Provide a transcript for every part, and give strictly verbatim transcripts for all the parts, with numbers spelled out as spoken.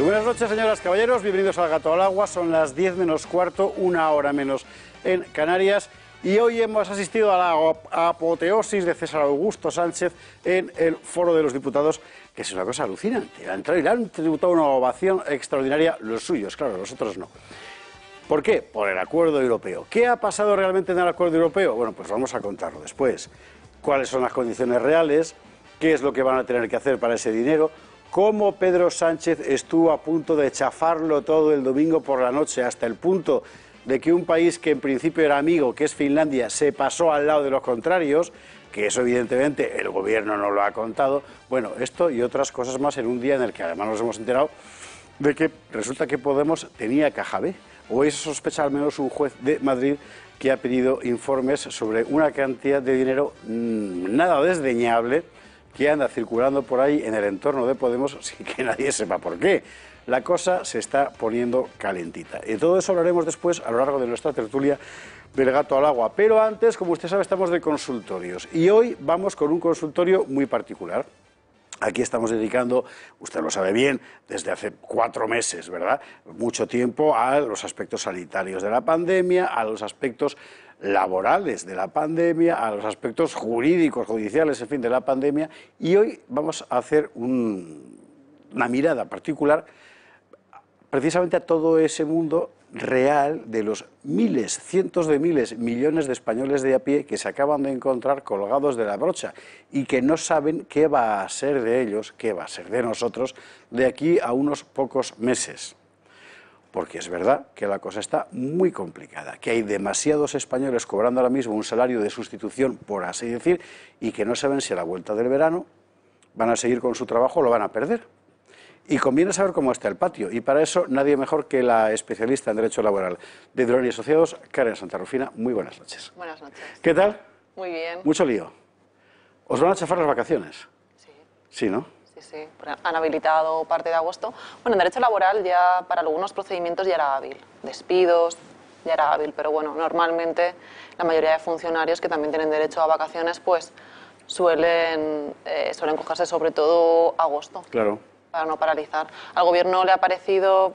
Muy buenas noches, señoras, caballeros. Bienvenidos al Gato al Agua. Son las diez menos cuarto, una hora menos en Canarias. Y hoy hemos asistido a la apoteosis de César Augusto Sánchez en el Foro de los Diputados, que es una cosa alucinante. Le han, le han tributado una ovación extraordinaria, los suyos, claro, los otros no. ¿Por qué? Por el acuerdo europeo. ¿Qué ha pasado realmente en el acuerdo europeo? Bueno, pues vamos a contarlo después. ¿Cuáles son las condiciones reales? ¿Qué es lo que van a tener que hacer para ese dinero? Cómo Pedro Sánchez estuvo a punto de chafarlo todo el domingo por la noche, hasta el punto de que un país que en principio era amigo, que es Finlandia, se pasó al lado de los contrarios, que eso evidentemente el gobierno no lo ha contado. Bueno, esto y otras cosas más en un día en el que además nos hemos enterado de que resulta que Podemos tenía caja B. O eso sospecha al menos un juez de Madrid que ha pedido informes sobre una cantidad de dinero mmm, nada desdeñable que anda circulando por ahí en el entorno de Podemos sin que nadie sepa por qué. La cosa se está poniendo calentita. Y todo eso hablaremos después a lo largo de nuestra tertulia del Gato al Agua. Pero antes, como usted sabe, estamos de consultorios. Y hoy vamos con un consultorio muy particular. Aquí estamos dedicando, usted lo sabe bien, desde hace cuatro meses, ¿verdad?, mucho tiempo a los aspectos sanitarios de la pandemia, a los aspectos laborales de la pandemia, a los aspectos jurídicos, judiciales, en fin, de la pandemia. Y hoy vamos a hacer un, una mirada particular precisamente a todo ese mundo real de los miles, cientos de miles, millones de españoles de a pie que se acaban de encontrar colgados de la brocha y que no saben qué va a ser de ellos, qué va a ser de nosotros de aquí a unos pocos meses. Porque es verdad que la cosa está muy complicada, que hay demasiados españoles cobrando ahora mismo un salario de sustitución, por así decir, y que no saben si a la vuelta del verano van a seguir con su trabajo o lo van a perder. Y conviene saber cómo está el patio, y para eso nadie mejor que la especialista en Derecho Laboral de Durán y Asociados, Karen Santa Rufina. Muy buenas noches. Buenas noches. ¿Qué tal? Muy bien. Mucho lío. ¿Os van a chafar las vacaciones? Sí. Sí, ¿no? Sí, sí. Han habilitado parte de agosto. Bueno, en Derecho Laboral ya para algunos procedimientos ya era hábil. Despidos ya era hábil, pero bueno, normalmente la mayoría de funcionarios que también tienen derecho a vacaciones, pues suelen, eh, suelen cogerse sobre todo agosto. Claro. Para no paralizar. Al gobierno le ha parecido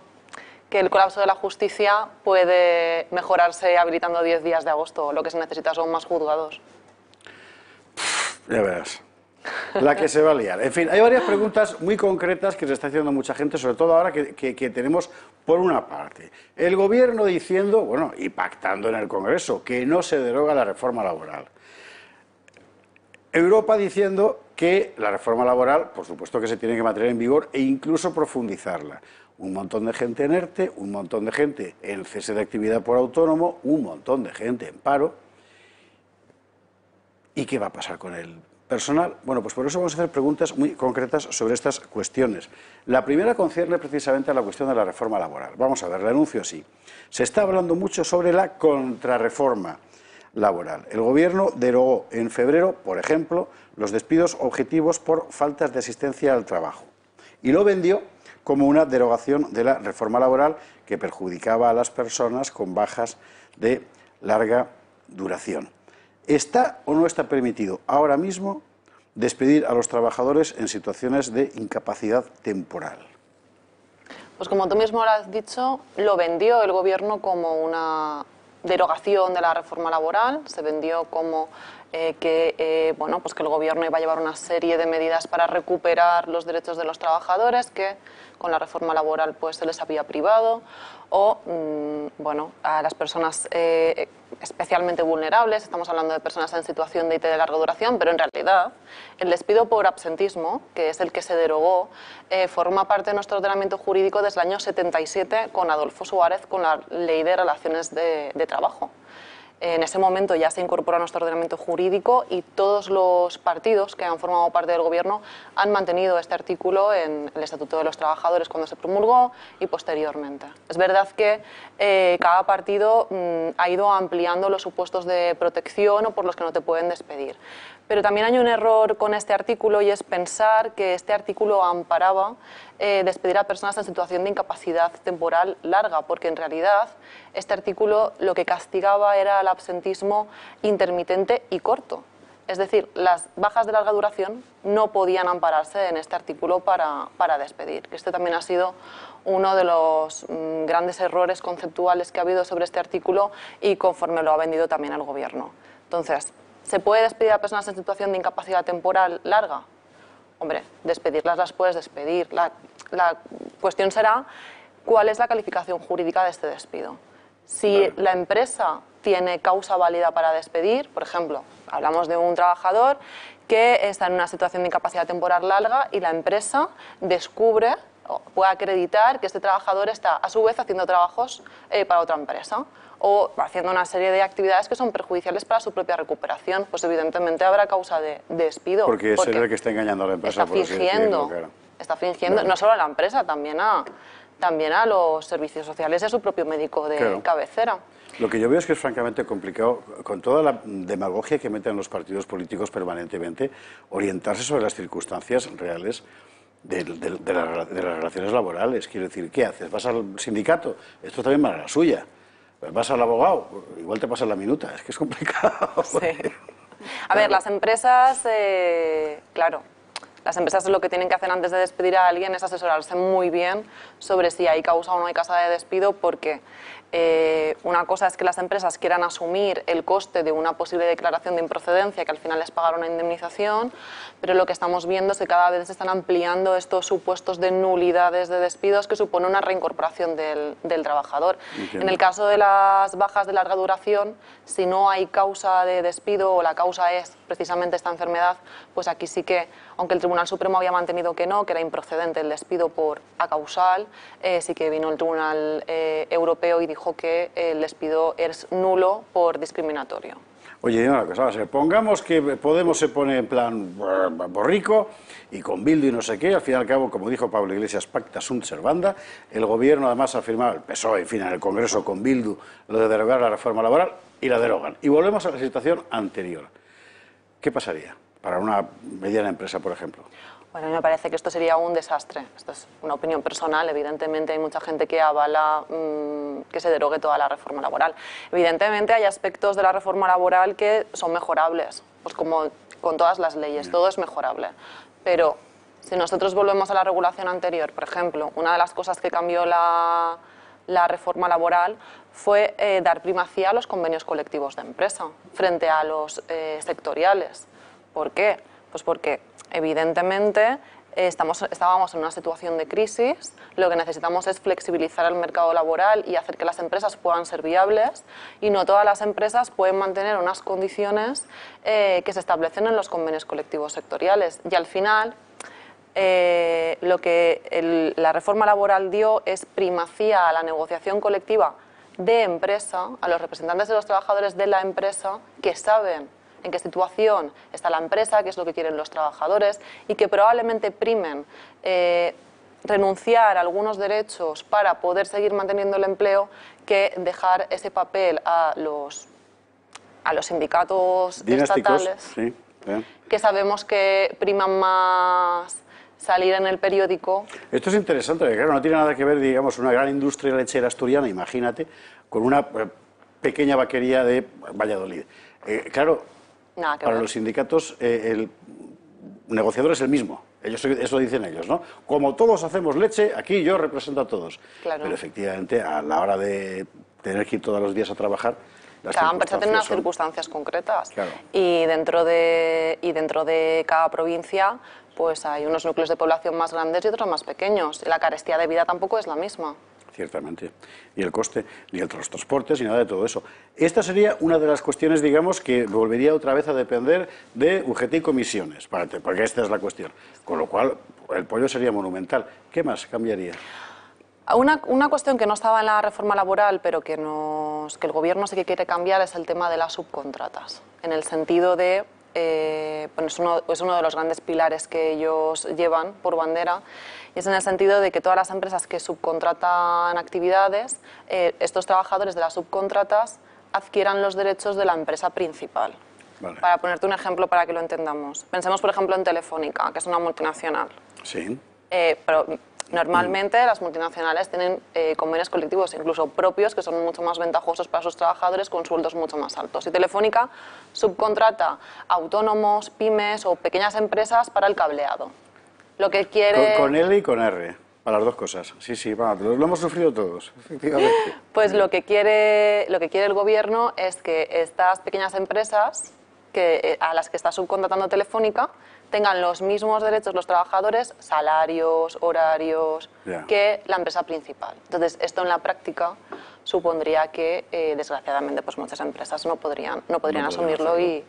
que el colapso de la justicia puede mejorarse habilitando diez días de agosto. Lo que se necesita son más juzgados. Ya verás. La que se va a liar. En fin, hay varias preguntas muy concretas que se está haciendo mucha gente, sobre todo ahora que, que, que tenemos, por una parte, el gobierno diciendo, bueno, y pactando en el Congreso, que no se deroga la reforma laboral. Europa diciendo que la reforma laboral, por supuesto que se tiene que mantener en vigor e incluso profundizarla. Un montón de gente en ERTE, un montón de gente en cese de actividad por autónomo, un montón de gente en paro. ¿Y qué va a pasar con el personal? Bueno, pues por eso vamos a hacer preguntas muy concretas sobre estas cuestiones. La primera concierne precisamente a la cuestión de la reforma laboral. Vamos a ver, el anuncio así. Se está hablando mucho sobre la contrarreforma laboral. El gobierno derogó en febrero, por ejemplo, los despidos objetivos por faltas de asistencia al trabajo y lo vendió como una derogación de la reforma laboral que perjudicaba a las personas con bajas de larga duración. ¿Está o no está permitido ahora mismo despedir a los trabajadores en situaciones de incapacidad temporal? Pues como tú mismo lo has dicho, lo vendió el gobierno como una derogación de la reforma laboral, se vendió como eh, que, eh, bueno, pues que el gobierno iba a llevar una serie de medidas para recuperar los derechos de los trabajadores que con la reforma laboral pues se les había privado, o mmm, bueno, a las personas eh, especialmente vulnerables, estamos hablando de personas en situación de I T de larga duración, pero en realidad el despido por absentismo, que es el que se derogó, eh, forma parte de nuestro ordenamiento jurídico desde el año setenta y siete con Adolfo Suárez, con la Ley de Relaciones de, de Trabajo. En ese momento ya se incorporó a nuestro ordenamiento jurídico y todos los partidos que han formado parte del Gobierno han mantenido este artículo en el Estatuto de los Trabajadores cuando se promulgó y posteriormente. Es verdad que eh, cada partido mm, ha ido ampliando los supuestos de protección o por los que no te pueden despedir. Pero también hay un error con este artículo y es pensar que este artículo amparaba eh, despedir a personas en situación de incapacidad temporal larga, porque en realidad este artículo lo que castigaba era la absentismo intermitente y corto. Es decir, las bajas de larga duración no podían ampararse en este artículo para, para despedir. Este también ha sido uno de los mm, grandes errores conceptuales que ha habido sobre este artículo y conforme lo ha vendido también el Gobierno. Entonces, ¿se puede despedir a personas en situación de incapacidad temporal larga? Hombre, despedirlas las puedes despedir. La, la cuestión será cuál es la calificación jurídica de este despido. Si la empresa tiene causa válida para despedir, por ejemplo, hablamos de un trabajador que está en una situación de incapacidad temporal larga y la empresa descubre o puede acreditar que este trabajador está a su vez haciendo trabajos eh, para otra empresa o haciendo una serie de actividades que son perjudiciales para su propia recuperación, pues evidentemente habrá causa de, de despido. Porque, porque es el que está engañando a la empresa. Está fingiendo, por así decirlo, claro. está fingiendo claro. no solo a la empresa, también a... también a los servicios sociales y a su propio médico de claro. cabecera. Lo que yo veo es que es francamente complicado, con toda la demagogia que meten los partidos políticos permanentemente, orientarse sobre las circunstancias reales de, de, de, la, de las relaciones laborales. Quiero decir, ¿qué haces? ¿Vas al sindicato? Esto también va a la suya. ¿Vas al abogado? Igual te pasa la minuta. Es que es complicado. Sí. A ver, las empresas, eh, claro... Las empresas lo que tienen que hacer antes de despedir a alguien es asesorarse muy bien sobre si hay causa o no hay causa de despido, porque eh, una cosa es que las empresas quieran asumir el coste de una posible declaración de improcedencia, que al final les pagará una indemnización, pero lo que estamos viendo es que cada vez se están ampliando estos supuestos de nulidades de despidos que supone una reincorporación del, del trabajador. Entiendo. En el caso de las bajas de larga duración, si no hay causa de despido o la causa es precisamente esta enfermedad, pues aquí sí que, aunque el Tribunal El Tribunal Supremo había mantenido que no, que era improcedente el despido por acausal, eh, sí que vino el Tribunal eh, Europeo y dijo que el despido es nulo por discriminatorio. Oye, dime una cosa, pongamos que Podemos se pone en plan borrico y con Bildu y no sé qué, al fin y al cabo, como dijo Pablo Iglesias, pacta sunt servanda, el Gobierno además ha firmado, el P S O E, en fin, en el Congreso con Bildu, lo de derogar la reforma laboral y la derogan. Y volvemos a la situación anterior. ¿Qué pasaría para una mediana empresa, por ejemplo? Bueno, a mí me parece que esto sería un desastre. Esto es una opinión personal. Evidentemente hay mucha gente que avala mmm, que se derogue toda la reforma laboral. Evidentemente hay aspectos de la reforma laboral que son mejorables, pues como con todas las leyes, todo es mejorable. Pero si nosotros volvemos a la regulación anterior, por ejemplo, una de las cosas que cambió la... la reforma laboral fue eh, dar primacía a los convenios colectivos de empresa frente a los eh, sectoriales. ¿Por qué? Pues porque evidentemente eh, estamos, estábamos en una situación de crisis, lo que necesitamos es flexibilizar el mercado laboral y hacer que las empresas puedan ser viables y no todas las empresas pueden mantener unas condiciones eh, que se establecen en los convenios colectivos sectoriales y al final... Eh, lo que el, la reforma laboral dio es primacía a la negociación colectiva de empresa, a los representantes de los trabajadores de la empresa que saben en qué situación está la empresa, qué es lo que quieren los trabajadores y que probablemente primen eh, renunciar a algunos derechos para poder seguir manteniendo el empleo que dejar ese papel a los, a los sindicatos dinásticos, estatales, sí, bien, que sabemos que priman más salir en el periódico. Esto es interesante, porque claro, no tiene nada que ver, digamos, una gran industria lechera asturiana, imagínate, con una pequeña vaquería de Valladolid. Eh, claro, nada que para ver. Los sindicatos eh, el negociador es el mismo, ellos, eso dicen ellos, ¿no? Como todos hacemos leche, aquí yo represento a todos. Claro. Pero efectivamente, a la hora de tener que ir todos los días a trabajar, cada empresa tiene unas son... circunstancias concretas. Claro. Y, dentro de, y dentro de cada provincia pues hay unos núcleos de población más grandes y otros más pequeños. La carestía de vida tampoco es la misma. Ciertamente. Ni el coste, ni el, los transportes, ni nada de todo eso. Esta sería una de las cuestiones, digamos, que volvería otra vez a depender de U G T y comisiones, porque esta es la cuestión. Con lo cual, el pollo sería monumental. ¿Qué más cambiaría? Una, una cuestión que no estaba en la reforma laboral, pero que, nos, que el Gobierno sí que quiere cambiar, es el tema de las subcontratas, en el sentido de... Eh, bueno, es, uno, es uno de los grandes pilares que ellos llevan por bandera y es en el sentido de que todas las empresas que subcontratan actividades, eh, estos trabajadores de las subcontratas adquieran los derechos de la empresa principal. Vale. Para ponerte un ejemplo para que lo entendamos. Pensemos, por ejemplo, en Telefónica, que es una multinacional. Sí. Eh, pero Normalmente las multinacionales tienen eh, convenios colectivos, incluso propios, que son mucho más ventajosos para sus trabajadores con sueldos mucho más altos. Y Telefónica subcontrata a autónomos, pymes o pequeñas empresas para el cableado. Lo que quiere... Con, con L y con R, para las dos cosas. Sí, sí, va, lo, lo hemos sufrido todos, efectivamente. Pues lo que quiere, lo que quiere el gobierno es que estas pequeñas empresas que, a las que está subcontratando Telefónica tengan los mismos derechos los trabajadores, salarios, horarios, yeah. que la empresa principal. Entonces, esto en la práctica supondría que, eh, desgraciadamente, pues muchas empresas no podrían, no podrían no asumirlo y,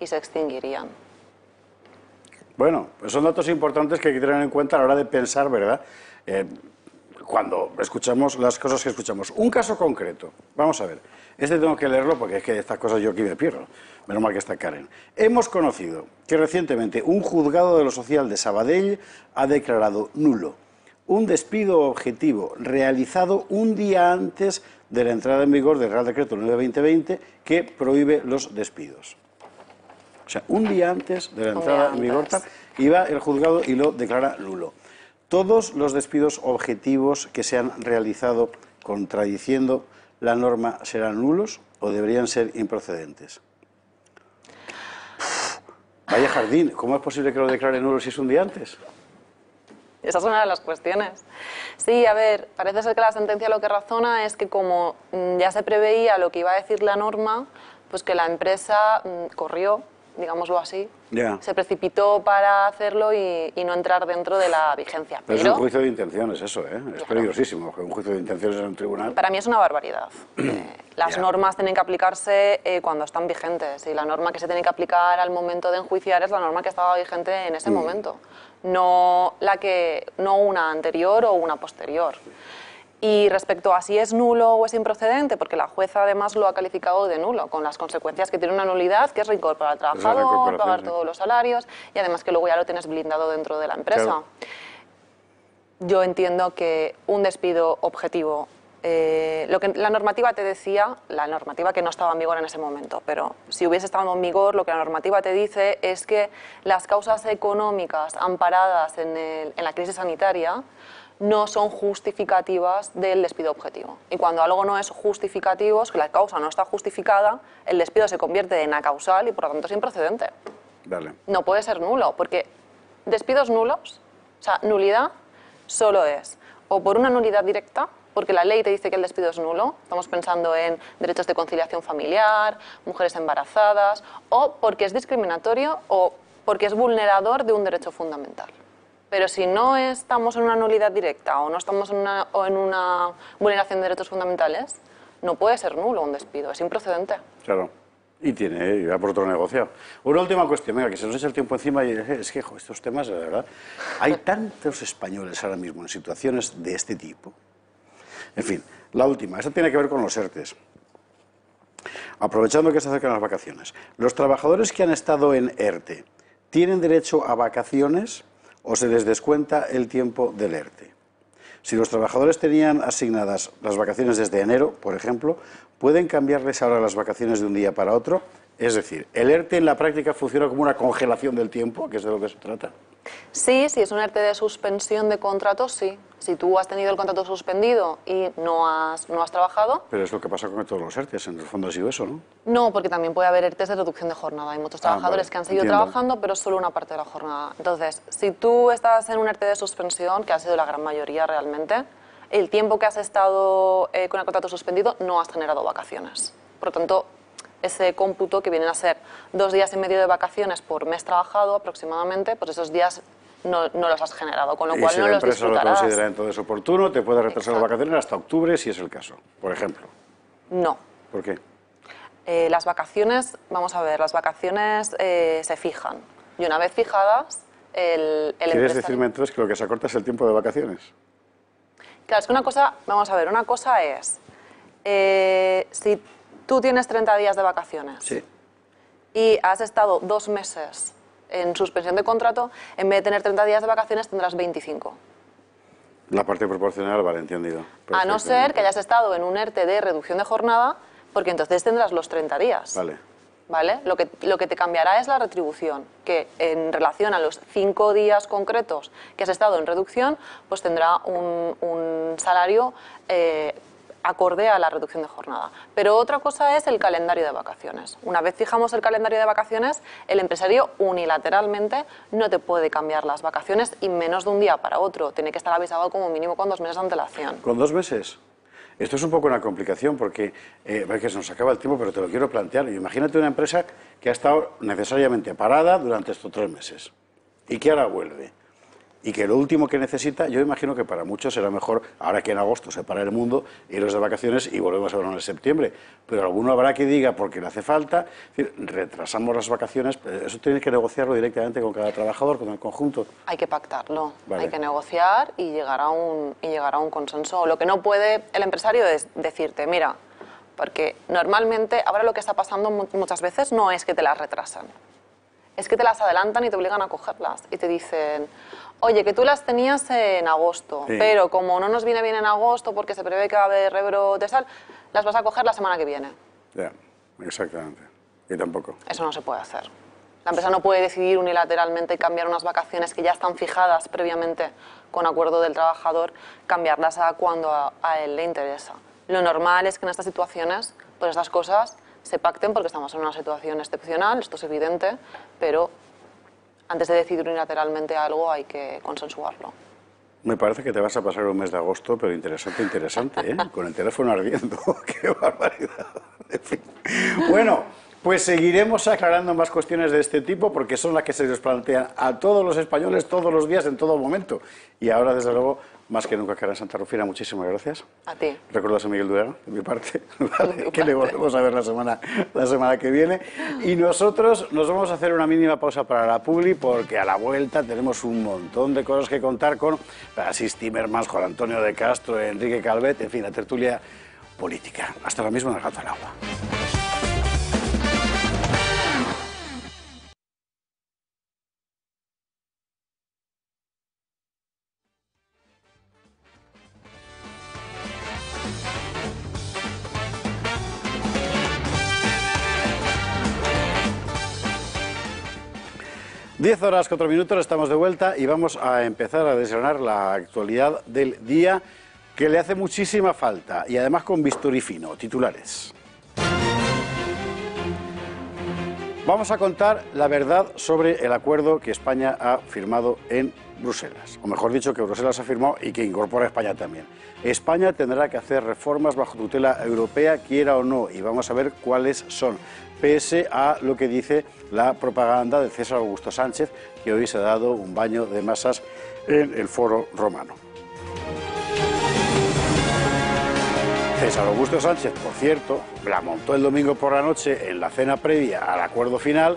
y se extinguirían. Bueno, pues son datos importantes que hay que tener en cuenta a la hora de pensar, ¿verdad? Eh, cuando escuchamos las cosas que escuchamos. Un caso concreto, vamos a ver. Este tengo que leerlo porque es que estas cosas yo aquí me pierdo. Menos mal que está Karen. Hemos conocido que recientemente un juzgado de lo social de Sabadell ha declarado nulo un despido objetivo realizado un día antes de la entrada en vigor del Real Decreto nueve barra veinte veinte que prohíbe los despidos. O sea, un día antes de la entrada en vigor iba el juzgado y lo declara nulo. Todos los despidos objetivos que se han realizado contradiciendo la norma serán nulos o deberían ser improcedentes. Vaya jardín, ¿cómo es posible que lo declaren nulo si es un día antes? Esa es una de las cuestiones. Sí, a ver, parece ser que la sentencia lo que razona es que como ya se preveía lo que iba a decir la norma, pues que la empresa corrió, digámoslo así, yeah. se precipitó para hacerlo y, y no entrar dentro de la vigencia. Pero, pero es un juicio de intenciones eso, ¿eh? Es yeah. peligrosísimo que un juicio de intenciones en un tribunal... Para mí es una barbaridad. eh, las yeah. normas tienen que aplicarse eh, cuando están vigentes y la norma que se tiene que aplicar al momento de enjuiciar es la norma que estaba vigente en ese mm. momento, no, la que, no una anterior o una posterior. Y respecto a si es nulo o es improcedente, porque la jueza además lo ha calificado de nulo, con las consecuencias que tiene una nulidad, que es reincorporar al trabajador, pagar sí. todos los salarios, y además que luego ya lo tienes blindado dentro de la empresa. Claro. Yo entiendo que un despido objetivo, eh, lo que la normativa te decía, la normativa que no estaba en vigor en ese momento, pero si hubiese estado en vigor, lo que la normativa te dice es que las causas económicas amparadas en, el, en la crisis sanitaria no son justificativas del despido objetivo. Y cuando algo no es justificativo, es que la causa no está justificada, el despido se convierte en acausal y por lo tanto es improcedente. Dale. No puede ser nulo, porque despidos nulos, o sea, nulidad solo es o por una nulidad directa, porque la ley te dice que el despido es nulo, estamos pensando en derechos de conciliación familiar, mujeres embarazadas, o porque es discriminatorio o porque es vulnerador de un derecho fundamental. Pero si no estamos en una nulidad directa o no estamos en una, o en una vulneración de derechos fundamentales, no puede ser nulo un despido, es improcedente. Claro, y tiene, y va por otro negociado. Una última cuestión, venga, que se nos echa el tiempo encima y es que, jo, estos temas, la verdad, hay tantos españoles ahora mismo en situaciones de este tipo. En fin, la última, esta tiene que ver con los ERTEs. Aprovechando que se acercan las vacaciones, los trabajadores que han estado en ERTE, ¿tienen derecho a vacaciones o se les descuenta el tiempo del ERTE? Si los trabajadores tenían asignadas las vacaciones desde enero, por ejemplo, ¿pueden cambiarles ahora las vacaciones de un día para otro? Es decir, ¿el ERTE en la práctica funciona como una congelación del tiempo, que es de lo que se trata? Sí, si es un ERTE de suspensión de contratos, sí. Si tú has tenido el contrato suspendido y no has, no has trabajado... Pero es lo que pasa con todos los ERTEs, en el fondo ha sido eso, ¿no? No, porque también puede haber ERTEs de reducción de jornada. Hay muchos trabajadores ah, vale, que han seguido entiendo. trabajando, pero solo una parte de la jornada. Entonces, si tú estás en un ERTE de suspensión, que ha sido la gran mayoría realmente, el tiempo que has estado eh, con el contrato suspendido no has generado vacaciones. Por lo tanto, ese cómputo que vienen a ser dos días y medio de vacaciones por mes trabajado aproximadamente, pues esos días no, no los has generado, con lo cual no los disfrutarás. Y si la empresa lo considera entonces oportuno, te puede retrasar las vacaciones hasta octubre si es el caso, por ejemplo. No. ¿Por qué? Eh, las vacaciones, vamos a ver, las vacaciones eh, se fijan y una vez fijadas el, el ¿Quieres empresa... decirme entonces que lo que se acorta es el tiempo de vacaciones? Claro, es que una cosa, vamos a ver, una cosa es eh, si tú tienes treinta días de vacaciones sí. y has estado dos meses en suspensión de contrato, en vez de tener treinta días de vacaciones tendrás veinticinco. La parte proporcional, vale, entendido. A no ser que hayas estado en un ERTE de reducción de jornada, porque entonces tendrás los treinta días. Vale. ¿vale? Lo que, lo que te cambiará es la retribución, que en relación a los cinco días concretos que has estado en reducción, pues tendrá un, un salario eh, acorde a la reducción de jornada. Pero otra cosa es el calendario de vacaciones. Una vez fijamos el calendario de vacaciones, el empresario unilateralmente no te puede cambiar las vacaciones y menos de un día para otro. Tiene que estar avisado como mínimo con dos meses de antelación. ¿Con dos meses? Esto es un poco una complicación porque, eh, porque se nos acaba el tiempo, pero te lo quiero plantear. Imagínate una empresa que ha estado necesariamente parada durante estos tres meses y que ahora vuelve. Y que lo último que necesita, yo imagino que para muchos será mejor, ahora que en agosto se para el mundo, irnos de vacaciones y volvemos a verlo en septiembre. Pero alguno habrá que diga porque le hace falta, es decir, retrasamos las vacaciones, eso tienes que negociarlo directamente con cada trabajador, con el conjunto. Hay que pactarlo, vale. Hay que negociar y llegar a un, y llegar a un consenso. Lo que no puede el empresario es decirte, mira, porque normalmente ahora lo que está pasando muchas veces no es que te las retrasan. Es que te las adelantan y te obligan a cogerlas. Y te dicen, oye, que tú las tenías en agosto, sí, pero como no nos viene bien en agosto porque se prevé que va a haber rebrote de sal, las vas a coger la semana que viene. Ya, exactamente. Y tampoco. Eso no se puede hacer. La empresa no puede decidir unilateralmente cambiar unas vacaciones que ya están fijadas previamente con acuerdo del trabajador, cambiarlas a cuando a, a él le interesa. Lo normal es que en estas situaciones, pues estas cosas se pacten porque estamos en una situación excepcional, esto es evidente, pero antes de decidir unilateralmente algo hay que consensuarlo. Me parece que te vas a pasar un mes de agosto, pero interesante, interesante, ¿eh? Con el teléfono ardiendo, qué barbaridad. En fin. Bueno, pues seguiremos aclarando más cuestiones de este tipo porque son las que se nos plantean a todos los españoles todos los días, en todo momento. Y ahora, desde luego, más que nunca, Carmen Santa Rufina, muchísimas gracias. A ti. Recuerdas a Miguel Durán, de mi parte, ¿vale? De mi que parte. Le volvemos a ver la semana, la semana que viene. Y nosotros nos vamos a hacer una mínima pausa para la publi, porque a la vuelta tenemos un montón de cosas que contar con Asís Timmermans, Juan Antonio de Castro, Enrique Calvet, en fin, la tertulia política. Hasta ahora mismo en El Gato al Agua. Diez horas, cuatro minutos, estamos de vuelta y vamos a empezar a desgranar la actualidad del día que le hace muchísima falta y además con bisturí fino. Titulares. Vamos a contar la verdad sobre el acuerdo que España ha firmado en Bruselas, o mejor dicho, que Bruselas ha firmado y que incorpora a España también. España tendrá que hacer reformas bajo tutela europea, quiera o no, y vamos a ver cuáles son, pese a lo que dice la propaganda de César Augusto Sánchez, que hoy se ha dado un baño de masas en el Foro Romano. César Augusto Sánchez, por cierto, la montó el domingo por la noche en la cena previa al acuerdo final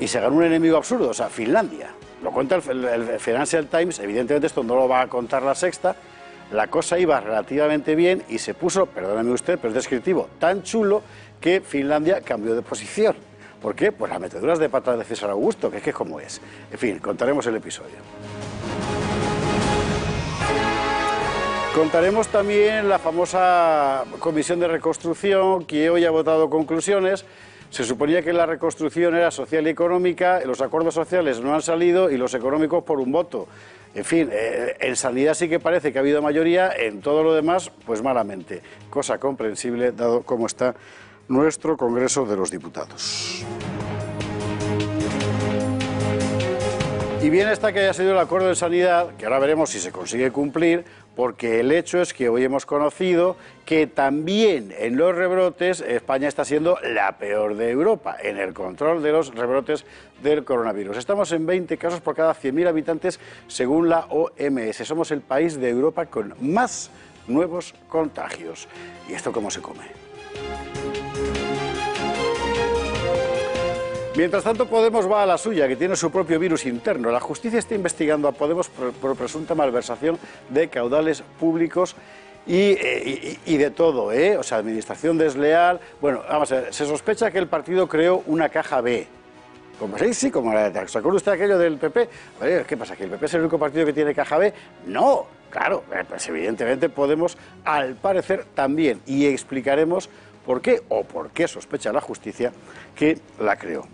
y se ganó un enemigo absurdo, o sea, Finlandia. Lo cuenta el, el Financial Times, evidentemente esto no lo va a contar La Sexta. La cosa iba relativamente bien y se puso, perdóname usted, pero es descriptivo, tan chulo que Finlandia cambió de posición. ¿Por qué? Pues las meteduras de pata de César Augusto, que es que es como es. En fin, contaremos el episodio. Contaremos también la famosa Comisión de Reconstrucción, que hoy ha votado conclusiones. Se suponía que la reconstrucción era social y económica, los acuerdos sociales no han salido y los económicos por un voto. En fin, eh, en sanidad sí que parece que ha habido mayoría, en todo lo demás, pues malamente. Cosa comprensible, dado cómo está nuestro Congreso de los Diputados. Y bien está que haya sido el acuerdo de sanidad, que ahora veremos si se consigue cumplir, porque el hecho es que hoy hemos conocido que también en los rebrotes España está siendo la peor de Europa en el control de los rebrotes del coronavirus. Estamos en veinte casos por cada cien mil habitantes según la O M S. Somos el país de Europa con más nuevos contagios. ¿Y esto cómo se come? Mientras tanto, Podemos va a la suya, que tiene su propio virus interno. La justicia está investigando a Podemos por, por presunta malversación de caudales públicos y, eh, y, y de todo, ¿eh? O sea, administración desleal. Bueno, vamos a ver, se sospecha que el partido creó una caja B. Como sí, sí, como la de... ¿Se acuerda usted aquello del P P? ¿Qué pasa? ¿Que el P P es el único partido que tiene caja B? No, claro, pues evidentemente Podemos, al parecer, también. Y explicaremos ¿Por qué o por qué sospecha la justicia que la creó?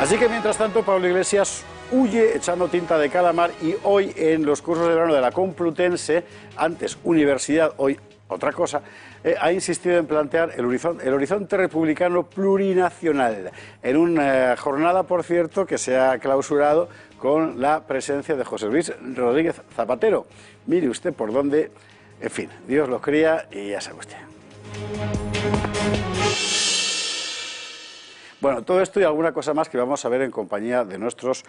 Así que mientras tanto Pablo Iglesias huye echando tinta de calamar y hoy en los cursos de verano de la Complutense, antes universidad, hoy otra cosa, eh, ha insistido en plantear el horizonte, el horizonte republicano plurinacional, en una jornada, por cierto, que se ha clausurado con la presencia de José Luis Rodríguez Zapatero. Mire usted por dónde, en fin, Dios los cría y ya sabe usted. Bueno, todo esto y alguna cosa más que vamos a ver en compañía de nuestros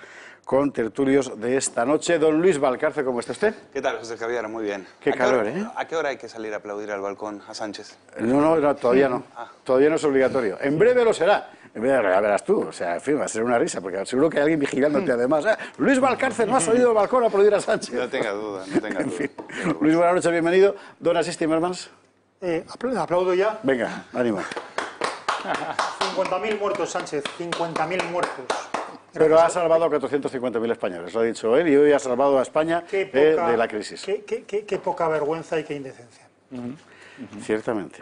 contertulios de esta noche. Don Luis Valcarce, ¿cómo está usted? ¿Qué tal, José Javier? Muy bien. Qué calor, ¿eh? ¿A qué hora hay que salir a aplaudir al balcón a Sánchez? No, no, no todavía no. Ah. Todavía no es obligatorio. En breve lo será. En breve lo verás tú. O sea, en fin, va a ser una risa, porque seguro que hay alguien vigilándote además. ¿Eh? Luis Valcarce no ha salido del balcón a aplaudir a Sánchez. No tenga duda, no tenga duda. En fin. Luis, buenas noches, bienvenido. Don Asís Timmermans. Eh, ¿Aplaudo ya? Venga, ánimo. cincuenta mil muertos, Sánchez, cincuenta mil muertos. Pero ha salvado a cuatrocientos cincuenta mil españoles, lo ha dicho él, y hoy ha salvado a España poca, eh, de la crisis. Qué, qué, qué, qué poca vergüenza y qué indecencia. Uh-huh. Uh-huh. Ciertamente,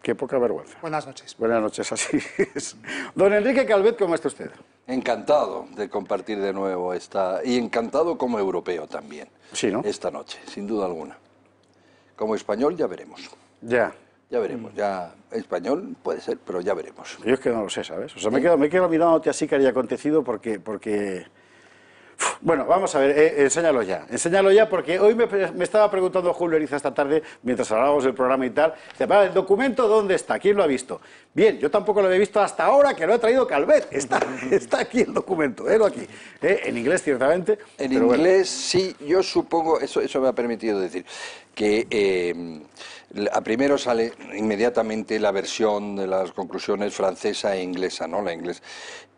qué poca vergüenza. Buenas noches. Buenas noches, así es. Don Enrique Calvet, ¿cómo está usted? Encantado de compartir de nuevo esta, y encantado como europeo también, sí, ¿no? Esta noche, sin duda alguna. Como español ya veremos. Ya. Ya veremos, ya español puede ser, pero ya veremos. Yo es que no lo sé, ¿sabes? O sea, me quedo, me quedo mirándote así que haría acontecido porque... porque... Bueno, vamos a ver, eh, enséñalo ya, enséñalo ya, porque hoy me, me estaba preguntando Julio Ariza esta tarde, mientras hablábamos del programa y tal, para el documento, ¿dónde está? ¿Quién lo ha visto? Bien, yo tampoco lo había visto hasta ahora, que lo ha traído Calvet, está, está aquí el documento, ¿eh? aquí, eh, en inglés ciertamente. En inglés, bueno. Sí, yo supongo, eso, eso me ha permitido decir, que eh, a primero sale inmediatamente la versión de las conclusiones francesa e inglesa, ¿no? La inglesa,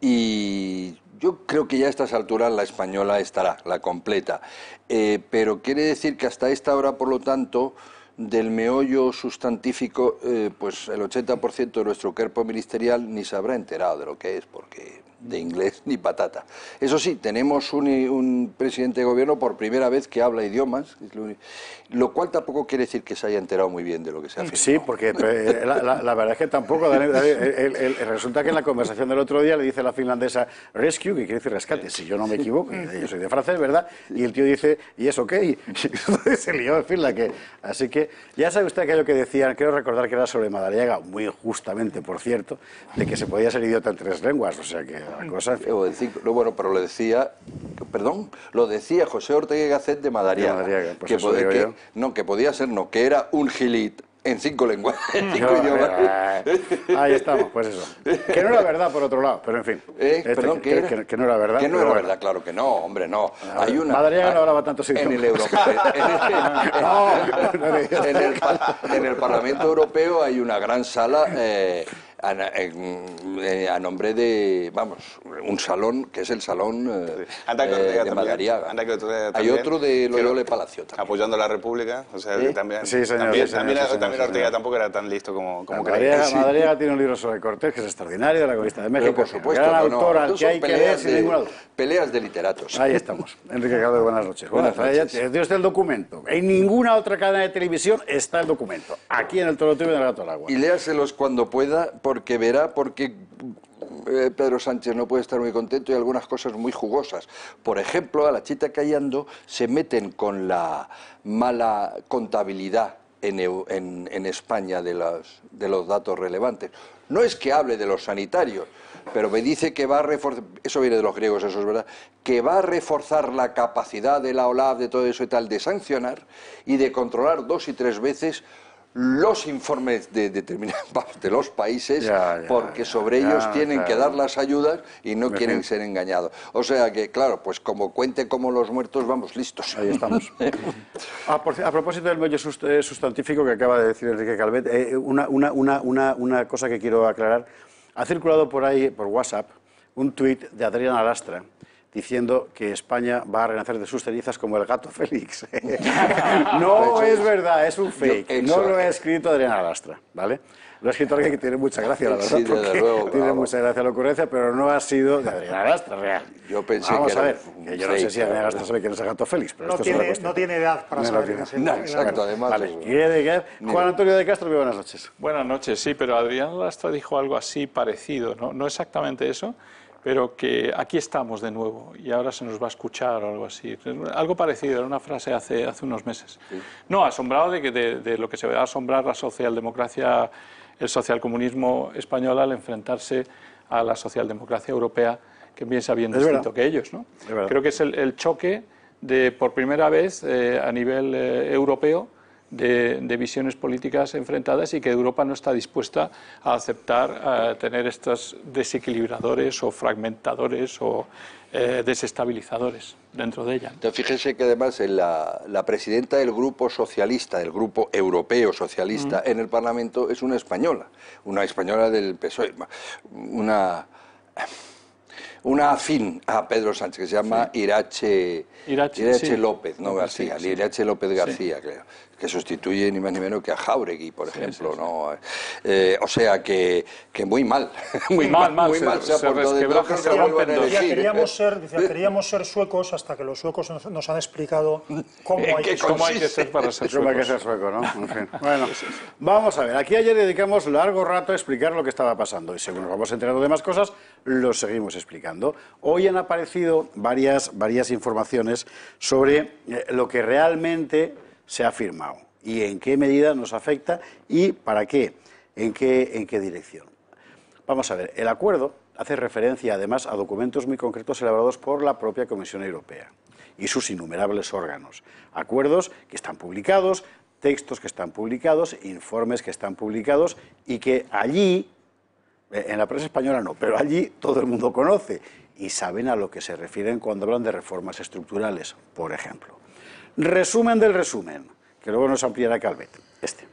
y... Yo creo que ya a estas alturas la española estará, la completa. Eh, pero quiere decir que hasta esta hora, por lo tanto, del meollo sustantífico, eh, pues el ochenta por ciento de nuestro cuerpo ministerial ni se habrá enterado de lo que es, porque de inglés ni patata. Eso sí, tenemos un, un presidente de gobierno por primera vez que habla idiomas, lo cual tampoco quiere decir que se haya enterado muy bien de lo que se ha firmado. Sí, porque pues, la, la, la verdad es que tampoco. Dale, dale, el, el, el, resulta que en la conversación del otro día le dice la finlandesa rescue, que quiere decir rescate, si yo no me equivoco, yo soy de francés, ¿verdad? Y el tío dice, y es ok. Entonces se lió, en fin, la que... Así que ya sabe usted aquello que decían, quiero recordar que era sobre Madariaga, muy justamente, por cierto, de que se podía ser idiota en tres lenguas, o sea que... Cosa. Bueno, pero lo decía, perdón, lo decía José Ortega y Gasset de Madariaga, de Madariaga pues que, podía, que, no, que podía ser, no, que era un gilit en cinco lenguas, en cinco no, idiomas. Eh, ahí estamos, pues eso. Que no era verdad, por otro lado, pero en fin. Eh, este, perdón, que, que, que, que no era verdad. Que no era verdad, verdad, claro que no, hombre, no. Hay una, Madariaga no hablaba tantos idiomas. En el En el Parlamento Europeo hay una gran sala... Eh, A, a, a nombre de, vamos, un salón, que es el salón eh, anda que eh, de Madariaga. Anda que también, hay otro de Loyola Palacio. También. Apoyando a la República, o sea, ¿eh? Que también, sí, señor, también, sí, señor, también, sí, señor, también sí, Ortega tampoco era tan listo como, como creía. Sí. Madariaga tiene un libro sobre Cortés, que es extraordinario, de la conquista de México. Pero por supuesto, gran no, autor, no, al que hay que leer sin ninguna duda. Peleas de literatos. Ahí estamos. Enrique Calvet, buenas noches. Buenas, buenas noches. Allá, Dios del documento. En ninguna otra cadena de televisión está el documento. Aquí en el Tolotero y en el Gato al Agua. Y léaselos cuando pueda, porque verá, porque eh, Pedro Sánchez no puede estar muy contento y algunas cosas muy jugosas. Por ejemplo, a la Chita Callando se meten con la mala contabilidad en, en, en España de los, de los datos relevantes. No es que hable de los sanitarios, pero me dice que va a reforzar, eso viene de los griegos, eso es verdad, que va a reforzar la capacidad de la OLAF, de todo eso y tal, de sancionar y de controlar dos y tres veces los informes de determinadas partes de los países, ya, ya, porque sobre ya, ellos ya, tienen ya, que dar las ayudas y no quieren bien. Ser engañados. O sea que, claro, pues como cuente como los muertos, vamos listos. Ahí estamos. a, por, a propósito del meollo sust sustantífico que acaba de decir Enrique Calvet, eh, una, una, una, una, una cosa que quiero aclarar. Ha circulado por ahí, por WhatsApp, un tuit de Adrián Alastra, diciendo que España va a renacer de sus cenizas como el gato Félix. No es verdad, es un fake. No lo ha escrito Adriana Lastra, ¿vale? Lo ha escrito alguien que tiene mucha gracia, la verdad, sí, porque luego, tiene claro. mucha gracia la ocurrencia, pero no ha sido de Adriana Lastra real. Yo pensé Vamos que a ver, era que yo no sé si Adriana Lastra sabe quién es el gato Félix, pero no esto tiene, es una no tiene edad para no saber. No, no, exacto, además. Vale. Vale. Juan Antonio de Castro, muy buenas noches. Buenas noches, sí, pero Adriana Lastra dijo algo así parecido, ¿no? No exactamente eso, pero que aquí estamos de nuevo y ahora se nos va a escuchar o algo así. Algo parecido, era una frase hace, hace unos meses. Sí. No, asombrado de, que, de, de lo que se va a asombrar la socialdemocracia, el socialcomunismo español al enfrentarse a la socialdemocracia europea, que piensa bien distinto que ellos, ¿no? Creo que es el, el choque de, por primera vez, eh, a nivel eh, europeo, De, de visiones políticas enfrentadas y que Europa no está dispuesta a aceptar a tener estos desequilibradores o fragmentadores o eh, desestabilizadores dentro de ella. Entonces, fíjese que además la, la presidenta del grupo socialista, del grupo europeo socialista uh-huh. en el Parlamento es una española, una española del P S O E, una... Una afín a Pedro Sánchez, que se llama sí. Irache, Irache, Irache sí. López, no García, sí, sí. Irache López García, sí. creo, que sustituye ni más ni menos que a Jáuregui, por sí, ejemplo. Sí, sí. ¿no? Eh, o sea que, que muy mal, muy mal, mal muy mal. Se, se resquebraja, se rompen dos. Decía, queríamos ser, decía, queríamos ser suecos hasta que los suecos nos, nos han explicado cómo hay, que, cómo hay que ser para ser suecos. Hay que ser sueco, ¿no? En fin. Bueno, vamos a ver, aquí ayer dedicamos largo rato a explicar lo que estaba pasando y según nos vamos enterando de más cosas, lo seguimos explicando. Hoy han aparecido varias, varias informaciones sobre lo que realmente se ha firmado y en qué medida nos afecta y para qué, en qué, en qué dirección. Vamos a ver, el acuerdo hace referencia además a documentos muy concretos elaborados por la propia Comisión Europea y sus innumerables órganos, acuerdos que están publicados, textos que están publicados, informes que están publicados y que allí... En la prensa española no, pero allí todo el mundo conoce y saben a lo que se refieren cuando hablan de reformas estructurales, por ejemplo. Resumen del resumen, que luego nos ampliará Calvet. Este.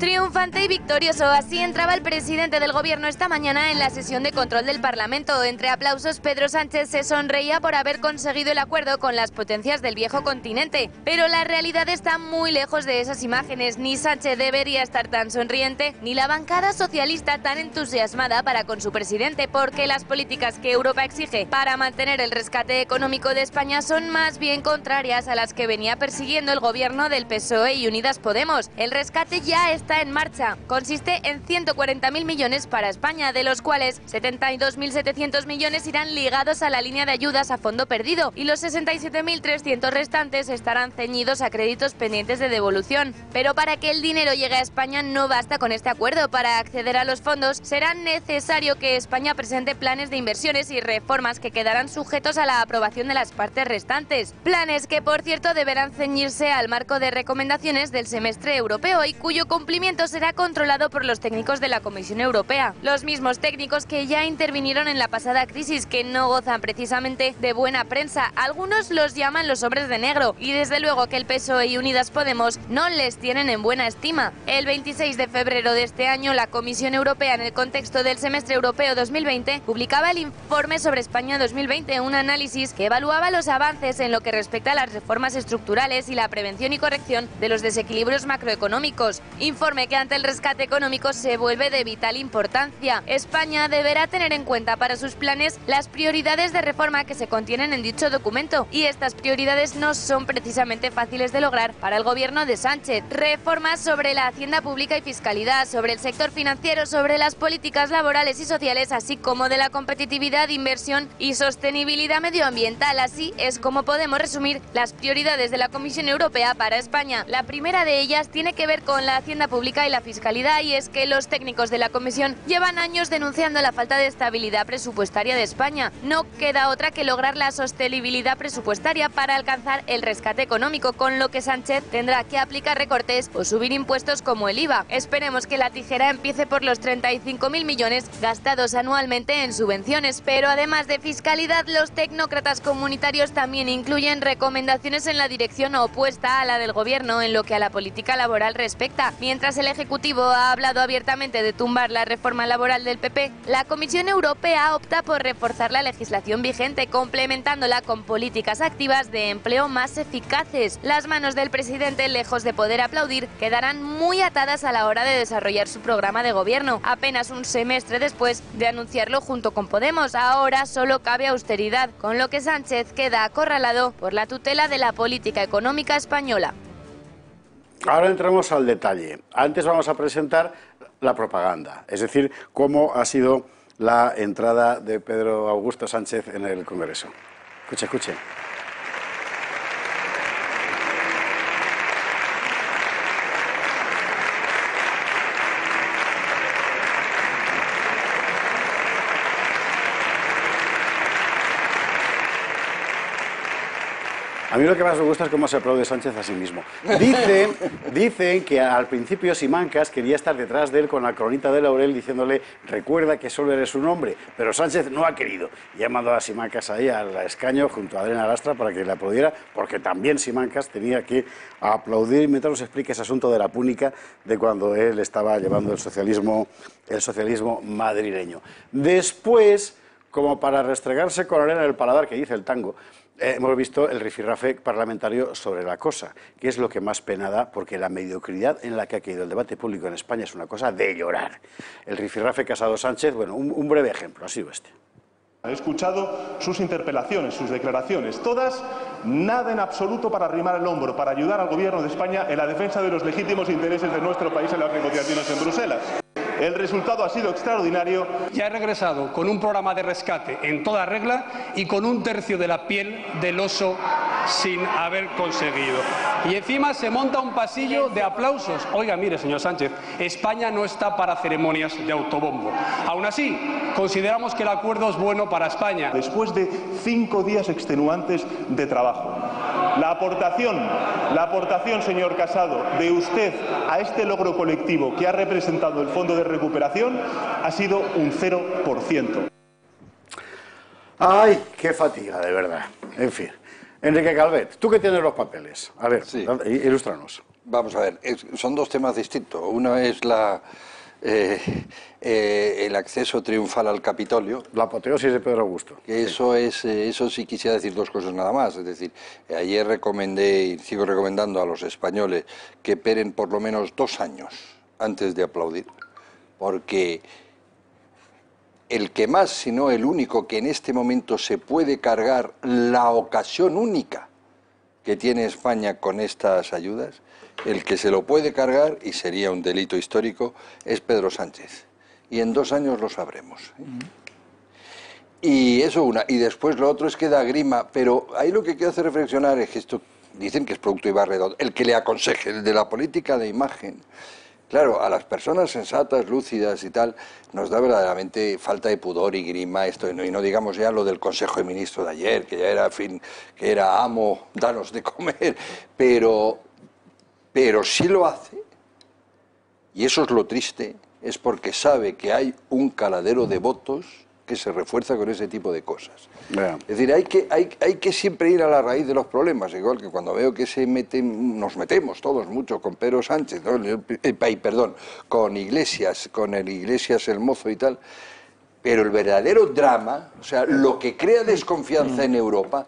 Triunfante y victorioso, así entraba el presidente del gobierno esta mañana en la sesión de control del Parlamento. Entre aplausos, Pedro Sánchez se sonreía por haber conseguido el acuerdo con las potencias del viejo continente. Pero la realidad está muy lejos de esas imágenes. Ni Sánchez debería estar tan sonriente, ni la bancada socialista tan entusiasmada para con su presidente, porque las políticas que Europa exige para mantener el rescate económico de España son más bien contrarias a las que venía persiguiendo el gobierno del P S O E y Unidas Podemos. El rescate ya está en marcha. Consiste en ciento cuarenta mil millones para España, de los cuales setenta y dos mil setecientos millones irán ligados a la línea de ayudas a fondo perdido y los sesenta y siete mil trescientos restantes estarán ceñidos a créditos pendientes de devolución. Pero para que el dinero llegue a España no basta con este acuerdo. Para acceder a los fondos será necesario que España presente planes de inversiones y reformas que quedarán sujetos a la aprobación de las partes restantes. Planes que, por cierto, deberán ceñirse al marco de recomendaciones del semestre europeo y cuyo cumplimiento El cumplimiento será controlado por los técnicos de la Comisión Europea, los mismos técnicos que ya intervinieron en la pasada crisis, que no gozan precisamente de buena prensa. Algunos los llaman los hombres de negro y desde luego que el P S O E y Unidas Podemos no les tienen en buena estima. El veintiséis de febrero de este año, la Comisión Europea, en el contexto del semestre europeo dos mil veinte, publicaba el informe sobre España dos mil veinte, un análisis que evaluaba los avances en lo que respecta a las reformas estructurales y la prevención y corrección de los desequilibrios macroeconómicos. Informe que ante el rescate económico se vuelve de vital importancia. España deberá tener en cuenta para sus planes las prioridades de reforma que se contienen en dicho documento y estas prioridades no son precisamente fáciles de lograr para el gobierno de Sánchez. Reformas sobre la hacienda pública y fiscalidad, sobre el sector financiero, sobre las políticas laborales y sociales, así como de la competitividad, inversión y sostenibilidad medioambiental. Así es como podemos resumir las prioridades de la Comisión Europea para España. La primera de ellas tiene que ver con la hacienda Pública y la Fiscalidad, y es que los técnicos de la Comisión llevan años denunciando la falta de estabilidad presupuestaria de España. No queda otra que lograr la sostenibilidad presupuestaria para alcanzar el rescate económico, con lo que Sánchez tendrá que aplicar recortes o subir impuestos como el IVA. Esperemos que la tijera empiece por los treinta y cinco mil millones gastados anualmente en subvenciones, pero además de fiscalidad, los tecnócratas comunitarios también incluyen recomendaciones en la dirección opuesta a la del Gobierno en lo que a la política laboral respecta. Mientras el Ejecutivo ha hablado abiertamente de tumbar la reforma laboral del P P, la Comisión Europea opta por reforzar la legislación vigente, complementándola con políticas activas de empleo más eficaces. Las manos del presidente, lejos de poder aplaudir, quedarán muy atadas a la hora de desarrollar su programa de gobierno, apenas un semestre después de anunciarlo junto con Podemos. Ahora solo cabe austeridad, con lo que Sánchez queda acorralado por la tutela de la política económica española. Ahora entramos al detalle. Antes vamos a presentar la propaganda, es decir, cómo ha sido la entrada de Pedro Augusto Sánchez en el Congreso. Escuche, escuche. A mí lo que más me gusta es cómo se aplaude Sánchez a sí mismo. Dicen, dicen que al principio Simancas quería estar detrás de él con la coronita de laurel diciéndole recuerda que solo eres un hombre, pero Sánchez no ha querido. Y ha mandado a Simancas ahí al escaño junto a Adriana Lastra para que le aplaudiera, porque también Simancas tenía que aplaudir mientras nos explica ese asunto de la púnica de cuando él estaba llevando el socialismo, el socialismo madrileño. Después, como para restregarse con arena en el paladar que dice el tango, Eh, hemos visto el rifirrafe parlamentario sobre la cosa, que es lo que más pena da, porque la mediocridad en la que ha caído el debate público en España es una cosa de llorar. El rifirrafe Casado-Sánchez, bueno, un, un breve ejemplo, ha sido este. He escuchado sus interpelaciones, sus declaraciones, todas, nada en absoluto para arrimar el hombro, para ayudar al Gobierno de España en la defensa de los legítimos intereses de nuestro país en las negociaciones en Bruselas. El resultado ha sido extraordinario. Ya he regresado con un programa de rescate en toda regla y con un tercio de la piel del oso sin haber conseguido. Y encima se monta un pasillo de aplausos. Oiga, mire, señor Sánchez, España no está para ceremonias de autobombo. Aún así, consideramos que el acuerdo es bueno para España. Después de cinco días extenuantes de trabajo, la aportación, la aportación, señor Casado, de usted a este logro colectivo que ha representado el Fondo de Recuperación ha sido un cero por ciento. ¡Ay, qué fatiga, de verdad! En fin. Enrique Calvet, tú que tienes los papeles. A ver, sí. Ilústranos. Vamos a ver, es, son dos temas distintos. Uno es la... Eh, eh, el acceso triunfal al Capitolio, la apoteosis de Pedro Augusto, que eso es, eh, eso sí quisiera decir dos cosas nada más. Es decir, eh, ayer recomendé y sigo recomendando a los españoles que esperen por lo menos dos años antes de aplaudir, porque el que más, si no el único que en este momento se puede cargar la ocasión única que tiene España con estas ayudas, el que se lo puede cargar, y sería un delito histórico, es Pedro Sánchez. Y en dos años lo sabremos. Uh-huh. Y eso una. Y después lo otro es que da grima, pero ahí lo que quiero hacer reflexionar es que esto, dicen que es producto de Barredo, el que le aconseje, el de la política de imagen. Claro, a las personas sensatas, lúcidas y tal, nos da verdaderamente falta de pudor y grima esto, y no, y no digamos ya lo del Consejo de Ministros de ayer, que ya era, fin, que era amo, danos de comer, pero, pero sí lo hace, y eso es lo triste, es porque sabe que hay un caladero de votos que se refuerza con ese tipo de cosas. Bueno. Es decir, hay que, hay, hay que siempre ir a la raíz de los problemas, igual que cuando veo que se meten, nos metemos todos mucho con Pedro Sánchez, ¿no? eh, perdón, con Iglesias, con el Iglesias el mozo y tal, pero el verdadero drama, o sea, lo que crea desconfianza en Europa,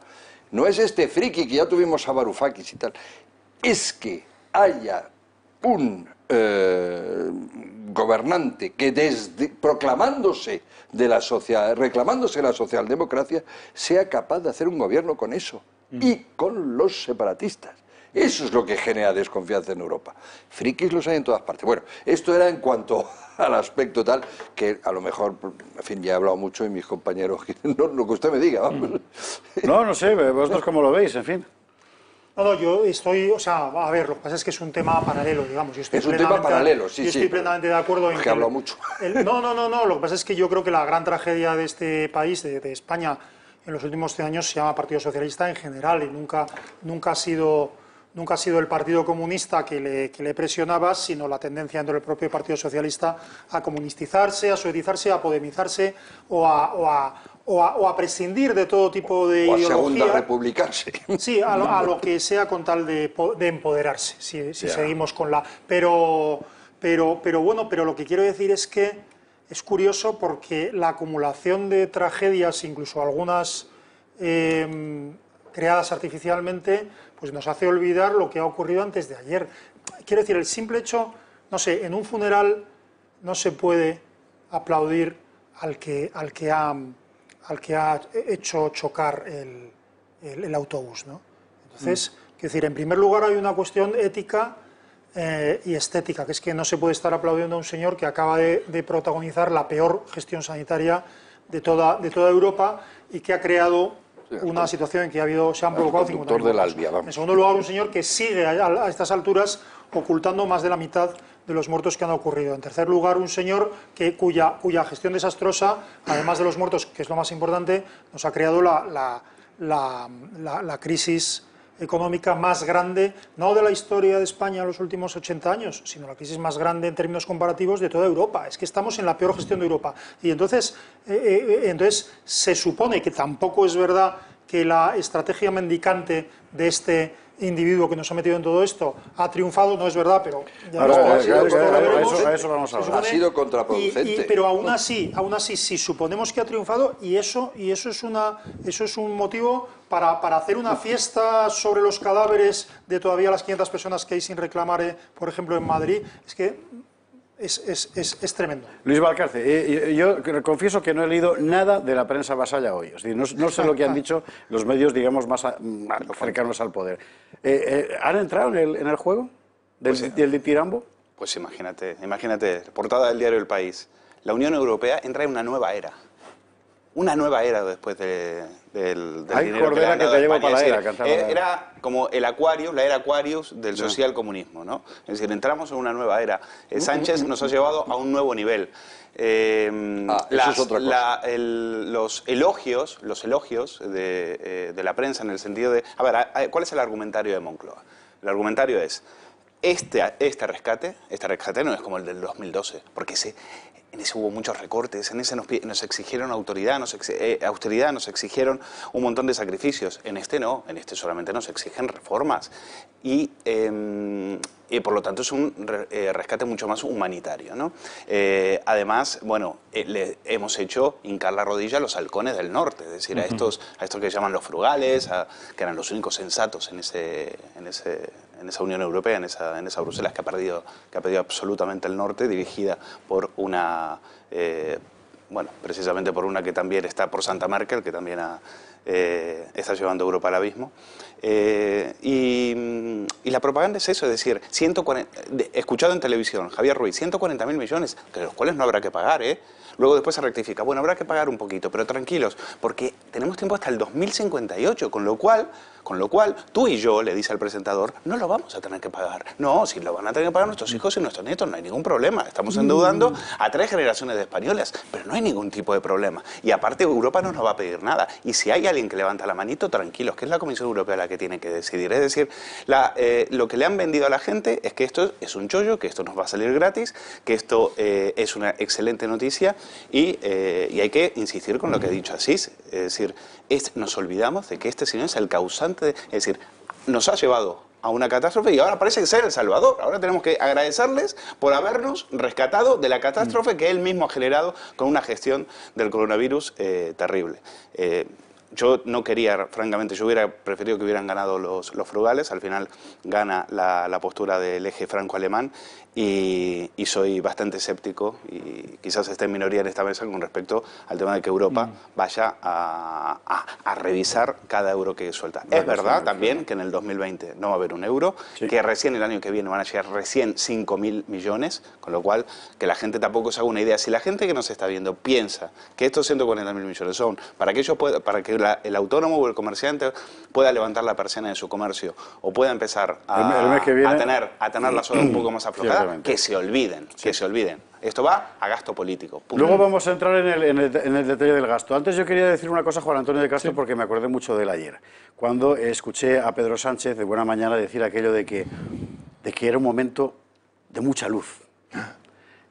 no es este friki que ya tuvimos a Varoufakis y tal, es que haya un... Eh, gobernante que desde, proclamándose de la social, reclamándose de la socialdemocracia, sea capaz de hacer un gobierno con eso mm. y con los separatistas. Eso es lo que genera desconfianza en Europa. Frikis los hay en todas partes. Bueno, esto era en cuanto al aspecto tal, que a lo mejor, en fin, ya he hablado mucho y mis compañeros, no, lo que usted me diga, vamos. No, no sé, vosotros cómo lo veis, en fin. No, no, yo estoy, o sea, a ver, lo que pasa es que es un tema paralelo, digamos. Yo estoy es un tema paralelo, sí, yo estoy sí. plenamente de acuerdo. Porque en que he hablado el, mucho. El, no, no, no, no, lo que pasa es que yo creo que la gran tragedia de este país, de, de España, en los últimos cien años se llama Partido Socialista en general y nunca, nunca, ha, sido, nunca ha sido el Partido Comunista que le, que le presionaba, sino la tendencia dentro del propio Partido Socialista a comunistizarse, a suedizarse, a podemizarse o a... O a O a, o a prescindir de todo tipo de o a ideología. Segunda republicarse. Sí, a lo, a lo que sea con tal de, de empoderarse, si, si yeah. seguimos con la... Pero, pero, pero bueno, pero lo que quiero decir es que es curioso porque la acumulación de tragedias, incluso algunas eh, creadas artificialmente, pues nos hace olvidar lo que ha ocurrido antes de ayer. Quiero decir, el simple hecho, no sé, en un funeral no se puede aplaudir al que, al que ha... al que ha hecho chocar el, el, el autobús, ¿no? Entonces, mm. quiero decir, en primer lugar hay una cuestión ética eh, y estética, que es que no se puede estar aplaudiendo a un señor que acaba de, de protagonizar la peor gestión sanitaria de toda, de toda Europa y que ha creado sí, una situación en que ha habido, se han provocado cincuenta mil. En segundo lugar, un señor que sigue a, a estas alturas ocultando más de la mitad de los muertos que han ocurrido. En tercer lugar, un señor que, cuya, cuya gestión desastrosa, además de los muertos, que es lo más importante, nos ha creado la, la, la, la, la crisis económica más grande, no de la historia de España en los últimos ochenta años, sino la crisis más grande en términos comparativos de toda Europa. Es que estamos en la peor gestión de Europa. Y entonces, eh, eh, entonces se supone que tampoco es verdad que la estrategia mendicante de este individuo que nos ha metido en todo esto ha triunfado, no es verdad, pero... Ya ahora, no, ya, esto, ya, ya, eso, a eso vamos a hablar. Supone, ha sido contraproducente. Y, y, pero aún así, aún así, si suponemos que ha triunfado, y eso, y eso, es, una, eso es un motivo para, para hacer una fiesta sobre los cadáveres de todavía las quinientas personas que hay sin reclamar, eh, por ejemplo, en Madrid, es que... Es, es, es, es tremendo. Luis Valcarce, eh, yo, yo confieso que no he leído nada de la prensa vasalla hoy. Es decir, no, no sé lo que han dicho los medios, digamos, más, a, más cercanos al poder. Eh, eh, ¿Han entrado en el, en el juego del, pues, del ditirambo? Pues imagínate, imagínate, portada del diario El País. La Unión Europea entra en una nueva era. Una nueva era después de, del, del dinero que le han dado a España. Es decir, era como el Aquarius, la era Aquarius del no. socialcomunismo, ¿no? Es decir, entramos en una nueva era. Eh, Sánchez nos ha llevado a un nuevo nivel. Eh, ah, las, eso es otra cosa. La, el, los elogios, los elogios de, eh, de la prensa en el sentido de... A ver, a, a, ¿cuál es el argumentario de Moncloa? El argumentario es, este, este rescate, este rescate no es como el del dos mil doce, porque se... En ese hubo muchos recortes, en ese nos, nos exigieron autoridad, nos ex, eh, austeridad, nos exigieron un montón de sacrificios. En este no, en este solamente nos exigen reformas. Y, eh, y por lo tanto es un re, eh, rescate mucho más humanitario, ¿no? Eh, además, bueno, eh, le hemos hecho hincar la rodilla a los halcones del norte, es decir, uh-huh. a, estos, a estos que llaman los frugales, a, que eran los únicos sensatos en ese... En ese en esa Unión Europea, en esa, en esa Bruselas que ha perdido, que ha perdido absolutamente el norte, dirigida por una, eh, bueno, precisamente por una que también está por Santa Merkel, que también ha, eh, está llevando a Europa al abismo. Eh, y, y la propaganda es eso, es decir, ciento cuarenta, escuchado en televisión, Javier Ruiz, ciento cuarenta mil millones, de los cuales no habrá que pagar, ¿eh? Luego después se rectifica, bueno, habrá que pagar un poquito, pero tranquilos, porque tenemos tiempo hasta el dos mil cincuenta y ocho, con lo cual... Con lo cual, tú y yo, le dice al presentador, no lo vamos a tener que pagar. No, si lo van a tener que pagar nuestros hijos y nuestros nietos, no hay ningún problema. Estamos endeudando a tres generaciones de españoles, pero no hay ningún tipo de problema. Y aparte, Europa no nos va a pedir nada. Y si hay alguien que levanta la manito, tranquilos, que es la Comisión Europea la que tiene que decidir. Es decir, la, eh, lo que le han vendido a la gente es que esto es un chollo, que esto nos va a salir gratis, que esto eh, es una excelente noticia y, eh, y hay que insistir con lo que ha dicho Asís. Es decir, es, nos olvidamos de que este señor es el causante. Es decir, nos ha llevado a una catástrofe y ahora parece ser el salvador. Ahora tenemos que agradecerles por habernos rescatado de la catástrofe que él mismo ha generado con una gestión del coronavirus eh, terrible. Eh, yo no quería, francamente, yo hubiera preferido que hubieran ganado los, los frugales. Al final gana la, la postura del eje franco-alemán y, y soy bastante escéptico y quizás esté en minoría en esta mesa con respecto al tema de que Europa vaya a, a, a revisar cada euro que suelta. Es verdad también que en el dos mil veinte no va a haber un euro, sí. que recién el año que viene van a llegar recién cinco mil millones, con lo cual que la gente tampoco se haga una idea. Si la gente que nos está viendo piensa que estos ciento cuarenta mil millones son para que ellos puedan... Para que la, el autónomo o el comerciante pueda levantar la persiana de su comercio o pueda empezar a, el, el mes que viene, a tener, a tener las horas un poco más aflojadas, que se olviden, sí. que se olviden. Esto va a gasto político. Pum. Luego vamos a entrar en el, en, el, en el detalle del gasto. Antes yo quería decir una cosa a Juan Antonio de Castro, sí. porque me acordé mucho de él ayer, cuando escuché a Pedro Sánchez de Buena Mañana decir aquello de que, de que era un momento de mucha luz.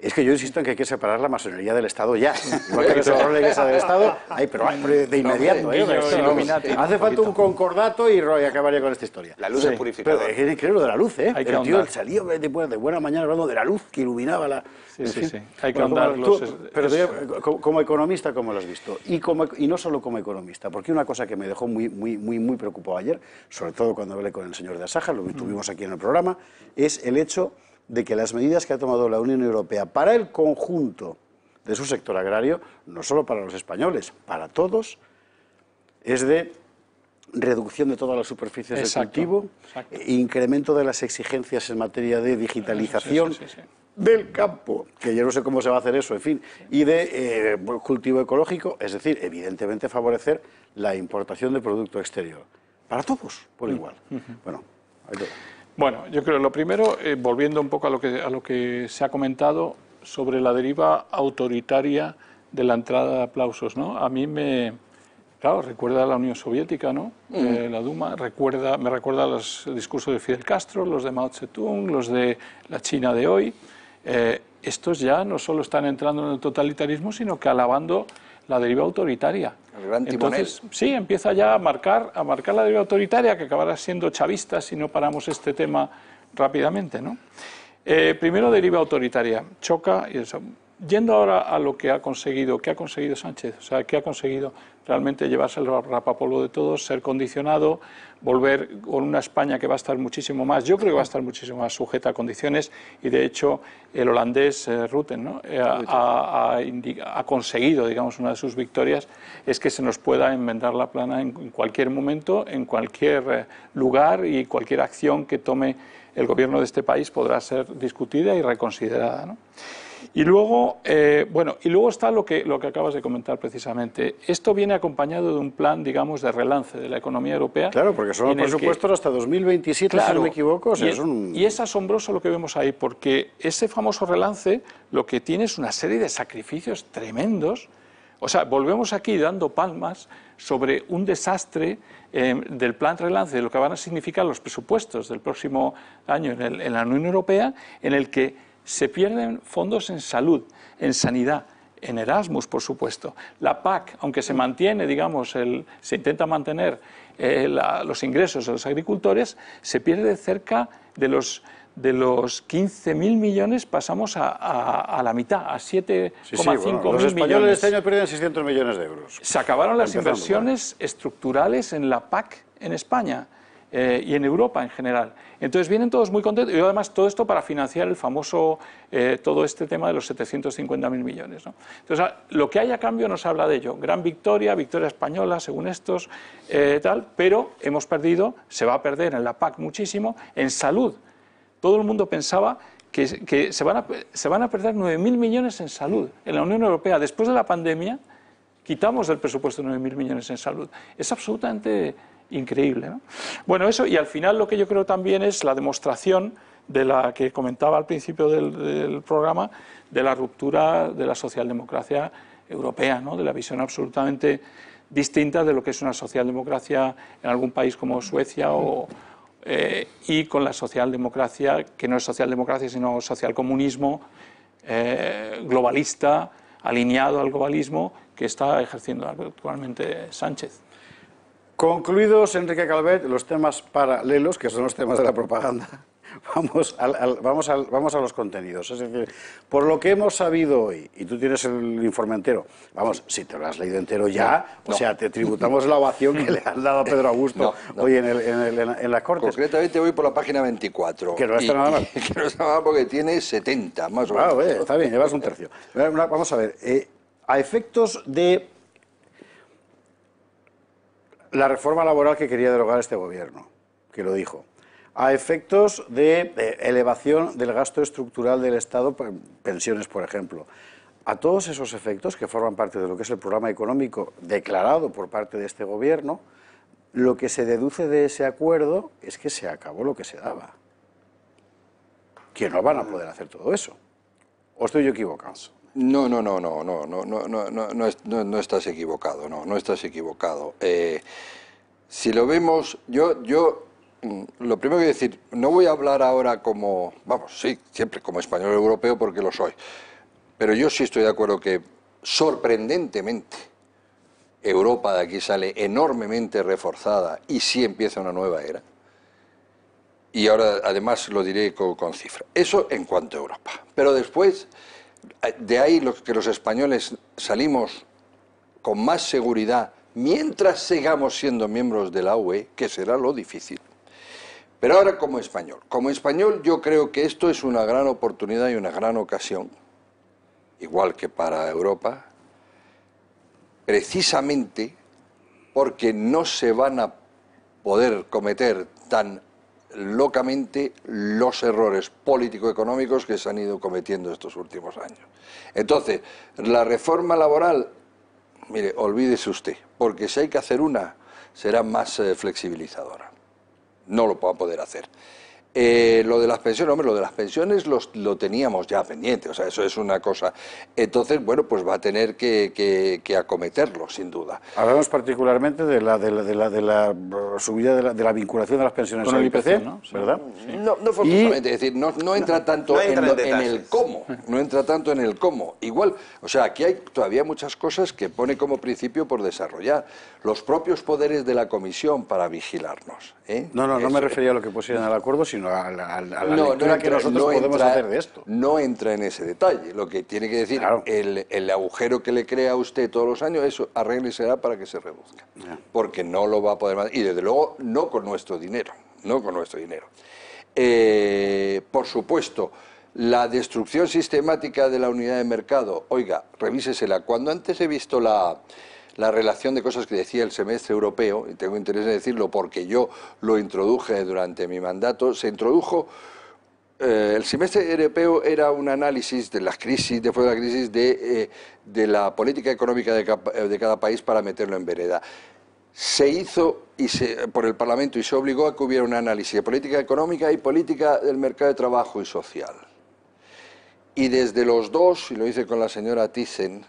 Es que yo insisto en que hay que separar la masonería del Estado ya. Igual que separar la Iglesia del Estado, ay, pero, ay, pero de inmediato. No, ¿eh? yo, yo, no, no, hace falta un concordato y Roy acabaría con esta historia. La luz sí, es purificadora. Pero es increíble lo de la luz, ¿eh? Hay que el tío salió de, de Buena Mañana hablando de la luz que iluminaba la... Sí, sí, sí. Hay que bueno, andarlos, tú, pero es, es... como economista, ¿cómo lo has visto? Y, como, y no solo como economista, porque una cosa que me dejó muy, muy, muy, muy preocupado ayer, sobre todo cuando hablé con el señor de Asaja, lo tuvimos aquí en el programa, es el hecho... de que las medidas que ha tomado la Unión Europea para el conjunto de su sector agrario, no solo para los españoles, para todos, es de reducción de todas las superficies exacto, de cultivo, exacto. incremento de las exigencias en materia de digitalización sí, sí, sí, sí, sí. del campo, que yo no sé cómo se va a hacer eso, en fin, y de eh, cultivo ecológico, es decir, evidentemente favorecer la importación de producto exterior, para todos, por igual. Uh-huh. Bueno, ahí todo. Bueno, yo creo que lo primero, eh, volviendo un poco a lo, que, a lo que se ha comentado sobre la deriva autoritaria de la entrada de aplausos, ¿no? A mí me... Claro, recuerda a la Unión Soviética, ¿no? Mm. Eh, la Duma, recuerda, me recuerda a los discursos de Fidel Castro, los de Mao Tse-tung, los de la China de hoy. Eh, estos ya no solo están entrando en el totalitarismo, sino que alabando la deriva autoritaria. El gran timonel. Entonces, sí, empieza ya a marcar, a marcar la deriva autoritaria, que acabará siendo chavista si no paramos este tema rápidamente, ¿no? Eh, primero, deriva autoritaria. Choca. Y eso. Yendo ahora a lo que ha conseguido, ¿qué ha conseguido Sánchez? O sea, ¿qué ha conseguido realmente llevarse el rapapolvo de todos, ser condicionado, volver con una España que va a estar muchísimo más, yo creo que va a estar muchísimo más sujeta a condiciones, y de hecho el holandés eh, Rutten, ¿no? eh, ha, ha, ha conseguido, digamos, una de sus victorias, es que se nos pueda enmendar la plana en cualquier momento, en cualquier lugar, y cualquier acción que tome el gobierno de este país podrá ser discutida y reconsiderada, ¿no? Y luego, eh, bueno, y luego está lo que, lo que acabas de comentar precisamente. Esto viene acompañado de un plan, digamos, de relance de la economía europea. Claro, porque son presupuestos que, hasta dos mil veintisiete, claro, si no me equivoco. O sea, y, es un... y es asombroso lo que vemos ahí, porque ese famoso relance lo que tiene es una serie de sacrificios tremendos. O sea, volvemos aquí dando palmas sobre un desastre eh, del plan relance, de lo que van a significar los presupuestos del próximo año en, el, en la Unión Europea, en el que se pierden fondos en salud, en sanidad, en Erasmus, por supuesto. La P A C, aunque se mantiene, digamos, el, se intenta mantener eh, la, los ingresos de los agricultores, se pierde cerca de los, de los quince mil millones, pasamos a, a, a la mitad, a siete coma cinco mil sí, sí, bueno, millones. Los españoles este año pierden seiscientos millones de euros. Se acabaron las inversiones ¿verdad? estructurales en la P A C en España. Eh, y en Europa en general. Entonces vienen todos muy contentos, y además todo esto para financiar el famoso, eh, todo este tema de los setecientos cincuenta mil millones, ¿no? Entonces, lo que hay a cambio nos habla de ello. Gran victoria, victoria española, según estos, eh, tal, pero hemos perdido, se va a perder en la P A C muchísimo, en salud. Todo el mundo pensaba que, que se, van a, se van a perder nueve mil millones en salud en la Unión Europea. Después de la pandemia, quitamos del presupuesto nueve mil millones en salud. Es absolutamente... increíble, ¿no? Bueno, eso, y al final lo que yo creo también es la demostración de la que comentaba al principio del, del programa, de la ruptura de la socialdemocracia europea, ¿no? De la visión absolutamente distinta de lo que es una socialdemocracia en algún país como Suecia o, eh, y con la socialdemocracia, que no es socialdemocracia sino socialcomunismo eh, globalista, alineado al globalismo que está ejerciendo actualmente Sánchez. Concluidos, Enrique Calvet, los temas paralelos, que son los temas de la propaganda, vamos, al, al, vamos, al, vamos a los contenidos. Es decir, por lo que hemos sabido hoy, y tú tienes el informe entero, vamos, si te lo has leído entero ya, no, o no. sea, te tributamos la ovación que le han dado a Pedro Augusto no, no. hoy en, el, en, el, en las Cortes. Concretamente voy por la página veinticuatro. Que no está y, nada mal. Que no está mal porque tiene setenta, más o menos. Claro, eh, está bien, llevas un tercio. Vamos a ver, eh, a efectos de... la reforma laboral que quería derogar este gobierno, que lo dijo, a efectos de elevación del gasto estructural del Estado, pensiones, por ejemplo, a todos esos efectos que forman parte de lo que es el programa económico declarado por parte de este gobierno, lo que se deduce de ese acuerdo es que se acabó lo que se daba. Que no van a poder hacer todo eso. ¿O estoy yo equivocado? No, no, no, no, no, no, no, no, no, no, no estás equivocado, no, no estás equivocado. Eh, si lo vemos, yo, yo, lo primero que decir, no voy a hablar ahora como, vamos, sí, siempre como español europeo porque lo soy, pero yo sí estoy de acuerdo que, sorprendentemente, Europa de aquí sale enormemente reforzada y sí empieza una nueva era. Y ahora, además, lo diré con, con cifra. Eso en cuanto a Europa. Pero después, de ahí los, que los españoles salimos con más seguridad, mientras sigamos siendo miembros de la U E, que será lo difícil. Pero ahora como español. Como español yo creo que esto es una gran oportunidad y una gran ocasión, igual que para Europa, precisamente porque no se van a poder cometer tan locamente los errores político-económicos que se han ido cometiendo estos últimos años. Entonces, la reforma laboral, mire, olvídese usted, porque si hay que hacer una, será más eh, flexibilizadora. No lo va a poder hacer. Eh, lo de las pensiones, hombre, lo de las pensiones los, lo teníamos ya pendiente, o sea, eso es una cosa. Entonces, bueno, pues va a tener que, que, que acometerlo, sin duda. Hablamos particularmente de la, de la, de la, de la subida de la, de la vinculación de las pensiones con el I P C, ¿no? ¿Verdad? Sí. No, no forzosamente, y... es decir, no, no entra tanto no entra en, en, en el cómo, no entra tanto en el cómo. Igual, o sea, aquí hay todavía muchas cosas que pone como principio por desarrollar los propios poderes de la Comisión para vigilarnos, ¿eh? No, no, no eso, me refería a lo que pusieran en el acuerdo, sino a la, a la no, lectura no entra, que nosotros no podemos entra, hacer de esto. No entra en ese detalle. Lo que tiene que decir, claro, el, el agujero que le crea a usted todos los años, eso arréglesela para que se reduzca. Yeah. Porque no lo va a poder más. Y desde luego no con nuestro dinero. No con nuestro dinero. Eh, por supuesto, la destrucción sistemática de la unidad de mercado, oiga, revísesela. Cuando antes he visto la... la relación de cosas que decía el semestre europeo, y tengo interés en decirlo porque yo lo introduje durante mi mandato, se introdujo, eh, el semestre europeo era un análisis de las crisis, después de la crisis, de, eh, de la política económica de, de cada país para meterlo en vereda. Se hizo y se, por el Parlamento y se obligó a que hubiera un análisis de política económica y política del mercado de trabajo y social. Y desde los dos, y lo hice con la señora Thyssen,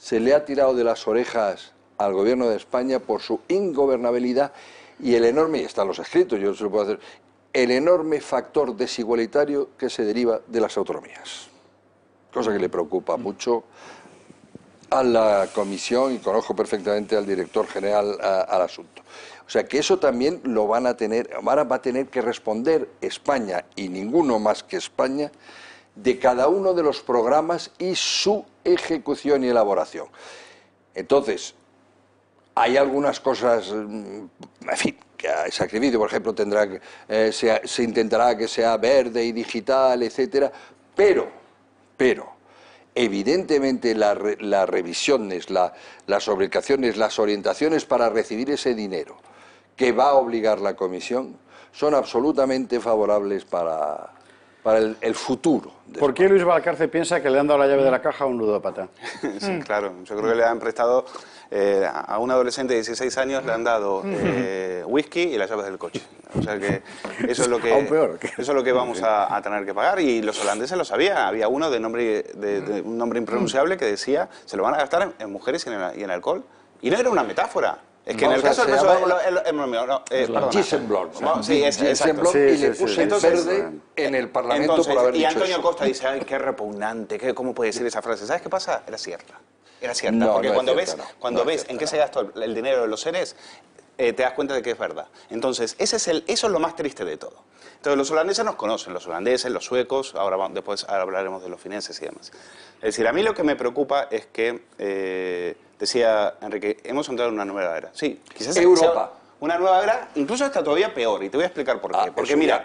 se le ha tirado de las orejas al gobierno de España por su ingobernabilidad y el enorme, y están los escritos, yo se lo puedo hacer, el enorme factor desigualitario que se deriva de las autonomías. Cosa que le preocupa mucho a la Comisión y conozco perfectamente al director general a, al asunto. O sea que eso también lo van a tener, van a, va a tener que responder España y ninguno más que España de cada uno de los programas y su ejecución y elaboración. Entonces, hay algunas cosas, en fin, que hay sacrificio, por ejemplo, tendrá, eh, se, se intentará que sea verde y digital, etcétera, pero, pero, evidentemente las re, la revisiones, la, las obligaciones, las orientaciones para recibir ese dinero que va a obligar la Comisión son absolutamente favorables para... para el, el futuro. ¿Por qué Luis Valcarce piensa que le han dado la llave de la caja a un ludópata? Sí, claro, yo creo que le han prestado eh, a un adolescente de dieciséis años le han dado eh, whisky y las llaves del coche. O sea que eso es lo que, peor, eso es lo que vamos a, a tener que pagar y los holandeses lo sabían. Había uno de nombre de, de un nombre impronunciable que decía se lo van a gastar en, en mujeres y en, y en alcohol. Y no era una metáfora. Es que no, en el caso del peso... Giesenblom. Sí, exacto. Y le puse el verde en el Parlamento entonces, por haber dicho eso. Y Antonio eso. Costa dice, ay, qué repugnante, qué, ¿cómo puede decir esa frase? ¿Sabes qué pasa? Era cierta. Era cierta, no, porque no cuando cierta, ves, no, cuando no ves cierta, en qué no. se gastó el dinero de los seres, eh, te das cuenta de que es verdad. Entonces, ese es el, eso es lo más triste de todo. Entonces, los holandeses nos conocen, los holandeses, los suecos, ahora vamos, después ahora hablaremos de los fineses y demás. Es decir, a mí lo que me preocupa es que... Eh, decía Enrique, hemos entrado en una nueva era. Sí, quizás Europa. Una nueva era, incluso está todavía peor, y te voy a explicar por qué. Ah, porque mira,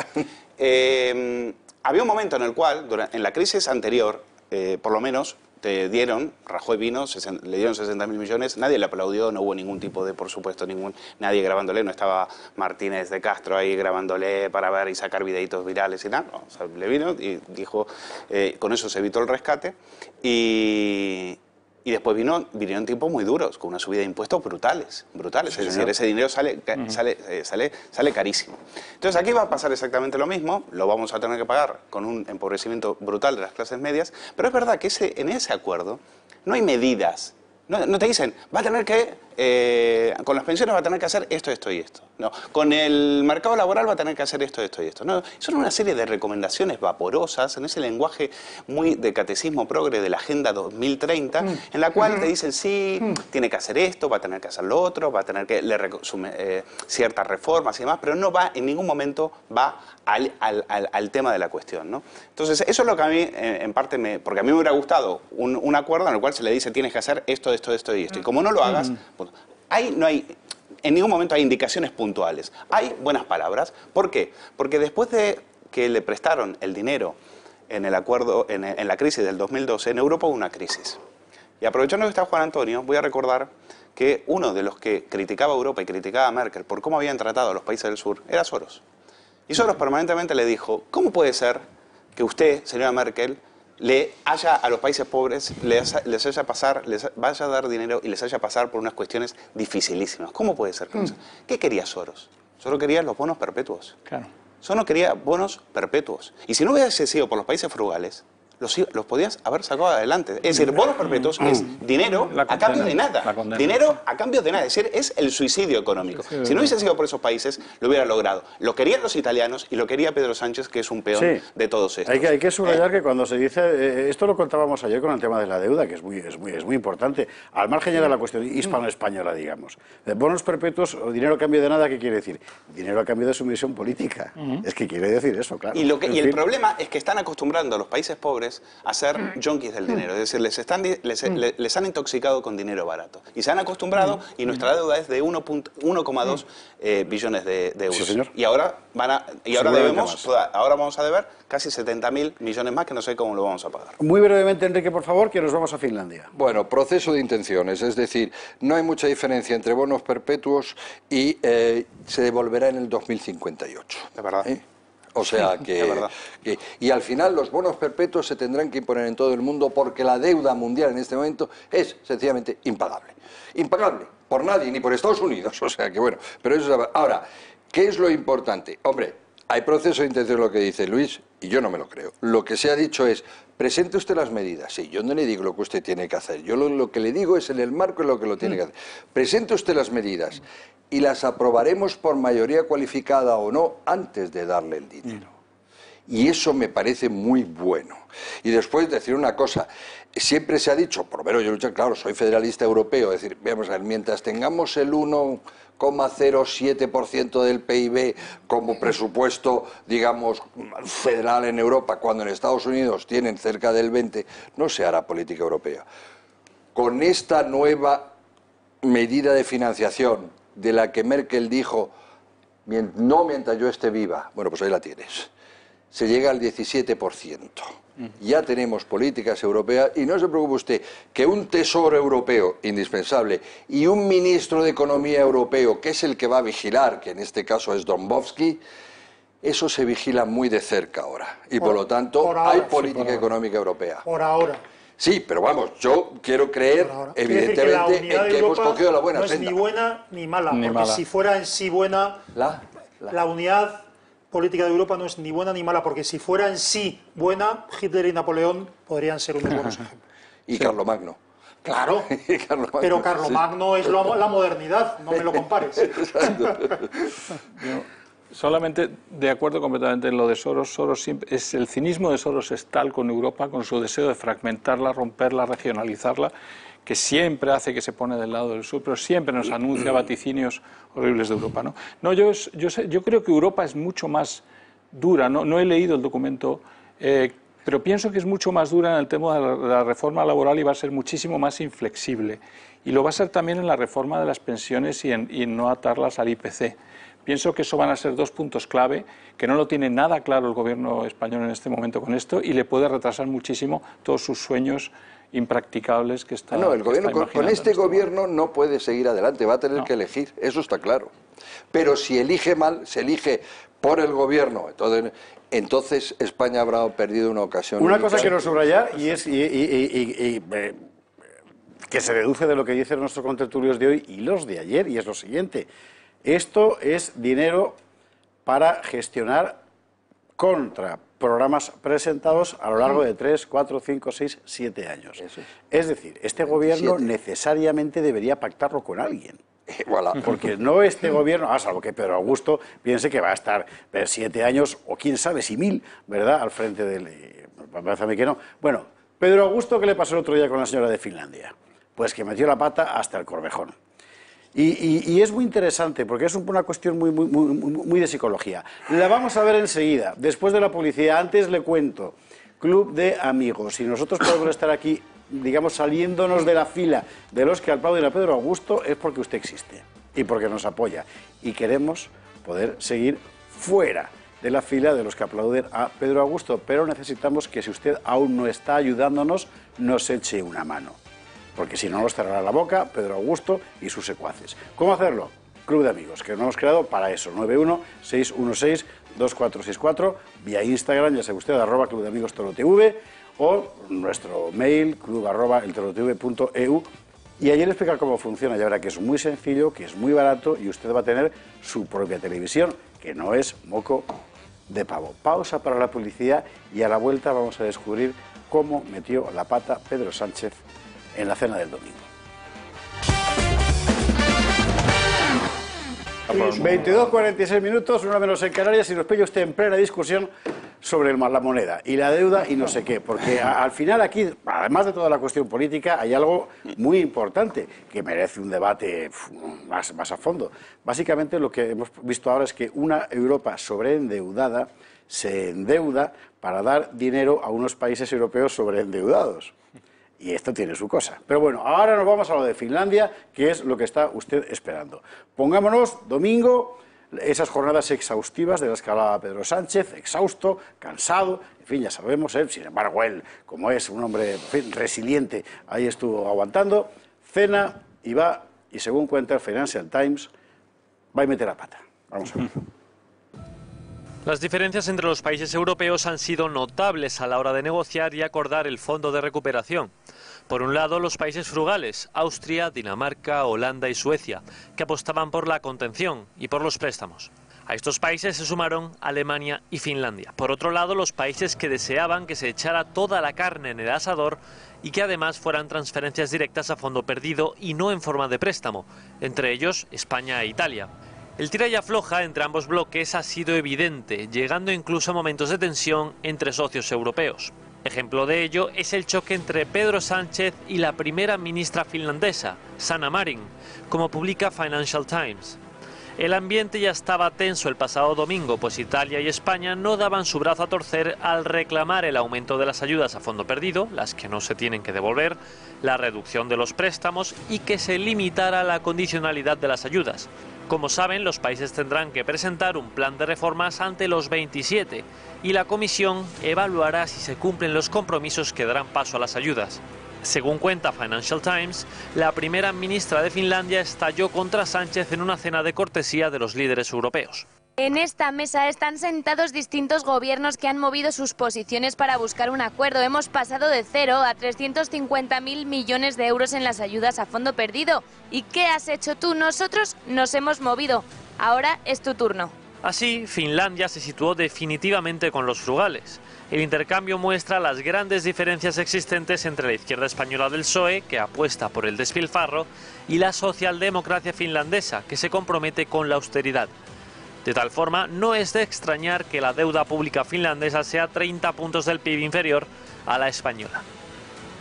eh, había un momento en el cual, durante, en la crisis anterior, eh, por lo menos, te dieron, Rajoy vino, le dieron sesenta mil millones, nadie le aplaudió, no hubo ningún tipo de, por supuesto, ningún nadie grabándole, no estaba Martínez de Castro ahí grabándole para ver y sacar videitos virales y nada, no, o sea, le vino y dijo, eh, con eso se evitó el rescate y... Y después vino, vinieron tiempos muy duros, con una subida de impuestos brutales, brutales. Sí, es decir, señor. Ese dinero sale, uh-huh. sale, eh, sale, sale carísimo. Entonces aquí va a pasar exactamente lo mismo, lo vamos a tener que pagar con un empobrecimiento brutal de las clases medias, pero es verdad que ese, en ese acuerdo no hay medidas. No, no te dicen, va a tener que, eh, con las pensiones va a tener que hacer esto, esto y esto. No, con el mercado laboral va a tener que hacer esto, esto y esto. No, son una serie de recomendaciones vaporosas en ese lenguaje muy de catecismo progre de la Agenda dos mil treinta, mm. en la cual mm. te dicen, sí, mm. tiene que hacer esto, va a tener que hacer lo otro, va a tener que le resume, eh, ciertas reformas y demás, pero no va, en ningún momento va al, al, al, al tema de la cuestión, ¿no? Entonces, eso es lo que a mí, en, en parte, me, porque a mí me hubiera gustado un, un acuerdo en el cual se le dice, tienes que hacer esto, esto, esto y esto. Y como no lo hagas, pues, hay, no hay, en ningún momento hay indicaciones puntuales. Hay buenas palabras. ¿Por qué? Porque después de que le prestaron el dinero en el acuerdo, en, en la crisis del dos mil doce, en Europa hubo una crisis. Y aprovechando que está Juan Antonio, voy a recordar que uno de los que criticaba a Europa y criticaba a Merkel por cómo habían tratado a los países del sur era Soros. Y Soros permanentemente le dijo, ¿cómo puede ser que usted, señora Merkel, le haya a los países pobres, les, les haya pasar, les vaya a dar dinero y les haya pasar por unas cuestiones dificilísimas? ¿Cómo puede ser? Mm. ¿Qué quería Soros? Soros quería los bonos perpetuos. Claro. Soros quería bonos perpetuos. Y si no hubiese sido por los países frugales, los, los podías haber sacado adelante. Es decir, bonos perpetuos mm. es dinero condena, a cambio de nada. Dinero a cambio de nada. Es decir, es el suicidio económico. Sí, sí, si no hubiese sido por esos países, lo hubiera logrado. Lo querían los italianos y lo quería Pedro Sánchez, que es un peón sí. de todos estos. Hay que, hay que subrayar eh. que cuando se dice... Eh, esto lo contábamos ayer con el tema de la deuda, que es muy, es muy, es muy importante. Al margen ya de la cuestión hispano-española, digamos. De bonos perpetuos o dinero a cambio de nada, ¿qué quiere decir? Dinero a cambio de sumisión política. Uh-huh. Es que quiere decir eso, claro. Y, lo que, y el problema es que están acostumbrando a los países pobres a ser yonkis del dinero, es decir, les, están, les, les, les han intoxicado con dinero barato y se han acostumbrado y nuestra deuda es de uno coma dos eh, billones de, de euros. Sí, señor. Y ahora van a, y ahora debemos, toda, ahora vamos a deber casi setenta mil millones más que no sé cómo lo vamos a pagar. Muy brevemente, Enrique, por favor, que nos vamos a Finlandia. Bueno, proceso de intenciones, es decir, no hay mucha diferencia entre bonos perpetuos y eh, se devolverá en el dos mil cincuenta y ocho. De verdad. ¿Eh? O sea que, que... Y al final los bonos perpetuos se tendrán que imponer en todo el mundo porque la deuda mundial en este momento es sencillamente impagable. Impagable por nadie, ni por Estados Unidos. O sea que bueno, pero eso es... Ahora, ¿qué es lo importante? Hombre, hay proceso de intención, lo que dice Luis, y yo no me lo creo. Lo que se ha dicho es, presente usted las medidas. Sí, yo no le digo lo que usted tiene que hacer. Yo lo, lo que le digo es en el marco de lo que lo tiene que hacer. Presente usted las medidas. Y las aprobaremos por mayoría cualificada o no antes de darle el dinero. Y eso me parece muy bueno. Y después decir una cosa, siempre se ha dicho, por lo menos yo lucho, claro, soy federalista europeo, es decir, vamos a ver, mientras tengamos el uno coma cero siete por ciento del P I B como presupuesto, digamos, federal en Europa, cuando en Estados Unidos tienen cerca del veinte por ciento, no se hará política europea. Con esta nueva medida de financiación, de la que Merkel dijo, no mientras yo esté viva, bueno, pues ahí la tienes, se llega al diecisiete por ciento. Ya tenemos políticas europeas y no se preocupe usted que un tesoro europeo indispensable y un ministro de Economía europeo, que es el que va a vigilar, que en este caso es Dombrovskis, eso se vigila muy de cerca ahora. Y por, por lo tanto, por ahora, hay política sí, económica europea. Por ahora. Sí, pero vamos, yo quiero creer, evidentemente, que en que hemos cogido la buena senda. No es ni buena ni mala, ni porque mala. Si fuera en sí buena, la, la. la unidad política de Europa no es ni buena ni mala, porque si fuera en sí buena, Hitler y Napoleón podrían ser unos buenos ejemplos. Y sí. Carlomagno. Claro, Carlo Magno, pero Carlomagno sí. es lo, la modernidad, no me lo compares. Exacto. Solamente de acuerdo completamente en lo de Soros, Soros siempre, es, el cinismo de Soros es tal con Europa, con su deseo de fragmentarla, romperla, regionalizarla, que siempre hace que se pone del lado del sur, pero siempre nos anuncia vaticinios horribles de Europa, ¿no? No, yo, es, yo, sé, yo creo que Europa es mucho más dura, no, no he leído el documento, eh, pero pienso que es mucho más dura en el tema de la, de la reforma laboral y va a ser muchísimo más inflexible. Y lo va a ser también en la reforma de las pensiones y en, y en no atarlas al I P C. Pienso que eso van a ser dos puntos clave, que no lo tiene nada claro el gobierno español en este momento con esto y le puede retrasar muchísimo todos sus sueños impracticables que está. No, el gobierno con, con este, este gobierno momento. No puede seguir adelante, va a tener no. que elegir, eso está claro. Pero si elige mal, se elige por el gobierno, entonces, entonces España habrá perdido una ocasión. Una cosa que quiero subrayar y es y, y, y, y, y, eh, que se deduce de lo que dicen nuestros contertulios de hoy y los de ayer, y es lo siguiente: esto es dinero para gestionar contra programas presentados a lo largo de tres, cuatro, cinco, seis, siete años. Eso es. Es decir, este gobierno siete. necesariamente debería pactarlo con alguien. Voilà. Porque no este gobierno, ah, salvo que Pedro Augusto piense que va a estar siete años o quién sabe si mil, ¿verdad?, al frente del... Me parece a mí que no. Bueno, Pedro Augusto, ¿qué le pasó el otro día con la señora de Finlandia? Pues que metió la pata hasta el corvejón. Y, y, y es muy interesante porque es una cuestión muy, muy, muy, muy de psicología. La vamos a ver enseguida, después de la publicidad. Antes le cuento, Club de Amigos, y nosotros podemos estar aquí, digamos, saliéndonos de la fila de los que aplauden a Pedro Augusto, es porque usted existe y porque nos apoya. Y queremos poder seguir fuera de la fila de los que aplauden a Pedro Augusto, pero necesitamos que, si usted aún no está ayudándonos, nos eche una mano. Porque si no, nos cerrará la boca Pedro Augusto y sus secuaces. ¿Cómo hacerlo? Club de Amigos, que nos hemos creado para eso. nueve uno seis uno seis dos cuatro seis cuatro, vía Instagram, ya sabe usted, arroba Club de Amigos Toro T V, o nuestro mail, club arroba el toro t v punto e u. Y ayer explicar cómo funciona, ya verá que es muy sencillo, que es muy barato, y usted va a tener su propia televisión, que no es moco de pavo. Pausa para la publicidad y a la vuelta vamos a descubrir cómo metió la pata Pedro Sánchez en la cena del domingo. veintidós cuarenta y seis minutos, una menos en Canarias, y nos pilla usted en plena discusión sobre la moneda y la deuda y no sé qué, porque al final aquí, además de toda la cuestión política, hay algo muy importante que merece un debate más, más a fondo. Básicamente lo que hemos visto ahora es que una Europa sobreendeudada se endeuda para dar dinero a unos países europeos sobreendeudados. Y esto tiene su cosa. Pero bueno, ahora nos vamos a lo de Finlandia, que es lo que está usted esperando. Pongámonos, domingo, esas jornadas exhaustivas de las que hablaba Pedro Sánchez, exhausto, cansado, en fin, ya sabemos, ¿eh? Sin embargo, él, como es un hombre, en fin, resiliente, ahí estuvo aguantando, cena y va, y según cuenta el Financial Times, va y mete la pata. Vamos a ver. Las diferencias entre los países europeos han sido notables a la hora de negociar y acordar el fondo de recuperación. Por un lado, los países frugales, Austria, Dinamarca, Holanda y Suecia, que apostaban por la contención y por los préstamos. A estos países se sumaron Alemania y Finlandia. Por otro lado, los países que deseaban que se echara toda la carne en el asador y que además fueran transferencias directas a fondo perdido y no en forma de préstamo, entre ellos España e Italia. El tira y afloja entre ambos bloques ha sido evidente, llegando incluso a momentos de tensión entre socios europeos. Ejemplo de ello es el choque entre Pedro Sánchez y la primera ministra finlandesa, Sanna Marin, como publica Financial Times. El ambiente ya estaba tenso el pasado domingo, pues Italia y España no daban su brazo a torcer al reclamar el aumento de las ayudas a fondo perdido, las que no se tienen que devolver, la reducción de los préstamos y que se limitara la condicionalidad de las ayudas. Como saben, los países tendrán que presentar un plan de reformas ante los veintisiete y la Comisión evaluará si se cumplen los compromisos que darán paso a las ayudas. Según cuenta Financial Times, la primera ministra de Finlandia estalló contra Sánchez en una cena de cortesía de los líderes europeos. En esta mesa están sentados distintos gobiernos que han movido sus posiciones para buscar un acuerdo. Hemos pasado de cero a trescientos cincuenta mil millones de euros en las ayudas a fondo perdido. ¿Y qué has hecho tú? Nosotros nos hemos movido. Ahora es tu turno. Así, Finlandia se situó definitivamente con los frugales. El intercambio muestra las grandes diferencias existentes entre la izquierda española del P S O E, que apuesta por el despilfarro, y la socialdemocracia finlandesa, que se compromete con la austeridad. De tal forma, no es de extrañar que la deuda pública finlandesa sea treinta puntos del P I B inferior a la española.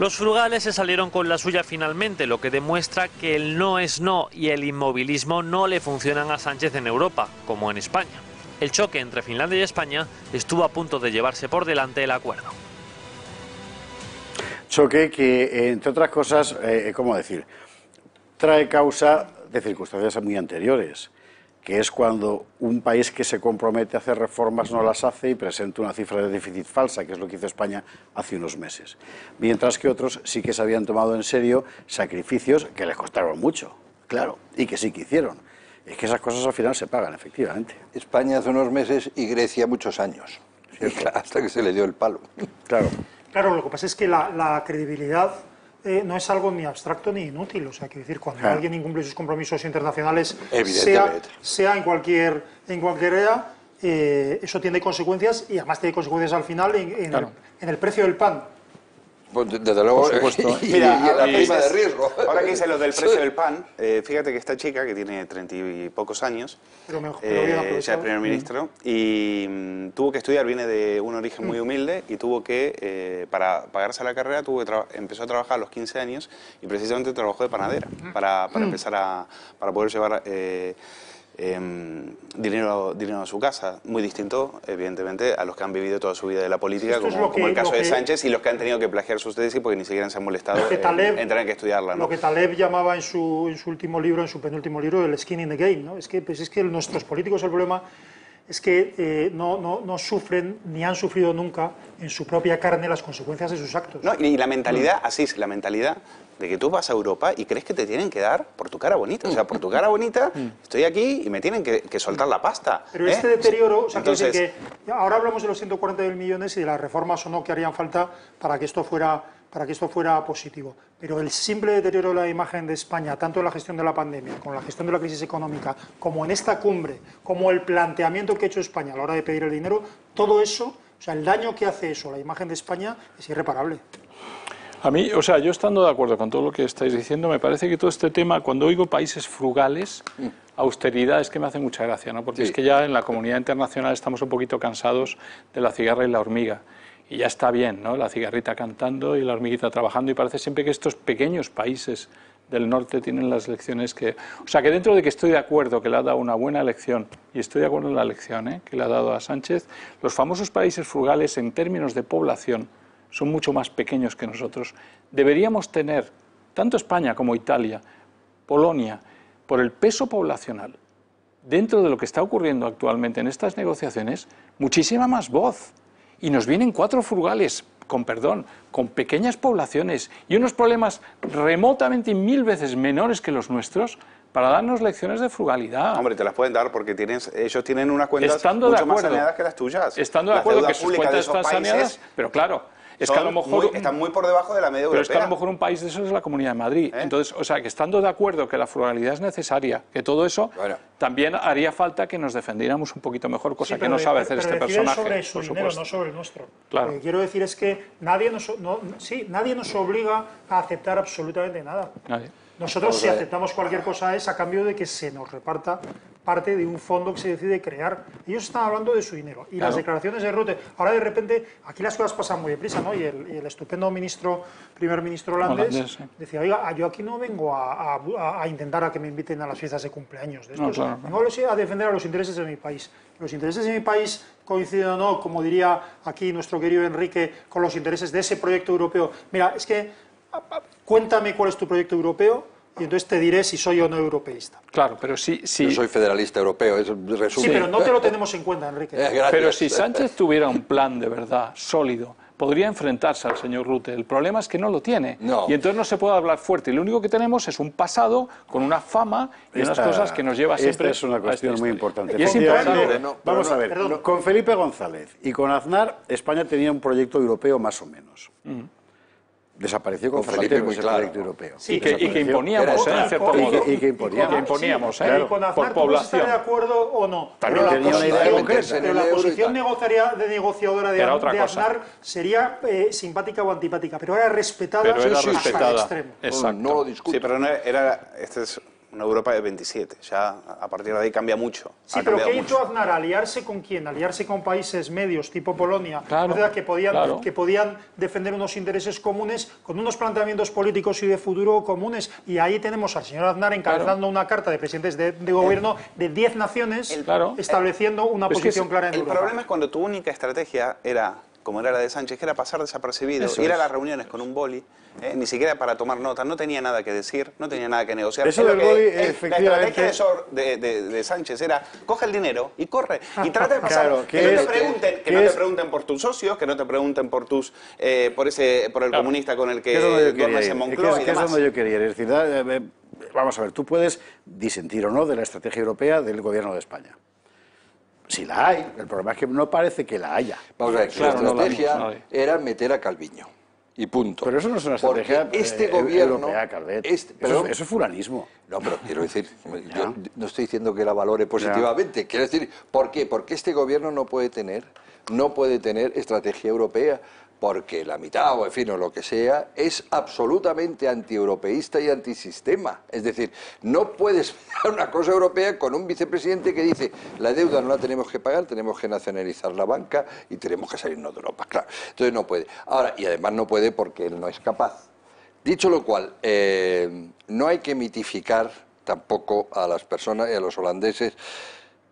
Los frugales se salieron con la suya finalmente, lo que demuestra que el no es no y el inmovilismo no le funcionan a Sánchez en Europa, como en España. El choque entre Finlandia y España estuvo a punto de llevarse por delante el acuerdo. Choque que, entre otras cosas, eh, ¿cómo decir?, trae causa de circunstancias muy anteriores. que es cuando un país que se compromete a hacer reformas no las hace y presenta una cifra de déficit falsa, que es lo que hizo España hace unos meses. Mientras que otros sí que se habían tomado en serio sacrificios que les costaron mucho, claro, y que sí que hicieron. Es que esas cosas al final se pagan, efectivamente. España hace unos meses y Grecia muchos años, hasta que se le dio el palo. Claro, claro, lo que pasa es que la, la credibilidad... Eh, no es algo ni abstracto ni inútil, o sea, quiero decir, cuando claro. alguien incumple sus compromisos internacionales, sea, sea en cualquier en cualquier área, eh, eso tiene consecuencias y además tiene consecuencias al final en, en, claro. el, en el precio del pan. Pues desde luego, por supuesto. y, Mira, y, y la prima de riesgo. Ahora que dice lo del precio del pan, eh, fíjate que esta chica que tiene treinta y pocos años, pero mejor, eh, ya es primer ministro, mm. y mm, tuvo que estudiar, viene de un origen mm. muy humilde y tuvo que, eh, para pagarse la carrera, tuvo que empezó a trabajar a los quince años y precisamente trabajó de panadera mm. para, para mm. empezar a para poder llevar... Eh, Eh, dinero, dinero a su casa, muy distinto evidentemente a los que han vivido toda su vida de la política, como, que, como el caso que, de Sánchez y los que han tenido que plagiar sus tesis porque ni siquiera se han molestado en, Taleb, en tener que estudiarla, ¿no? Lo que Taleb llamaba en su, en su último libro, en su penúltimo libro, el skin in the game, ¿no? Es que, pues es que nuestros políticos, el problema es que eh, no, no, no sufren ni han sufrido nunca en su propia carne las consecuencias de sus actos. No, y la mentalidad, así es, la mentalidad de que tú vas a Europa y crees que te tienen que dar por tu cara bonita. O sea, por tu cara bonita estoy aquí y me tienen que, que soltar la pasta. Pero ¿eh? Este deterioro... O sea, entonces... que ahora hablamos de los ciento cuarenta mil millones y de las reformas o no que harían falta para que esto fuera, para que esto fuera positivo. Pero el simple deterioro de la imagen de España, tanto en la gestión de la pandemia, como en la gestión de la crisis económica, como en esta cumbre, como el planteamiento que ha hecho España a la hora de pedir el dinero, todo eso, o sea, el daño que hace eso a la imagen de España es irreparable. A mí, o sea, yo estando de acuerdo con todo lo que estáis diciendo, me parece que todo este tema, cuando oigo países frugales, austeridad, es que me hace mucha gracia, ¿no? Porque sí. es que ya en la comunidad internacional estamos un poquito cansados de la cigarra y la hormiga. Y ya está bien, ¿no? La cigarrita cantando y la hormiguita trabajando, y parece siempre que estos pequeños países del norte tienen las lecciones que... O sea, que dentro de que estoy de acuerdo que le ha dado una buena lección, y estoy de acuerdo en la lección, ¿eh?, que le ha dado a Sánchez, los famosos países frugales en términos de población son mucho más pequeños que nosotros. Deberíamos tener, tanto España como Italia, Polonia, por el peso poblacional, dentro de lo que está ocurriendo actualmente en estas negociaciones, muchísima más voz. Y nos vienen cuatro frugales, con perdón, con pequeñas poblaciones y unos problemas remotamente mil veces menores que los nuestros, para darnos lecciones de frugalidad. Hombre, te las pueden dar porque tienes, ellos tienen unas cuentas estando mucho de acuerdo, más saneadas que las tuyas. Estando de acuerdo que sus cuentas están saneadas, pero claro... Es que a lo mejor, muy, están muy por debajo de la media europea. Pero es que a lo mejor un país de esos es la Comunidad de Madrid. ¿Eh? Entonces, o sea, que estando de acuerdo que la frugalidad es necesaria, que todo eso, bueno, también haría falta que nos defendiéramos un poquito mejor, cosa sí, que no sabe hacer pero este personaje. Sobre su por dinero, supuesto. No sobre el nuestro. Claro. Lo que quiero decir es que nadie nos, no, sí, nadie nos obliga a aceptar absolutamente nada. Nadie. Nosotros, si aceptamos cualquier cosa, es a cambio de que se nos reparta parte de un fondo que se decide crear. Ellos están hablando de su dinero. Y claro, las declaraciones de Rutte... Ahora, de repente, aquí las cosas pasan muy deprisa, ¿no? Y el, y el estupendo ministro, primer ministro holandés, holandés sí. decía, oiga, yo aquí no vengo a, a, a intentar a que me inviten a las fiestas de cumpleaños. De estos. No, claro, claro. Vengo a defender a los intereses de mi país. Los intereses de mi país coinciden o no, como diría aquí nuestro querido Enrique, con los intereses de ese proyecto europeo. Mira, es que... Cuéntame cuál es tu proyecto europeo y entonces te diré si soy o no europeísta. Claro, pero sí... sí. Yo soy federalista europeo, eso resume. Sí, pero no te lo tenemos en cuenta, Enrique. Eh, pero si Sánchez tuviera un plan de verdad sólido, podría enfrentarse al señor Rutte. El problema es que no lo tiene. No. Y entonces no se puede hablar fuerte. Y lo único que tenemos es un pasado con una fama y esta, unas cosas que nos lleva siempre... Esta es una cuestión muy importante. Y es importante. No, vamos no, a ver, perdón. Con Felipe González y con Aznar, España tenía un proyecto europeo más o menos. Mm. Desapareció con, con Felipe, pues, claro, el proyecto europeo. Sí, y, que, y que imponíamos, en cierto modo. Y que imponíamos, ¿eh? Por población. ¿De acuerdo o no? También pero tenía una idea concreta. Pero la posición de negociadora de Aznar sería eh, simpática o antipática, pero era respetada, pero era hasta respetada. El extremo. Exacto. No lo discuto. Sí, pero no era... Este es una Europa de veintisiete, ya a partir de ahí cambia mucho. Sí, pero ¿qué hizo Aznar? ¿Aliarse con quién? Aliarse con países medios, tipo Polonia, claro, ¿verdad? Que, podían, claro. que podían defender unos intereses comunes, con unos planteamientos políticos y de futuro comunes. Y ahí tenemos al señor Aznar encabezando claro. una carta de presidentes de, de gobierno de diez naciones, el, claro, estableciendo una el, posición es, clara en el Europa. El problema es cuando tu única estrategia era como era la de Sánchez, que era pasar desapercibido, eso ir es. a las reuniones con un boli, eh, ni siquiera para tomar nota, no tenía nada que decir, no tenía nada que negociar. Eso del boli, eh, efectivamente... La estrategia de, de, de Sánchez era, coge el dinero y corre, y trata de pasar, claro, que, que, no, es, te pregunten, que, que no te pregunten por tus socios, que no te pregunten por tus eh, por ese por el claro. comunista con el que duermes en Moncloa y demás. Es que eso es donde yo quería ir, es decir, eh, vamos a ver, tú puedes disentir o no de la estrategia europea del gobierno de España. Si la hay, el problema es que no parece que la haya. Vamos a ver, claro, la estrategia no la era meter a Calviño. Y punto. Pero eso no es una estrategia porque este eh, gobierno, europea, Calvet. Este, pero, eso, eso es fulanismo. No, pero quiero decir, yo no estoy diciendo que la valore positivamente. Ya. Quiero decir, ¿por qué? Porque este gobierno no puede tener, no puede tener estrategia europea. Porque la mitad, o en fin, o lo que sea, es absolutamente antieuropeísta y antisistema. Es decir, no puedes mirar una cosa europea con un vicepresidente que dice la deuda no la tenemos que pagar, tenemos que nacionalizar la banca y tenemos que salirnos de Europa, claro. Entonces no puede. Ahora, y además no puede porque él no es capaz. Dicho lo cual, eh, no hay que mitificar tampoco a las personas y a los holandeses.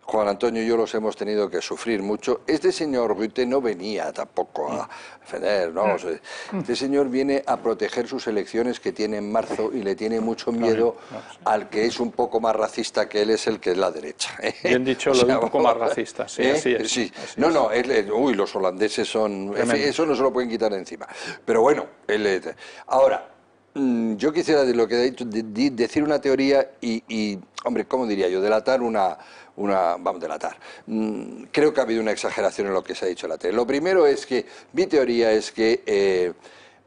Juan Antonio y yo los hemos tenido que sufrir mucho. Este señor Rutte no venía tampoco a defender, ¿no? Este señor viene a proteger sus elecciones que tiene en marzo y le tiene mucho miedo al que es un poco más racista que él, es el que es la derecha. ¿eh? Bien dicho, lo de o sea, un poco más racista, sí, ¿eh? así es. Sí. Así no, es. no, él, uy, los holandeses son... En fin, eso no se lo pueden quitar encima. Pero bueno, él... Ahora, yo quisiera de lo que he dicho, de, de decir una teoría y, y, hombre, ¿cómo diría yo? Delatar una... Una, vamos a delatar. Mm, creo que ha habido una exageración en lo que se ha dicho en la tele. Lo primero es que, mi teoría es que eh,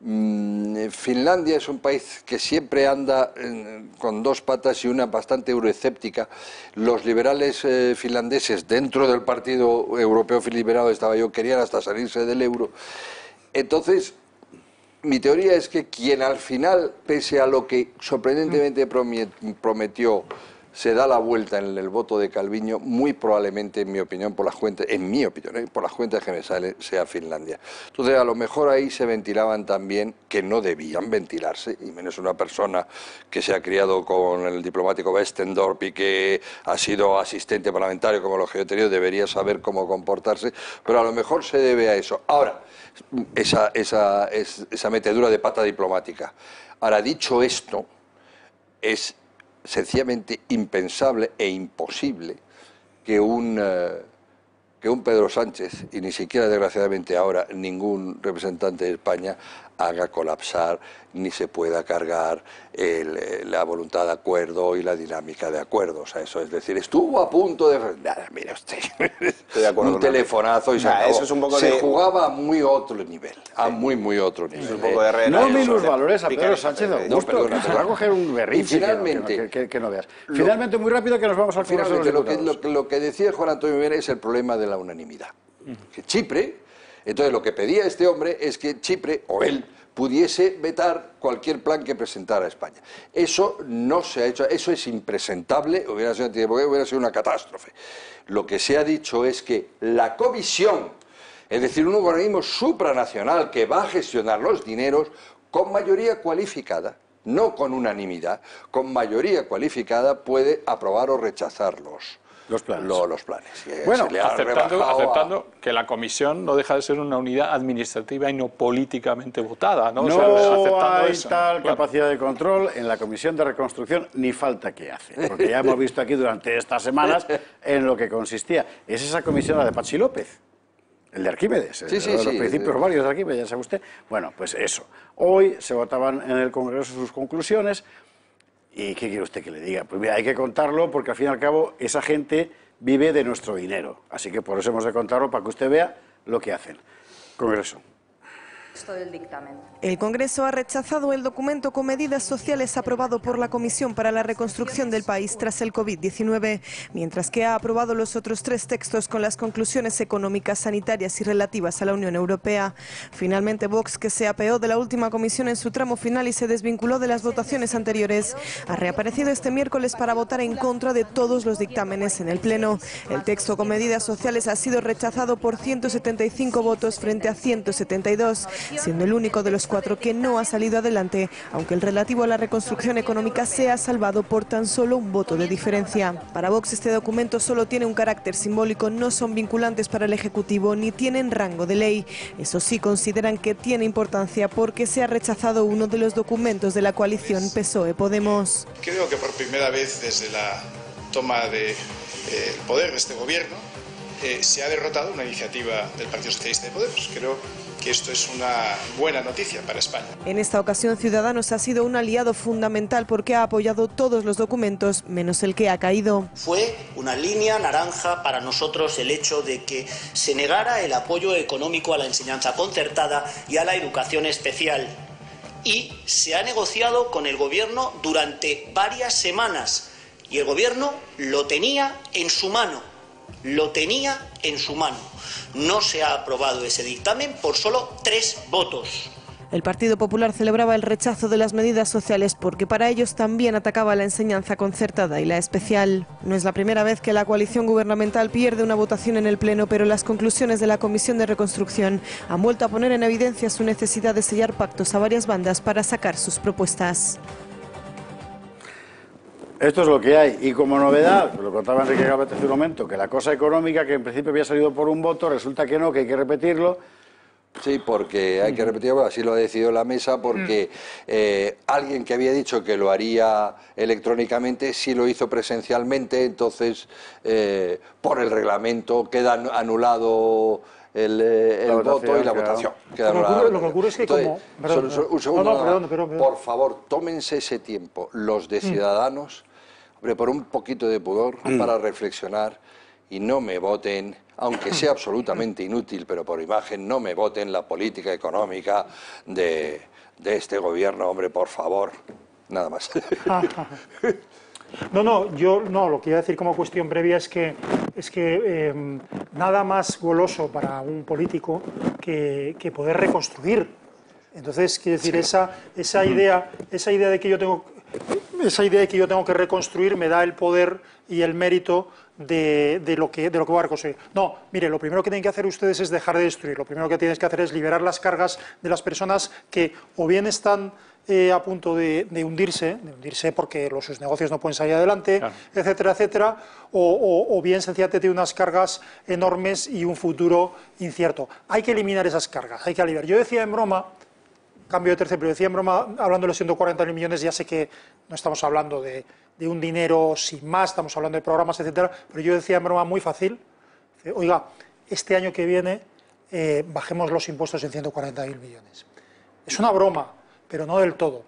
mm, Finlandia es un país que siempre anda eh, con dos patas y una bastante euroescéptica. Los liberales eh, finlandeses dentro del Partido Europeo Liberado, estaba yo, querían hasta salirse del euro. Entonces, mi teoría es que quien al final, pese a lo que sorprendentemente prometió, se da la vuelta en el voto de Calviño, muy probablemente, en mi opinión, por las cuentas, en mi opinión, ¿eh? por las cuentas que me sale, sea Finlandia. Entonces, a lo mejor ahí se ventilaban también, que no debían ventilarse, y menos una persona que se ha criado con el diplomático Westendorp y que ha sido asistente parlamentario, como los que yo he tenido, debería saber cómo comportarse, pero a lo mejor se debe a eso. Ahora, esa, esa, es, esa metedura de pata diplomática. Ahora, dicho esto, es... sencillamente impensable e imposible que un, eh, que un Pedro Sánchez, y ni siquiera desgraciadamente ahora ningún representante de España, haga colapsar ni se pueda cargar el, la voluntad de acuerdo y la dinámica de acuerdo. O sea, eso es decir, estuvo a punto de... Nada, mire usted, estoy de acuerdo, un telefonazo y se nah, acabó. Eso es un poco se de... jugaba a muy otro nivel, a muy, muy otro nivel. Es un poco de re no menos valores a Pedro Sánchez de Augusto, no, perdona, que se va a coger un berrinche finalmente, que, no, que, que, que no veas. Finalmente, muy rápido, que nos vamos al final. Finalmente, lo que, lo, lo que decía Juan Antonio Rivera es el problema de la unanimidad. Que Chipre... Entonces, lo que pedía este hombre es que Chipre, o él, pudiese vetar cualquier plan que presentara España. Eso no se ha hecho, eso es impresentable, hubiera sido, hubiera sido una catástrofe. Lo que se ha dicho es que la Comisión, es decir, un organismo supranacional que va a gestionar los dineros con mayoría cualificada, no con unanimidad, con mayoría cualificada puede aprobar o rechazarlos. Los planes. Lo, los planes. Bueno, aceptando, aceptando a... que la comisión no deja de ser una unidad administrativa y no políticamente votada. No, no o sea, hay eso, tal claro. capacidad de control en la comisión de reconstrucción, ni falta que hace. Porque ya hemos visto aquí durante estas semanas en lo que consistía. Es esa comisión, la de Patxi López. El de Arquímedes, sí, sí, los sí, principios sí. varios de Arquímedes, ya sabe usted. Bueno, pues eso. Hoy se votaban en el Congreso sus conclusiones. ¿Y qué quiere usted que le diga? Pues mira, hay que contarlo porque al fin y al cabo esa gente vive de nuestro dinero. Así que por eso hemos de contarlo para que usted vea lo que hacen. Congreso. Del dictamen. El Congreso ha rechazado el documento con medidas sociales aprobado por la Comisión para la Reconstrucción del País tras el COVID diecinueve, mientras que ha aprobado los otros tres textos con las conclusiones económicas, sanitarias y relativas a la Unión Europea. Finalmente, Vox, que se apeó de la última comisión en su tramo final y se desvinculó de las votaciones anteriores, ha reaparecido este miércoles para votar en contra de todos los dictámenes en el Pleno. El texto con medidas sociales ha sido rechazado por ciento setenta y cinco votos frente a ciento setenta y dos. siendo el único de los cuatro que no ha salido adelante, aunque el relativo a la reconstrucción económica se ha salvado por tan solo un voto de diferencia. Para Vox este documento solo tiene un carácter simbólico, no son vinculantes para el Ejecutivo ni tienen rango de ley. Eso sí, consideran que tiene importancia porque se ha rechazado uno de los documentos de la coalición P S O E Podemos. Creo que por primera vez desde la toma del eh, poder de este gobierno eh, se ha derrotado una iniciativa del Partido Socialista de Podemos. Creo que esto es una buena noticia para España. En esta ocasión Ciudadanos ha sido un aliado fundamental porque ha apoyado todos los documentos menos el que ha caído. Fue una línea naranja para nosotros el hecho de que se negara el apoyo económico a la enseñanza concertada y a la educación especial. Y se ha negociado con el Gobierno durante varias semanas y el Gobierno lo tenía en su mano, lo tenía en su mano. No se ha aprobado ese dictamen por solo tres votos. El Partido Popular celebraba el rechazo de las medidas sociales porque para ellos también atacaba la enseñanza concertada y la especial. No es la primera vez que la coalición gubernamental pierde una votación en el Pleno, pero las conclusiones de la Comisión de Reconstrucción han vuelto a poner en evidencia su necesidad de sellar pactos a varias bandas para sacar sus propuestas. Esto es lo que hay. Y como novedad, lo contaba Enrique Gálvez hace un momento, que la cosa económica, que en principio había salido por un voto, resulta que no, que hay que repetirlo. Sí, porque hay que repetirlo, así lo ha decidido la mesa, porque eh, alguien que había dicho que lo haría electrónicamente, sí lo hizo presencialmente, entonces eh, por el reglamento queda anulado el, el voto votación, y la claro. votación. Queda lo, ocurre, lo que ocurre es que entonces, como... Perdón, solo, un segundo, no, no, perdón, perdón, perdón. Por favor, tómense ese tiempo, los de Ciudadanos, hombre, por un poquito de pudor, para reflexionar y no me voten... aunque sea absolutamente inútil, pero por imagen, no me voten la política económica de, de este gobierno, hombre, por favor, nada más. No, no, yo no, lo que iba a decir como cuestión previa es que, es que eh, nada más goloso para un político que, que poder reconstruir. Entonces, quiero decir, sí. esa, esa, idea, esa idea de que yo tengo... Esa idea de que yo tengo que reconstruir me da el poder y el mérito de, de, lo que, de lo que voy a reconstruir. No, mire, lo primero que tienen que hacer ustedes es dejar de destruir. Lo primero que tienes que hacer es liberar las cargas de las personas que o bien están eh, a punto de, de hundirse, de hundirse porque los, sus negocios no pueden salir adelante, claro. etcétera, etcétera, o, o, o bien sencillamente tienen unas cargas enormes y un futuro incierto. Hay que eliminar esas cargas, hay que aliviar. Yo decía en broma... Cambio de tercio, pero decía en broma, hablando de los ciento cuarenta mil millones, ya sé que no estamos hablando de, de un dinero sin más, estamos hablando de programas, etcétera, pero yo decía en broma muy fácil, oiga, este año que viene eh, bajemos los impuestos en ciento cuarenta mil millones. Es una broma, pero no del todo.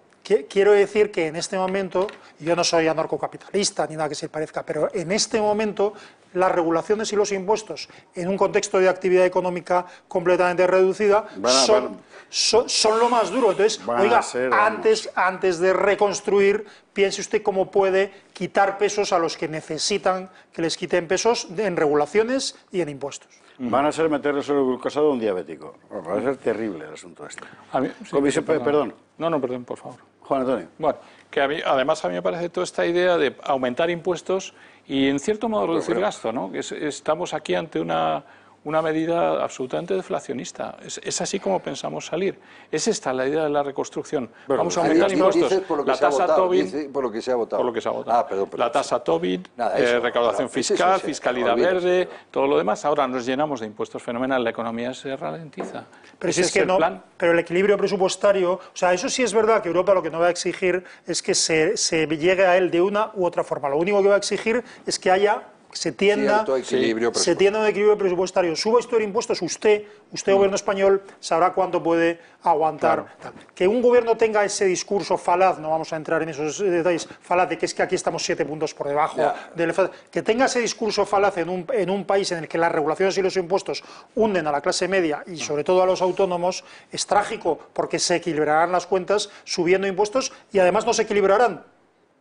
Quiero decir que en este momento, y yo no soy anarcocapitalista ni nada que se parezca, pero en este momento las regulaciones y los impuestos en un contexto de actividad económica completamente reducida bueno, son, bueno. Son, son lo más duro. Entonces, bueno, oiga, ser, antes, antes de reconstruir, piense usted cómo puede quitar pesos a los que necesitan que les quiten pesos en regulaciones y en impuestos. Van a ser meterle solo glucosado a un diabético. Va a ser terrible el asunto este. A mí, sí, Comisión, perdón. perdón. No, no, perdón, por favor. Juan Antonio. Bueno, que a mí, además a mí me parece toda esta idea de aumentar impuestos y en cierto modo reducir pero, gasto, ¿no? Es, estamos aquí ante una, una medida absolutamente deflacionista. Es, es así como pensamos salir. Es esta la idea de la reconstrucción. Pero, Vamos a aumentar impuestos. La tasa Tobin. Por lo que se ha votado. Por lo que se ha votado. Ah, perdón, perdón, la tasa Tobin, eh, recaudación claro, fiscal, eso, sí, fiscalidad olvides, verde, pero... todo lo demás. Ahora nos llenamos de impuestos fenomenal. La economía se ralentiza. Pero si es que no, pero el equilibrio presupuestario, o sea, eso sí es verdad que Europa lo que no va a exigir es que se, se llegue a él de una u otra forma. Lo único que va a exigir es que haya se tienda equilibrio se tienda un equilibrio presupuestario. Suba usted impuestos, usted, usted mm. gobierno español, sabrá cuánto puede aguantar. Claro. Que un gobierno tenga ese discurso falaz, no vamos a entrar en esos detalles, falaz de que es que aquí estamos siete puntos por debajo, yeah. del, que tenga ese discurso falaz en un, en un país en el que las regulaciones y los impuestos hunden a la clase media y sobre todo a los autónomos, es trágico porque se equilibrarán las cuentas subiendo impuestos y además no se equilibrarán.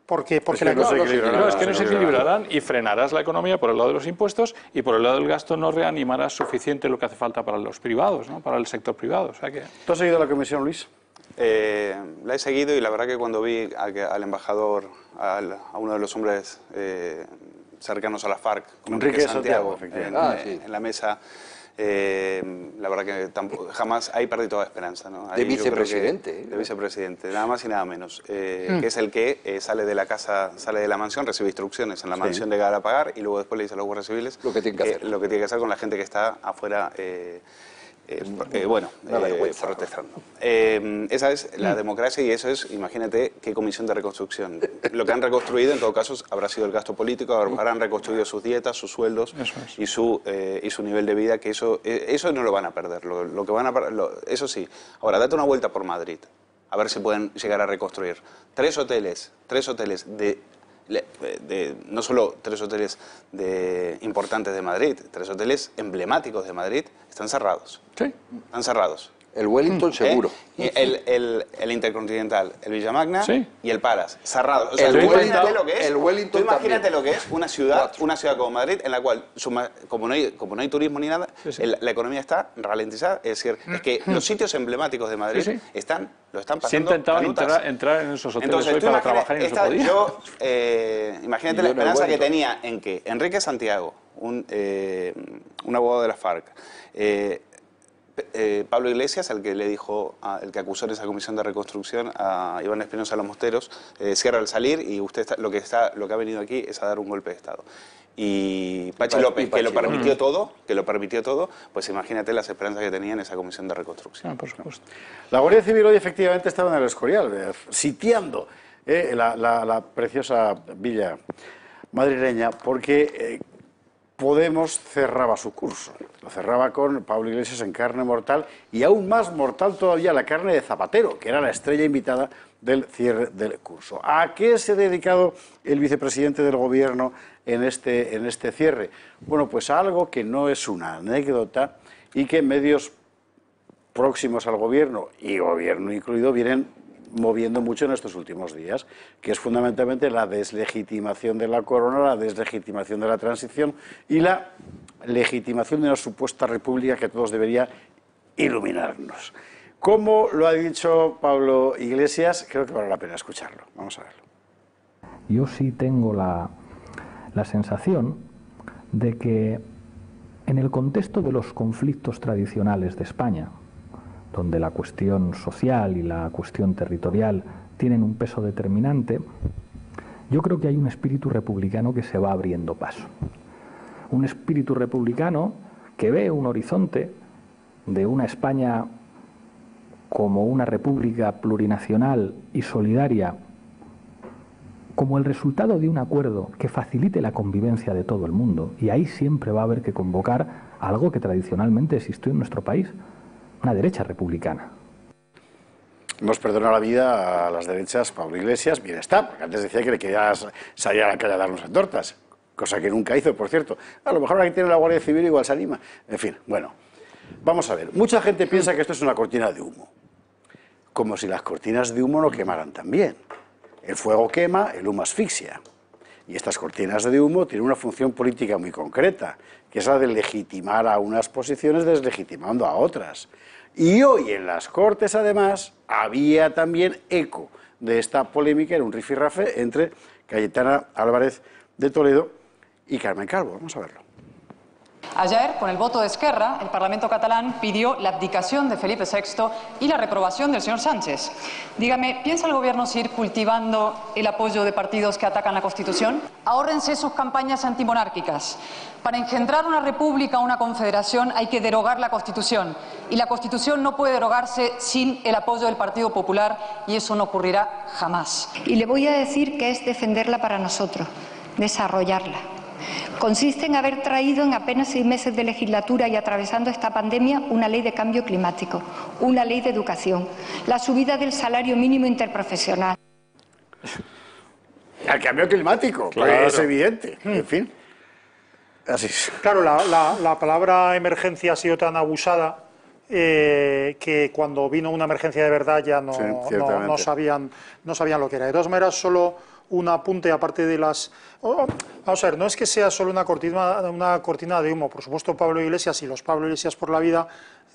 Porque, porque es que no, se equilibrarán, no, es que no se equilibrarán y frenarás la economía por el lado de los impuestos y por el lado del gasto no reanimarás suficiente lo que hace falta para los privados, ¿no? Para el sector privado. O sea que... ¿Tú has seguido la comisión, Luis? Eh, la he seguido y la verdad que cuando vi a, a, al embajador, al, a uno de los hombres eh, cercanos a la FARC, como Enrique Santiago, Santiago en, ah, sí. en la mesa, Eh, la verdad que tampoco, jamás, ahí perdí toda esperanza, ¿no? Ahí de vicepresidente. Que, ¿eh? De vicepresidente, nada más y nada menos. Eh, mm. Que es el que eh, sale de la casa, sale de la mansión, recibe instrucciones en la sí. mansión de Galapagar y luego después le dice a los guardias civiles lo que tiene que, eh, hacer. Lo que tiene que hacer con la gente que está afuera, eh, eh, eh, bueno, eh, protestando. Eh, esa es la mm. democracia y eso es, imagínate, qué comisión de reconstrucción. Lo que han reconstruido, en todo caso, habrá sido el gasto político, habrán reconstruido sus dietas, sus sueldos es. y, su, eh, y su nivel de vida, que eso, eh, eso no lo van a perder, lo, lo que van a, lo, eso sí. Ahora, date una vuelta por Madrid, a ver si pueden llegar a reconstruir. Tres hoteles, tres hoteles de... De, de, no solo tres hoteles de, importantes de Madrid, tres hoteles emblemáticos de Madrid están cerrados. Sí. Están cerrados. El Wellington, ¿eh? Seguro. El, el, el Intercontinental, el Villamagna sí. y el Palace, cerrados. O sea, el, imagínate lo que es, el Wellington imagínate también. Lo que es una ciudad, Cuatro. una ciudad como Madrid, en la cual, suma, como, no hay, como no hay turismo ni nada, sí, sí. El, la economía está ralentizada. Es decir, es que los sitios emblemáticos de Madrid sí, sí. están, lo están pasando. Se ha intentado entrar, entrar en esos hoteles. Entonces, hoy para trabajar en esta, yo, eh, Imagínate yo la esperanza que tenía en que Enrique Santiago, un, eh, un abogado de la FARC, eh, Eh, Pablo Iglesias, el que le dijo, a, el que acusó en esa comisión de reconstrucción a Iván Espinosa Los Mosteros, eh, cierra al salir y usted está, lo que está, lo que ha venido aquí es a dar un golpe de Estado. Y Pachi López, que lo permitió todo, que lo permitió todo, pues imagínate las esperanzas que tenía en esa comisión de reconstrucción. Ah, por supuesto. La Guardia Civil hoy efectivamente estaba en el Escorial, sitiando eh, la, la, la preciosa villa madrileña, porque... Eh, Podemos cerraba su curso, lo cerraba con Pablo Iglesias en carne mortal y aún más mortal todavía la carne de Zapatero, que era la estrella invitada del cierre del curso. ¿A qué se ha dedicado el vicepresidente del gobierno en este, en este cierre? Bueno, pues a algo que no es una anécdota y que medios próximos al gobierno, y gobierno incluido, vienen moviendo mucho en estos últimos días, que es fundamentalmente la deslegitimación de la corona, la deslegitimación de la transición y la legitimación de una supuesta república que todos debería iluminarnos. Como lo ha dicho Pablo Iglesias, creo que vale la pena escucharlo. Vamos a verlo. Yo sí tengo la, la sensación de que en el contexto de los conflictos tradicionales de España, donde la cuestión social y la cuestión territorial tienen un peso determinante, yo creo que hay un espíritu republicano que se va abriendo paso. Un espíritu republicano que ve un horizonte de una España como una república plurinacional y solidaria, como el resultado de un acuerdo que facilite la convivencia de todo el mundo. Y ahí siempre va a haber que convocar algo que tradicionalmente existió en nuestro país, una derecha republicana. Nos perdonó la vida a las derechas Pablo Iglesias, bien está, porque antes decía que le quería salir a la calle a darnos a tortas, cosa que nunca hizo, por cierto. A lo mejor ahora que tiene la Guardia Civil igual se anima. En fin, bueno, vamos a ver. Mucha gente piensa que esto es una cortina de humo, como si las cortinas de humo no quemaran también. El fuego quema, el humo asfixia. Y estas cortinas de humo tienen una función política muy concreta, que es la de legitimar a unas posiciones deslegitimando a otras. Y hoy en las Cortes, además, había también eco de esta polémica, era un rifirrafe entre Cayetana Álvarez de Toledo y Carmen Calvo. Vamos a verlo. Ayer, con el voto de Esquerra, el Parlamento catalán pidió la abdicación de Felipe sexto y la reprobación del señor Sánchez. Dígame, ¿piensa el Gobierno seguir cultivando el apoyo de partidos que atacan la Constitución? Ahórrense sus campañas antimonárquicas. Para engendrar una república o una confederación hay que derogar la Constitución. Y la Constitución no puede derogarse sin el apoyo del Partido Popular y eso no ocurrirá jamás. Y le voy a decir que es defenderla para nosotros, desarrollarla. Consiste en haber traído en apenas seis meses de legislatura y atravesando esta pandemia una ley de cambio climático, una ley de educación, la subida del salario mínimo interprofesional. Al cambio climático, claro. Es evidente, mm. en fin. Así es. Claro, la, la, la palabra emergencia ha sido tan abusada eh, que cuando vino una emergencia de verdad ya no, sí, no, no, sabían, no sabían lo que era. De todas maneras, solo... un apunte aparte de las... Oh, vamos a ver, no es que sea solo una cortina, una cortina de humo. Por supuesto, Pablo Iglesias y los Pablo Iglesias por la vida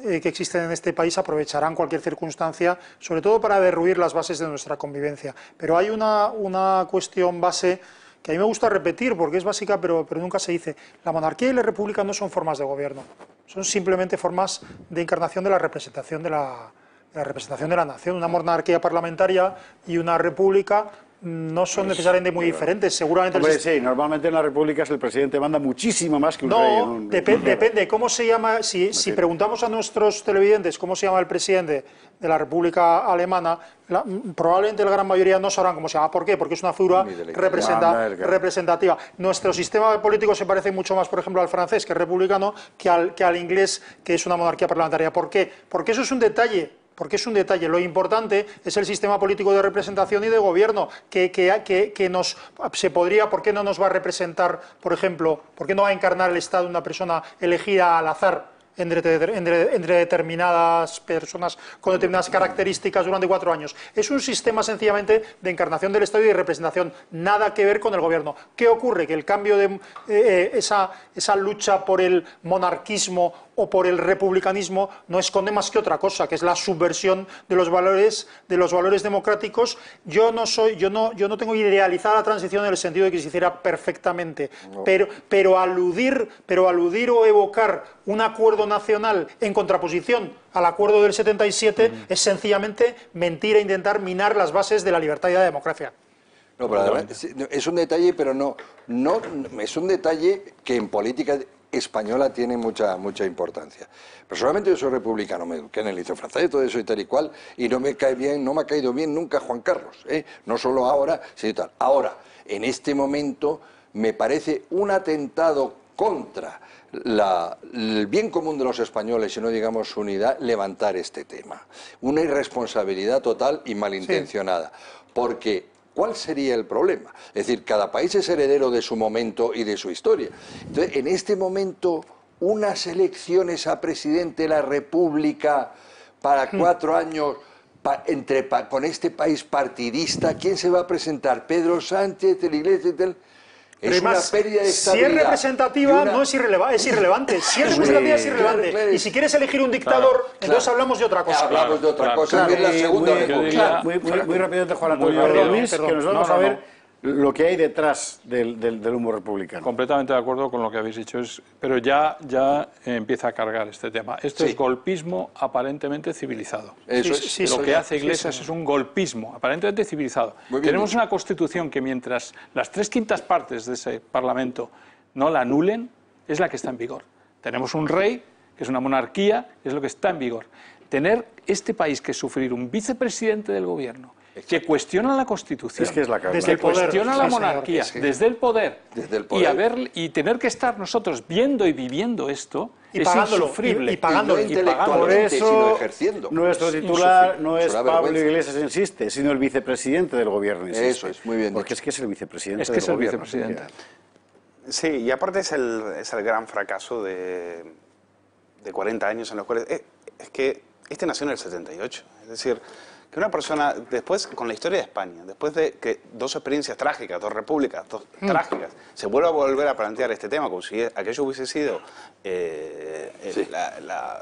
eh, que existen en este país aprovecharán cualquier circunstancia, sobre todo para derruir las bases de nuestra convivencia. Pero hay una, una cuestión base que a mí me gusta repetir porque es básica, pero, pero nunca se dice. La monarquía y la república no son formas de gobierno. son simplemente formas de encarnación de la representación de la, de la representación de la nación. Una monarquía parlamentaria y una república no son pues, necesariamente muy diferentes, seguramente... Hombre, sí, normalmente en las repúblicas el presidente manda muchísimo más que un no, rey. No, dep depende, ¿cómo se llama? Si, okay. si preguntamos a nuestros televidentes cómo se llama el presidente de la República Alemana, la, probablemente la gran mayoría no sabrán cómo se llama. ¿Por qué? Porque es una figura representa representativa. Nuestro sistema político se parece mucho más, por ejemplo, al francés, que es republicano, que al, que al inglés, que es una monarquía parlamentaria. ¿Por qué? Porque eso es un detalle. Porque es un detalle, lo importante es el sistema político de representación y de gobierno, que, que, que, que nos se podría, ¿por qué no nos va a representar, por ejemplo, por qué no va a encarnar el Estado una persona elegida al azar entre, entre, entre determinadas personas con determinadas características durante cuatro años? Es un sistema sencillamente de encarnación del Estado y de representación, nada que ver con el gobierno. ¿Qué ocurre? Que el cambio de eh, esa, esa lucha por el monarquismo o por el republicanismo no esconde más que otra cosa, que es la subversión de los valores, de los valores democráticos. Yo no soy, yo no, yo no tengo idealizada la transición en el sentido de que se hiciera perfectamente, no. pero, pero, aludir, pero aludir o evocar un acuerdo nacional en contraposición al acuerdo del setenta y siete mm. es sencillamente mentira, intentar minar las bases de la libertad y la democracia. No, pero además, es un detalle, pero no, no, es un detalle que en política española tiene mucha mucha importancia. Personalmente yo soy republicano, me eduqué en el liceo francés, todo eso y tal y cual, y no me cae bien, no me ha caído bien nunca Juan Carlos, ¿eh? No solo ahora, sino tal. Ahora, en este momento, me parece un atentado contra la, el bien común de los españoles, si no digamos unidad, levantar este tema. Una irresponsabilidad total y malintencionada, sí. Porque ¿cuál sería el problema? Es decir, cada país es heredero de su momento y de su historia. Entonces, en este momento, unas elecciones a presidente de la República para cuatro años, pa, entre, pa, con este país partidista, ¿quién se va a presentar? ¿Pedro Sánchez, de la Iglesia? Del... Es además, una pérdida de estabilidad. Si es representativa, una... no es, irreleva es irrelevante. Si es representativa, es irrelevante. Claro, claro. Y si quieres elegir un dictador, claro, entonces claro. hablamos de otra cosa. Claro, hablamos de otra claro, cosa. Claro, claro. La segunda muy, muy, claro. muy, muy, muy rápidamente, Juan Antonio. Perdón, Luis, perdón. que nos vamos no, no, a ver no. lo que hay detrás del, del, del humo republicano. Completamente de acuerdo con lo que habéis dicho. Es, pero ya, ya empieza a cargar este tema. Esto sí. es golpismo aparentemente civilizado. Eso sí, es. Sí, lo sí, que sí, hace Iglesias sí, es un golpismo aparentemente civilizado. Bien, Tenemos bien. una constitución que mientras las tres quintas partes de ese Parlamento no la anulen, es la que está en vigor. Tenemos un rey, que es una monarquía, es lo que está en vigor. Tener este país que sufrir un vicepresidente del gobierno que cuestiona la Constitución, es que, es la que desde cuestiona poder, la monarquía, sí, desde, el poder, desde el poder, y, haber, y tener que estar nosotros viendo y viviendo esto y es pagándolo, insufrible. Y, y pagándolo, y pagándolo. Por eso ejerciendo. nuestro titular no es Pablo Iglesias, insiste, sino el vicepresidente del gobierno. Insiste. Eso es, muy bien. Porque es que es el vicepresidente es que del es el gobierno. Vicepresidente. Sí, y aparte es el, es el gran fracaso de, de cuarenta años en los cuales... Es, es que este nació en el setenta y ocho, es decir... Que una persona, después, con la historia de España, después de que dos experiencias trágicas, dos repúblicas, dos mm. trágicas, se vuelva a volver a plantear este tema, como si aquello hubiese sido eh, el, sí. la, la,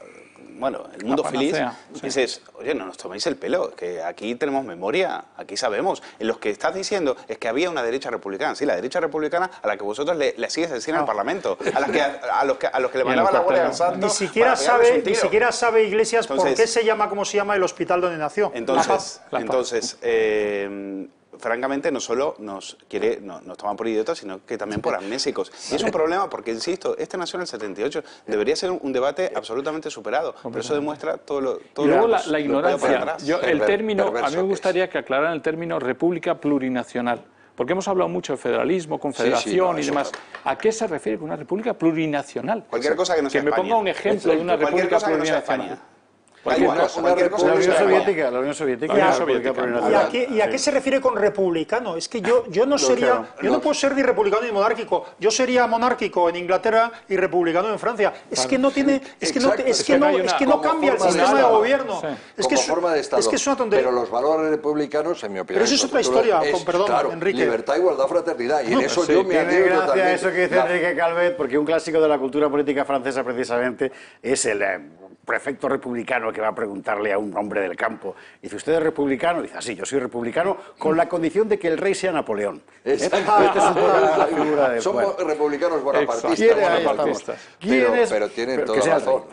bueno, el mundo feliz, sí. dices, oye, no nos toméis el pelo, que aquí tenemos memoria, aquí sabemos. En lo que estás diciendo es que había una derecha republicana, sí, la derecha republicana a la que vosotros le, le sigues decir no. al Parlamento, a, las que, a, a, los que, a los que le mandaba la guardia al santo. Ni siquiera sabe, ni siquiera sabe Iglesias entonces, por qué se llama como se llama el hospital donde nació. Entonces, Entonces, entonces eh, francamente, no solo nos, quiere, no, nos toman por idiotas, sino que también por amnésicos. Y es un problema porque, insisto, este nació en el setenta y ocho, debería ser un, un debate absolutamente superado, pero eso demuestra todo lo... Todo y luego la, la ignorancia. Yo, el término, a mí me gustaría que aclararan el término república plurinacional, porque hemos hablado mucho de federalismo, confederación sí, sí, no, y demás. Claro. ¿A qué se refiere con una república plurinacional? Cualquier cosa que no sea Que me España. ponga un ejemplo de una república plurinacional. Cualquier cosa, cualquier cosa. La Unión Soviética, la Unión Soviética. La Unión Soviética, la Unión Soviética. ¿Y a qué, y a qué se refiere con republicano? Es que yo, yo no sería, yo no puedo ser ni republicano ni monárquico. Yo sería monárquico en Inglaterra y republicano en Francia. Es que no tiene, es que no, es que no, es que no cambia el sistema de gobierno. Es que es una tontería. Pero los valores republicanos, en mi opinión, pero eso es otra historia. Con perdón, Enrique. Libertad, igualdad, fraternidad. Y en eso yo me adhiero totalmente. Tiene gracia eso que dice Enrique Calvet, porque un clásico de la cultura política francesa precisamente es el prefecto republicano que va a preguntarle a un hombre del campo, dice, ¿usted es republicano? Dice, así, ah, yo soy republicano, con la condición de que el rey sea Napoleón. Exacto. Esta es un poco la figura de... Somos republicanos bonapartistas. ¿Quiénes? Pero tienen toda la razón.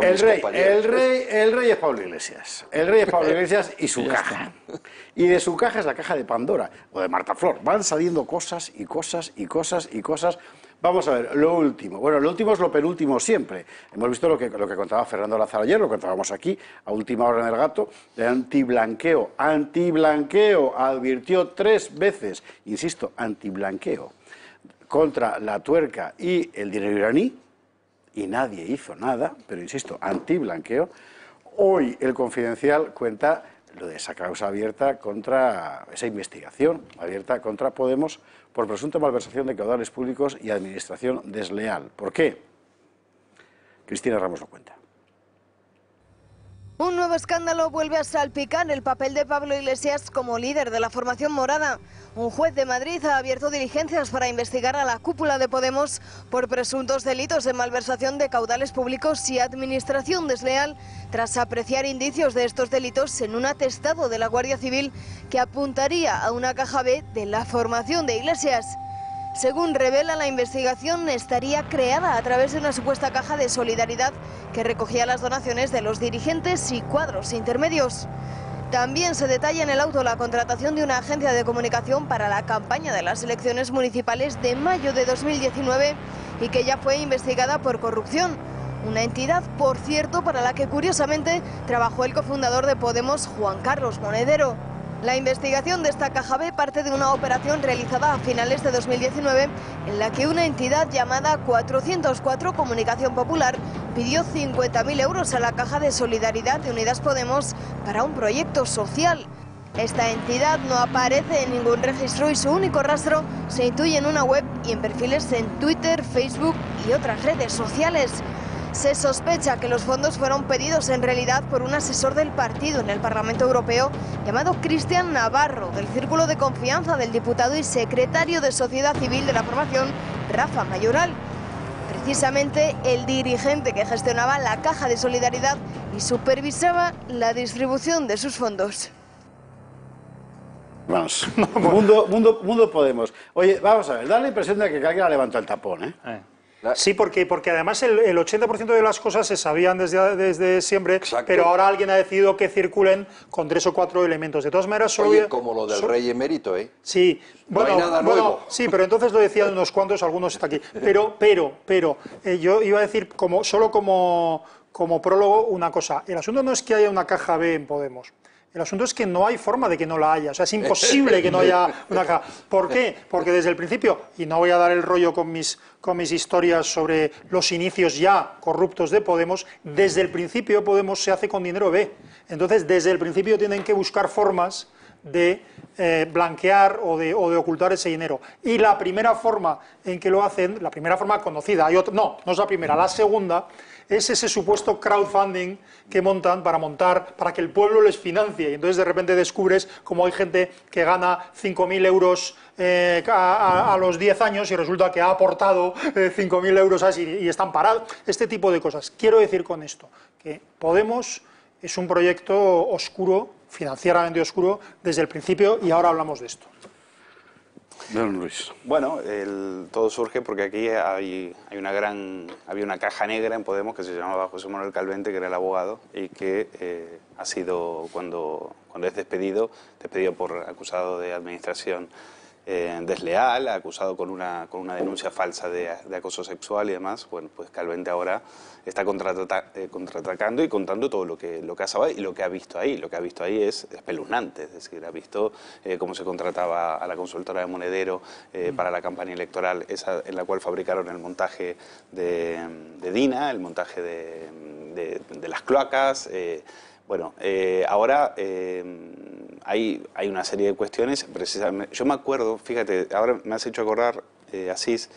El rey, el, rey, el rey es Pablo Iglesias. El rey es Pablo Iglesias y su caja. Y de su caja es la caja de Pandora o de Marta Flor. Van saliendo cosas y cosas y cosas y cosas. Vamos a ver, lo último. Bueno, lo último es lo penúltimo siempre. Hemos visto lo que, lo que contaba Fernando Lázaro ayer, lo contábamos aquí, a última hora en El Gato, de antiblanqueo. Antiblanqueo, advirtió tres veces, insisto, antiblanqueo, contra la tuerca y el dinero iraní. Y nadie hizo nada, pero insisto, antiblanqueo. Hoy el Confidencial cuenta lo de esa causa abierta contra, esa investigación abierta contra Podemos por presunta malversación de caudales públicos y administración desleal. ¿Por qué? Cristina Ramos lo cuenta. Un nuevo escándalo vuelve a salpicar el papel de Pablo Iglesias como líder de la formación morada. Un juez de Madrid ha abierto diligencias para investigar a la cúpula de Podemos por presuntos delitos de malversación de caudales públicos y administración desleal, tras apreciar indicios de estos delitos en un atestado de la Guardia Civil que apuntaría a una caja B de la formación de Iglesias. Según revela la investigación, estaría creada a través de una supuesta caja de solidaridad que recogía las donaciones de los dirigentes y cuadros intermedios. También se detalla en el auto la contratación de una agencia de comunicación para la campaña de las elecciones municipales de mayo de dos mil diecinueve y que ya fue investigada por corrupción. Una entidad, por cierto, para la que curiosamente trabajó el cofundador de Podemos, Juan Carlos Monedero. La investigación de esta caja B parte de una operación realizada a finales de dos mil diecinueve en la que una entidad llamada cuatrocientos cuatro Comunicación Popular pidió cincuenta mil euros a la Caja de Solidaridad de Unidas Podemos para un proyecto social. Esta entidad no aparece en ningún registro y su único rastro se intuye en una web y en perfiles en Twitter, Facebook y otras redes sociales. Se sospecha que los fondos fueron pedidos en realidad por un asesor del partido en el Parlamento Europeo llamado Cristian Navarro, del círculo de confianza del diputado y secretario de Sociedad Civil de la formación, Rafa Mayoral. Precisamente el dirigente que gestionaba la Caja de Solidaridad y supervisaba la distribución de sus fondos. Vamos, mundo, mundo, mundo Podemos. Oye, vamos a ver, da la impresión de que alguien ha levantado el tapón, ¿eh? eh. Sí, porque, porque además el, el ochenta por ciento de las cosas se sabían desde, desde siempre, exacto, pero ahora alguien ha decidido que circulen con tres o cuatro elementos. De todas maneras... Oye, soy, como lo del soy, rey emérito, ¿eh? Sí. No bueno, hay nada nuevo. Bueno, sí, pero entonces lo decían unos cuantos, algunos está aquí. Pero, pero, pero, eh, yo iba a decir como, solo como, como prólogo una cosa. El asunto no es que haya una caja B en Podemos. El asunto es que no hay forma de que no la haya, o sea, es imposible que no haya una caja. ¿Por qué? Porque desde el principio, y no voy a dar el rollo con mis, con mis historias sobre los inicios ya corruptos de Podemos, desde el principio Podemos se hace con dinero B. Entonces, desde el principio tienen que buscar formas de eh, blanquear o de, o de ocultar ese dinero. Y la primera forma en que lo hacen, la primera forma conocida, hay otro, no, no es la primera, la segunda, es ese supuesto crowdfunding que montan para montar, para que el pueblo les financie. Y entonces de repente descubres cómo hay gente que gana cinco mil euros eh, a, a, a los diez años y resulta que ha aportado eh, cinco mil euros así, y están parados. Este tipo de cosas. Quiero decir con esto que Podemos es un proyecto oscuro, financieramente oscuro, desde el principio, y ahora hablamos de esto. Don Luis. Bueno, el, todo surge porque aquí hay, hay una gran, había una caja negra en Podemos que se llamaba José Manuel Calvente, que era el abogado, y que eh, ha sido, cuando, cuando es despedido, despedido por acusado de administración eh, desleal, acusado con una, con una denuncia falsa de, de acoso sexual y demás. Bueno, pues Calvente ahora está contraata, eh, contraatacando y contando todo lo que, lo que ha sabido y lo que ha visto ahí. Lo que ha visto ahí es espeluznante, es decir, ha visto eh, cómo se contrataba a la consultora de Monedero eh, para la campaña electoral, esa en la cual fabricaron el montaje de, de Dina, el montaje de, de, de las cloacas. Eh, Bueno, eh, ahora eh, hay, hay una serie de cuestiones, precisamente. Yo me acuerdo, fíjate, ahora me has hecho acordar, eh, Asís,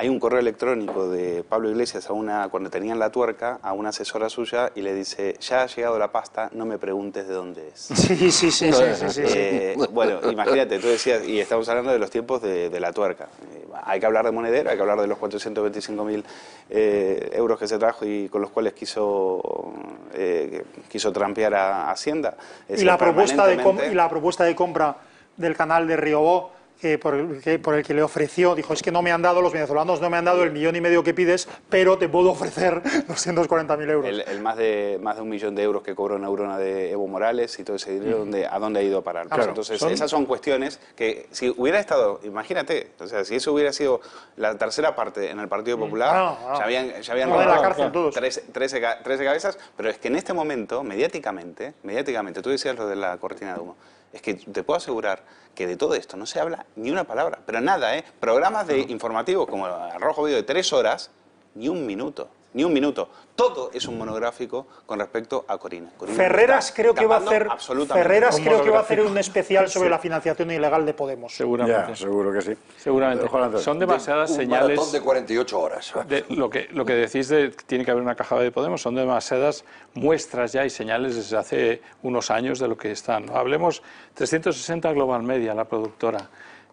Hay un correo electrónico de Pablo Iglesias a una, cuando tenían La Tuerca, a una asesora suya y le dice, ya ha llegado la pasta, no me preguntes de dónde es. Sí, sí, sí. Bueno, sí, sí, eh, sí. Bueno, imagínate, tú decías, y estamos hablando de los tiempos de, de La Tuerca. Eh, hay que hablar de Monedero, hay que hablar de los cuatrocientos veinticinco mil eh, euros que se trajo y con los cuales quiso, eh, quiso trampear a Hacienda. Es decir, y, la propuesta de y la propuesta de compra del canal de Riobó, Eh, por, el que, por el que le ofreció, dijo, es que no me han dado, los venezolanos no me han dado el millón y medio que pides, pero te puedo ofrecer doscientos cuarenta mil euros. El, el más, de, más de un millón de euros que cobró Neurona de Evo Morales y todo ese dinero, mm. de, ¿a dónde ha ido a parar? Claro, pues entonces, son... esas son cuestiones que, si hubiera estado, imagínate, o sea, si eso hubiera sido la tercera parte en el Partido Popular, no, no, no. ya habían, ya habían no, robado, la cárcel, claro. trece, trece, trece cabezas, pero es que en este momento, mediáticamente, mediáticamente, tú decías lo de la cortina de humo, es que te puedo asegurar que de todo esto no se habla ni una palabra, pero nada, ¿eh? Programas de informativos como el Rojo Vivo de tres horas, ni un minuto, ni un minuto. Todo es un monográfico con respecto a Corina. Corina Ferreras creo que va a hacer Ferreras creo que va a hacer un especial sobre sí. la financiación ilegal de Podemos. Seguramente. Ya, seguro que sí. Seguramente. Ojalá. Son demasiadas de, señales. Un maratón de cuarenta y ocho horas. De, lo que lo que decís de que tiene que haber una caja de Podemos son demasiadas muestras ya y señales desde hace unos años de lo que están. Hablemos trescientos sesenta Global Media, la productora.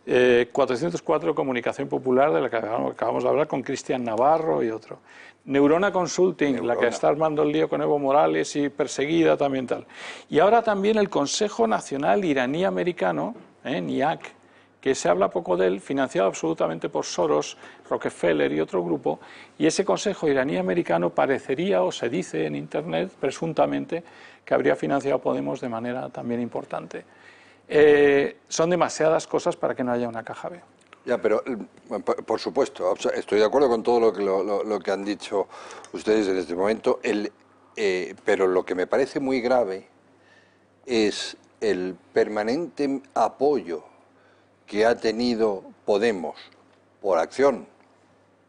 Eh, cuatrocientos cuatro Comunicación Popular, de la que acabamos de hablar con Cristian Navarro y otro. Neurona Consulting, Neurona. La que está armando el lío con Evo Morales y perseguida también tal. Y ahora también el Consejo Nacional Iraní Americano, eh, N I A C, que se habla poco de él, financiado absolutamente por Soros, Rockefeller y otro grupo, y ese Consejo Iraní Americano parecería, o se dice en Internet, presuntamente, que habría financiado Podemos de manera también importante. Eh, son demasiadas cosas para que no haya una caja B. Ya, pero por supuesto, estoy de acuerdo con todo lo que, lo, lo que han dicho ustedes en este momento, el, eh, pero lo que me parece muy grave es el permanente apoyo que ha tenido Podemos por acción,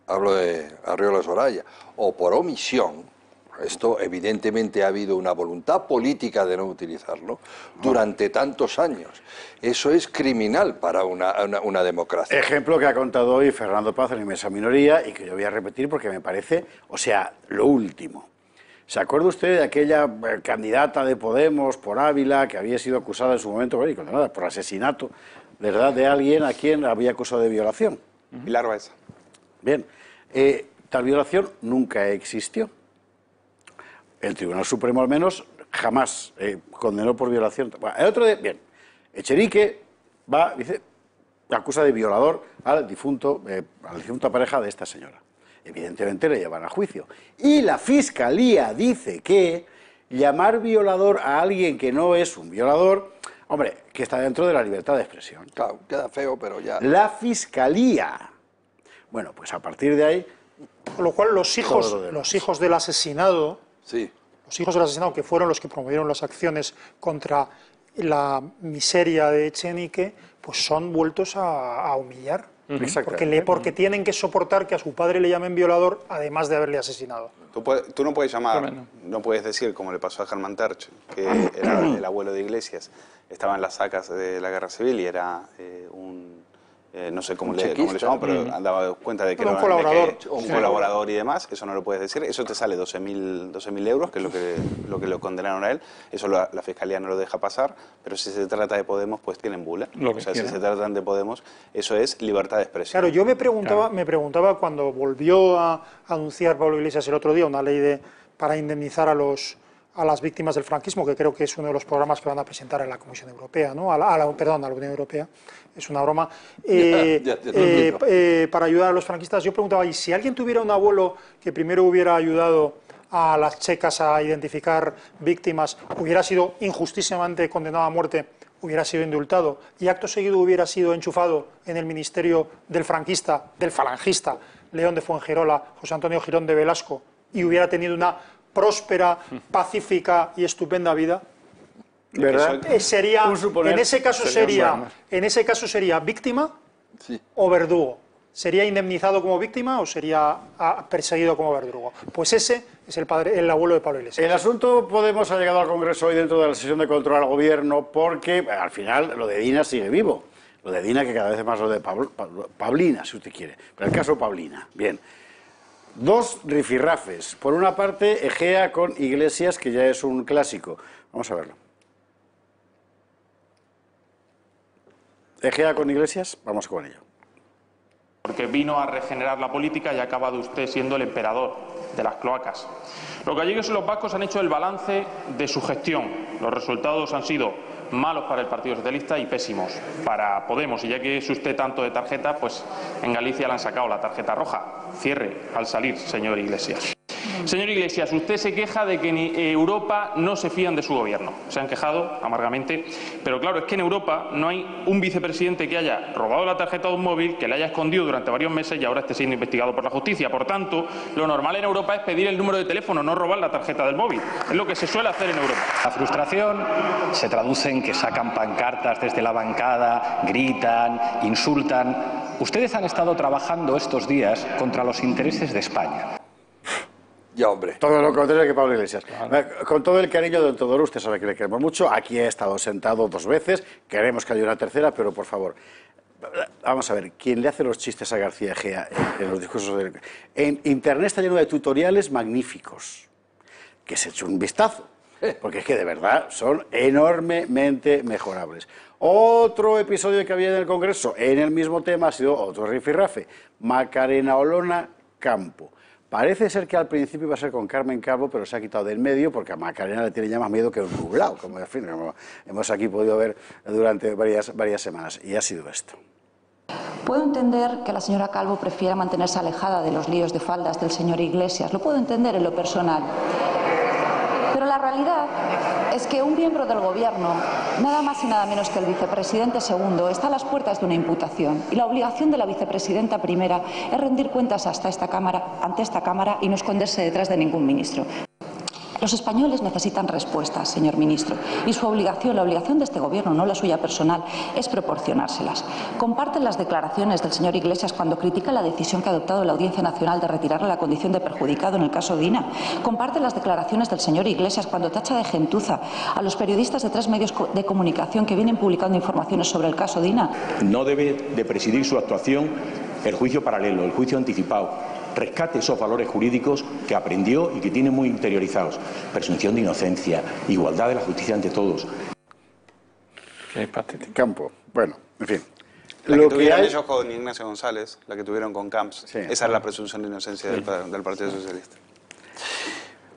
hablo de Arriola Soraya, o por omisión. Esto evidentemente ha habido una voluntad política de no utilizarlo durante tantos años. Eso es criminal para una, una, una democracia. Ejemplo que ha contado hoy Fernando Paz en Inmensa Minoría y que yo voy a repetir porque me parece, o sea, lo último. ¿Se acuerda usted de aquella candidata de Podemos por Ávila que había sido acusada en su momento y condenada por asesinato, ¿verdad?, de alguien a quien había acusado de violación? Pilar Baeza. Bien, eh, tal violación nunca existió. El Tribunal Supremo, al menos, jamás eh, condenó por violación. Bueno, el otro día, bien, Echenique va, dice, acusa de violador al difunto, eh, a la difunta pareja de esta señora. Evidentemente le llevan a juicio. Y la Fiscalía dice que llamar violador a alguien que no es un violador, hombre, que está dentro de la libertad de expresión. Claro, queda feo, pero ya... La Fiscalía. Bueno, pues a partir de ahí... Con lo cual los hijos, lo los hijos del asesinado... Sí. Los hijos del asesinado, que fueron los que promovieron las acciones contra la miseria de Echenique, pues son vueltos a, a humillar. Uh-huh. Porque, le, porque tienen que soportar que a su padre le llamen violador, además de haberle asesinado. Tú, puedes, tú no puedes llamar, no puedes decir, como le pasó a Germán Terch, que era el abuelo de Iglesias, estaba en las sacas de la Guerra Civil y era eh, un... Eh, no sé cómo le, cómo le llamamos, pero andaba cuenta de que era un colaborador, que, un sí. colaborador y demás, eso no lo puedes decir, eso te sale doce mil euros, que es lo que lo que lo condenaron a él, eso lo, la Fiscalía no lo deja pasar, pero si se trata de Podemos, pues tienen bula, lo o sea, si se tratan de Podemos, eso es libertad de expresión. Claro, yo me preguntaba, claro. me preguntaba cuando volvió a anunciar Pablo Iglesias el otro día una ley de, para indemnizar a los... a las víctimas del franquismo, que creo que es uno de los programas que van a presentar en la Comisión Europea, ¿no? A la, a la, perdón, a la Unión Europea, es una broma, eh, ya, ya, ya, eh, eh, para ayudar a los franquistas. Yo preguntaba, ¿y si alguien tuviera un abuelo que primero hubiera ayudado a las checas a identificar víctimas, hubiera sido injustísimamente condenado a muerte, hubiera sido indultado, y acto seguido hubiera sido enchufado en el ministerio del franquista, del falangista, León de Fuengirola, José Antonio Girón de Velasco, y hubiera tenido una... próspera, pacífica y estupenda vida? ¿Verdad? Eh, sería, un suponer, en ese caso sería, en ese caso sería víctima sí. o verdugo. ¿Sería indemnizado como víctima o sería perseguido como verdugo? Pues ese es el padre, el abuelo de Pablo Iglesias. El asunto Podemos ha llegado al Congreso hoy dentro de la sesión de control al gobierno porque al final lo de Dina sigue vivo. lo de Dina, que cada vez es más lo de Pablo, Pablo, Pablina, si usted quiere, pero el caso Pablina, bien. Dos rifirrafes, por una parte Egea con Iglesias, que ya es un clásico, vamos a verlo. Egea con Iglesias, vamos con ello. Porque vino a regenerar la política y ha acabado usted siendo el emperador de las cloacas. Los gallegos y los vascos han hecho el balance de su gestión. Los resultados han sido malos para el Partido Socialista y pésimos para Podemos. Y ya que es usted tanto de tarjeta, pues en Galicia le han sacado la tarjeta roja. Cierre al salir, señor Iglesias. Señor Iglesias, usted se queja de que en Europa no se fían de su gobierno. Se han quejado amargamente, pero claro, es que en Europa no hay un vicepresidente que haya robado la tarjeta de un móvil, que la haya escondido durante varios meses y ahora esté siendo investigado por la justicia. Por tanto, lo normal en Europa es pedir el número de teléfono, no robar la tarjeta del móvil. Es lo que se suele hacer en Europa. La frustración se traduce en que sacan pancartas desde la bancada, gritan, insultan. Ustedes han estado trabajando estos días contra los intereses de España. Ya, hombre. Todo lo contrario que Pablo Iglesias. Claro. Con todo el cariño del Todoro, usted sabe que le queremos mucho. Aquí ha estado sentado dos veces. Queremos que haya una tercera, pero por favor. Vamos a ver, quien le hace los chistes a García Egea en, en los discursos de... En Internet está lleno de tutoriales magníficos. Que se eche un vistazo. Porque es que de verdad son enormemente mejorables. Otro episodio que había en el Congreso, en el mismo tema, ha sido otro rifirrafe. Macarena Olona Campo. Parece ser que al principio iba a ser con Carmen Calvo, pero se ha quitado del medio porque a Macarena le tiene ya más miedo que un nublado, como, en fin, como hemos aquí podido ver durante varias, varias semanas. Y ha sido esto. Puedo entender que la señora Calvo prefiera mantenerse alejada de los líos de faldas del señor Iglesias. Lo puedo entender en lo personal. Pero la realidad es que un miembro del Gobierno, nada más y nada menos que el vicepresidente segundo, está a las puertas de una imputación. Y la obligación de la vicepresidenta primera es rendir cuentas hasta esta cámara, ante esta Cámara y no esconderse detrás de ningún ministro. Los españoles necesitan respuestas, señor ministro, y su obligación, la obligación de este Gobierno, no la suya personal, es proporcionárselas. Comparten las declaraciones del señor Iglesias cuando critica la decisión que ha adoptado la Audiencia Nacional de retirarle la condición de perjudicado en el caso Dina. Comparten las declaraciones del señor Iglesias cuando tacha de gentuza a los periodistas de tres medios de comunicación que vienen publicando informaciones sobre el caso Dina. No debe de presidir su actuación el juicio paralelo, el juicio anticipado. Rescate esos valores jurídicos que aprendió y que tiene muy interiorizados. Presunción de inocencia, igualdad de la justicia ante todos. Qué patético. Campo. Bueno, en fin. La lo que tuvieron que hay... ellos con Ignacio González, la que tuvieron con Camps, sí, esa claro. es la presunción de inocencia sí. del, del Partido sí. Socialista.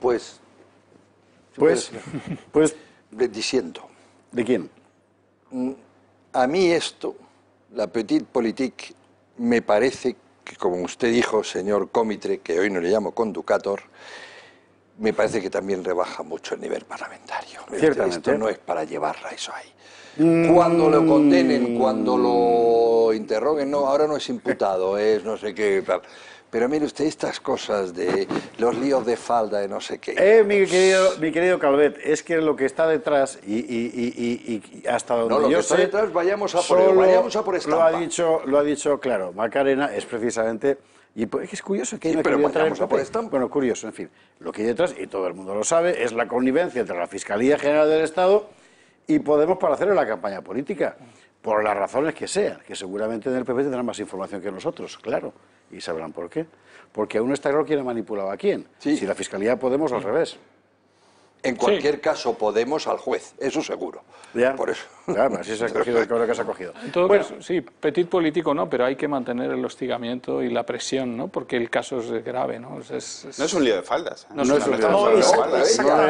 Pues... Pues... pues diciendo. ¿De quién? A mí esto, la petite politique, me parece que... que como usted dijo, señor Cómitre, que hoy no le llamo conducator, me parece que también rebaja mucho el nivel parlamentario. Ciertamente. Esto no es para llevarla eso ahí. Mm. Cuando lo condenen, cuando lo interroguen, no, ahora no es imputado, es no sé qué... Pero mire usted, estas cosas de los líos de falda, de no sé qué... Eh, mi querido, mi querido Calvet, es que lo que está detrás y, y, y, y, y hasta donde no, lo yo que está sé, detrás, vayamos a por, vayamos a por estampa. Lo ha dicho, lo ha dicho claro, Macarena es precisamente... Y es curioso que... Sí, no pero vayamos a por estampa. Bueno, curioso, en fin. Lo que hay detrás, y todo el mundo lo sabe, es la connivencia entre la Fiscalía General del Estado y Podemos para hacerlo en la campaña política. Por las razones que sean, que seguramente en el P P tendrán más información que nosotros, claro. Y sabrán por qué. Porque aún no está claro quién ha manipulado a quién. Sí. Si la Fiscalía Podemos, al revés. En cualquier sí. caso, Podemos al juez, eso seguro. Ya. Por eso. Claro, así se ha cogido el cabrón que se ha cogido. En todo bueno. caso, sí, petit político no, pero hay que mantener el hostigamiento y la presión, ¿no? Porque el caso es grave, ¿no? Es, es, es... No es un lío de faldas. ¿Eh? No, no es un lío de faldas. No, no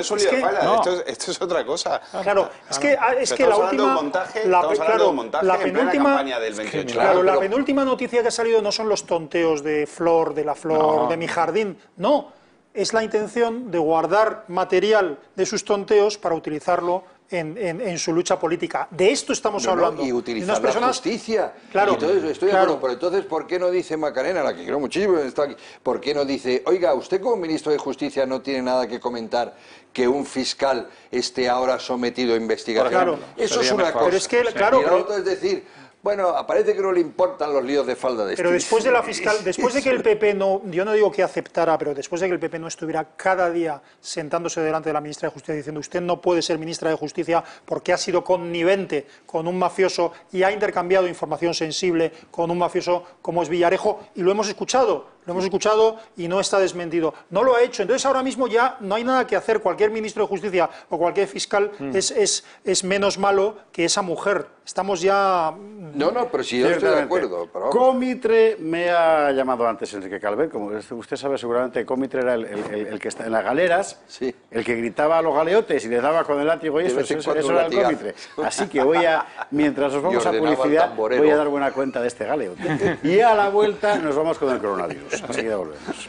es un lío de faldas. No. Esto, esto es otra cosa. Claro, claro. Es, que, es que la última... Montaje, la, estamos hablando claro, de un montaje la penúltima, en plena campaña del veintiocho. Es que, claro, claro pero, la penúltima noticia que ha salido no son los tonteos de Flor, de la Flor, de mi jardín. No. Es la intención de guardar material de sus tonteos para utilizarlo en, en, en su lucha política. De esto estamos no, hablando. No, y utilizar las personas... la justicia. Claro. Entonces, estoy claro. hablando, pero entonces, ¿por qué no dice Macarena, la que creo muchísimo, está aquí, ¿por qué no dice, oiga, usted como ministro de Justicia no tiene nada que comentar que un fiscal esté ahora sometido a investigación? Claro. Eso sería es una mejor. cosa. Pero es que, claro, pero... otra es decir... Bueno, parece que no le importan los líos de falda de Pero Steve. después de la fiscal, después de que el P P no, yo no digo que aceptara, pero después de que el P P no estuviera cada día sentándose delante de la ministra de Justicia diciendo usted no puede ser ministra de Justicia porque ha sido connivente con un mafioso y ha intercambiado información sensible con un mafioso como es Villarejo, y lo hemos escuchado. Lo hemos escuchado y no está desmentido. No lo ha hecho. Entonces, ahora mismo ya no hay nada que hacer. Cualquier ministro de Justicia o cualquier fiscal mm. es, es, es menos malo que esa mujer. Estamos ya... No, no, pero sí, yo estoy de acuerdo. Pero... Comitre me ha llamado antes Enrique Calvet. Como usted sabe, seguramente Comitre era el, el, el, el que está en las galeras, sí. el que gritaba a los galeotes y les daba con el látigo y eso, eso, eso, eso era el Comitre. Así que voy a, mientras nos vamos a publicidad, voy a dar buena cuenta de este galeote. Y a la vuelta nos vamos con el coronavirus. Enseguida volvemos.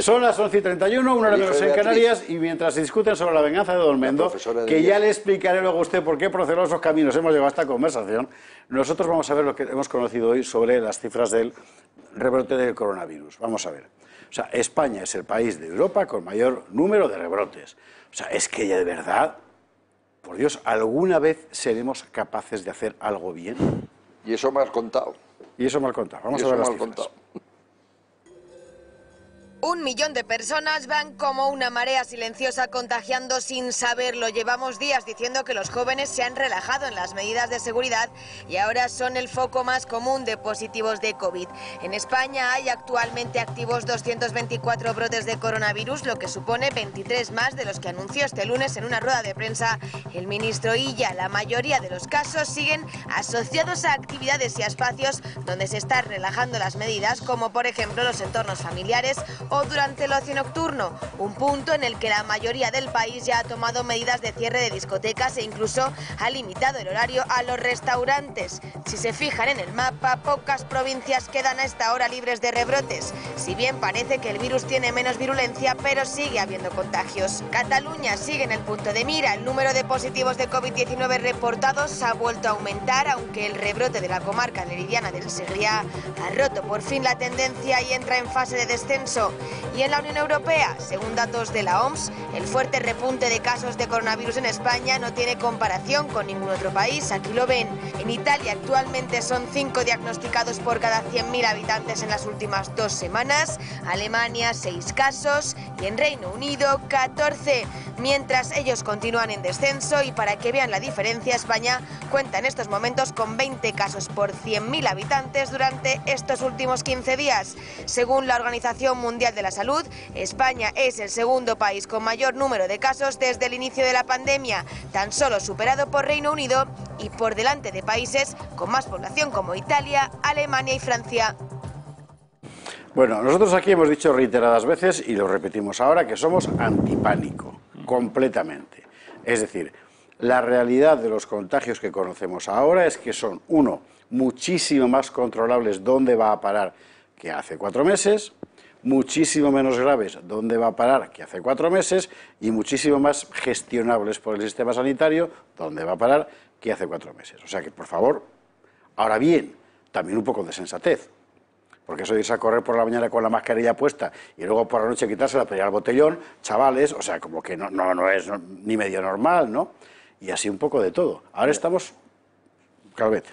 Son las once y treinta y uno, una hora menos en Canarias, y mientras se discuten sobre la venganza de Don Mendo, que ya le explicaré luego a usted por qué por celosos caminos hemos llegado a esta conversación, nosotros vamos a ver lo que hemos conocido hoy sobre las cifras del rebrote del coronavirus. Vamos a ver. O sea, España es el país de Europa con mayor número de rebrotes. O sea, es que ya de verdad, por Dios, ¿alguna vez seremos capaces de hacer algo bien? Y eso me has contado. Y eso me has contado. Vamos a ver las cifras. Un millón de personas van como una marea silenciosa contagiando sin saberlo. Llevamos días diciendo que los jóvenes se han relajado en las medidas de seguridad y ahora son el foco más común de positivos de COVID. En España hay actualmente activos doscientos veinticuatro brotes de coronavirus, lo que supone veintitrés más de los que anunció este lunes en una rueda de prensa el ministro Illa. La mayoría de los casos siguen asociados a actividades y a espacios donde se están relajando las medidas, como por ejemplo los entornos familiares o O durante el ocio nocturno, un punto en el que la mayoría del país ya ha tomado medidas de cierre de discotecas e incluso ha limitado el horario a los restaurantes. Si se fijan en el mapa, pocas provincias quedan a esta hora libres de rebrotes. Si bien parece que el virus tiene menos virulencia, pero sigue habiendo contagios. Cataluña sigue en el punto de mira. El número de positivos de COVID diecinueve reportados ha vuelto a aumentar, aunque el rebrote de la comarca meridiana del Segrià ha roto por fin la tendencia y entra en fase de descenso. Y en la Unión Europea, según datos de la O M S, el fuerte repunte de casos de coronavirus en España no tiene comparación con ningún otro país, aquí lo ven. En Italia actualmente son cinco diagnosticados por cada cien mil habitantes en las últimas dos semanas, Alemania seis casos y en Reino Unido catorce, mientras ellos continúan en descenso y para que vean la diferencia, España cuenta en estos momentos con veinte casos por cien mil habitantes durante estos últimos quince días. Según la Organización Mundial de la Salud, España es el segundo país con mayor número de casos desde el inicio de la pandemia, tan solo superado por Reino Unido y por delante de países con más población como Italia, Alemania y Francia. Bueno, nosotros aquí hemos dicho reiteradas veces, y lo repetimos ahora, que somos antipánico, completamente. Es decir, la realidad de los contagios que conocemos ahora es que son, uno, muchísimo más controlables, dónde va a parar, que hace cuatro meses, muchísimo menos graves, dónde va a parar, que hace cuatro meses, y muchísimo más gestionables por el sistema sanitario, dónde va a parar, que hace cuatro meses. O sea que, por favor, ahora bien, también un poco de sensatez, porque eso de irse a correr por la mañana con la mascarilla puesta y luego por la noche quitársela para ir al botellón, chavales, o sea, como que no, no, no es no, ni medio normal, ¿no? Y así un poco de todo. Ahora estamos... Calvet.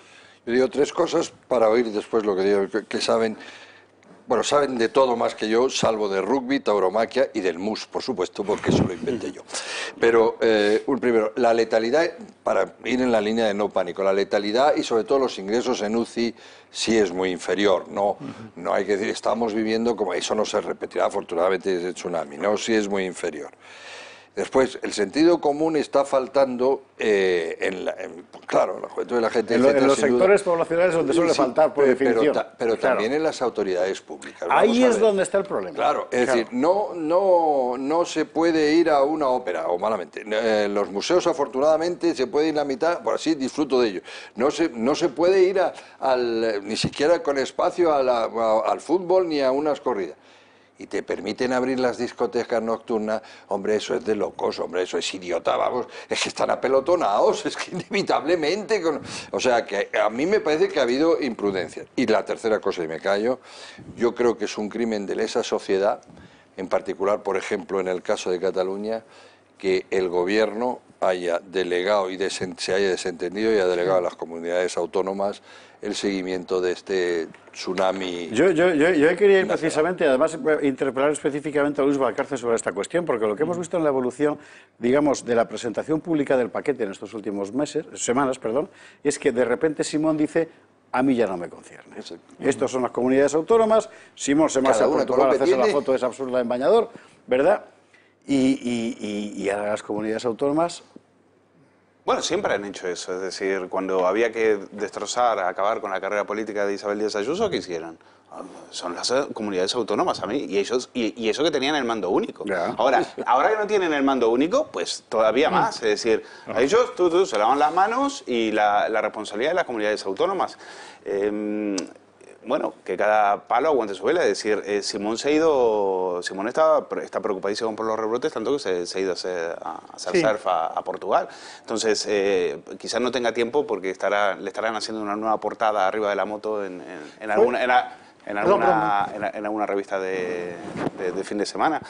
Yo digo tres cosas para oír después lo que digo, que, que saben... Bueno, saben de todo más que yo, salvo de rugby, tauromaquia y del mus, por supuesto, porque eso lo inventé yo. Pero, eh, un primero, la letalidad, para ir en la línea de no pánico, la letalidad y sobre todo los ingresos en U C I sí es muy inferior. No, no hay que decir, estamos viviendo como eso no se repetirá afortunadamente desde el tsunami, no, sí es muy inferior. Después, el sentido común está faltando, eh, en la, en, claro, en la juventud de la gente... En, lo, etcétera, en los sectores duda. poblacionales donde suele sí, faltar, por pero, definición. Pero, pero claro. también en las autoridades públicas. Ahí es donde está el problema. Claro, es claro. decir, no, no, no se puede ir a una ópera, o malamente. Eh, los museos, afortunadamente, se puede ir la mitad, por así disfruto de ellos. No se, no se puede ir a, al, ni siquiera con espacio a la, a, al fútbol ni a unas corridas. Y te permiten abrir las discotecas nocturnas, hombre, eso es de locos, hombre, eso es idiota, vamos, es que están apelotonados, es que inevitablemente, con... o sea, que a mí me parece que ha habido imprudencia. Y la tercera cosa, y me callo, yo creo que es un crimen de lesa sociedad, en particular, por ejemplo, en el caso de Cataluña, que el gobierno haya delegado y desen, se haya desentendido y ha delegado a las comunidades autónomas el seguimiento de este tsunami. Yo, yo, yo, yo quería ir precisamente, además, interpelar específicamente a Luis Valcarce sobre esta cuestión, porque lo que hemos visto en la evolución, digamos, de la presentación pública del paquete en estos últimos meses, semanas, perdón, es que de repente Simón dice: a mí ya no me concierne. Estas son las comunidades autónomas. Simón se me hace a hacerse la foto es absurda en bañador, ¿verdad? Y, y, y, y a las comunidades autónomas... Bueno, siempre han hecho eso. Es decir, cuando había que destrozar, acabar con la carrera política de Isabel Díaz Ayuso, ¿qué hicieron? Son las comunidades autónomas a mí, y ellos y, y eso que tenían el mando único. Yeah. Ahora, ahora que no tienen el mando único, pues todavía más. Es decir, a ellos tú, tú, se lavan las manos y la, la responsabilidad de las comunidades autónomas. Eh, Bueno, que cada palo aguante su vela. Es decir, eh, Simón se ha ido... Simón está, está preocupadísimo por los rebrotes, tanto que se, se ha ido a hacer, a hacer sí. surf a, a Portugal. Entonces, eh, quizás no tenga tiempo porque estará, le estarán haciendo una nueva portada arriba de la moto en, en, en alguna... En la, En alguna, en, en alguna revista de, de, de fin de semana.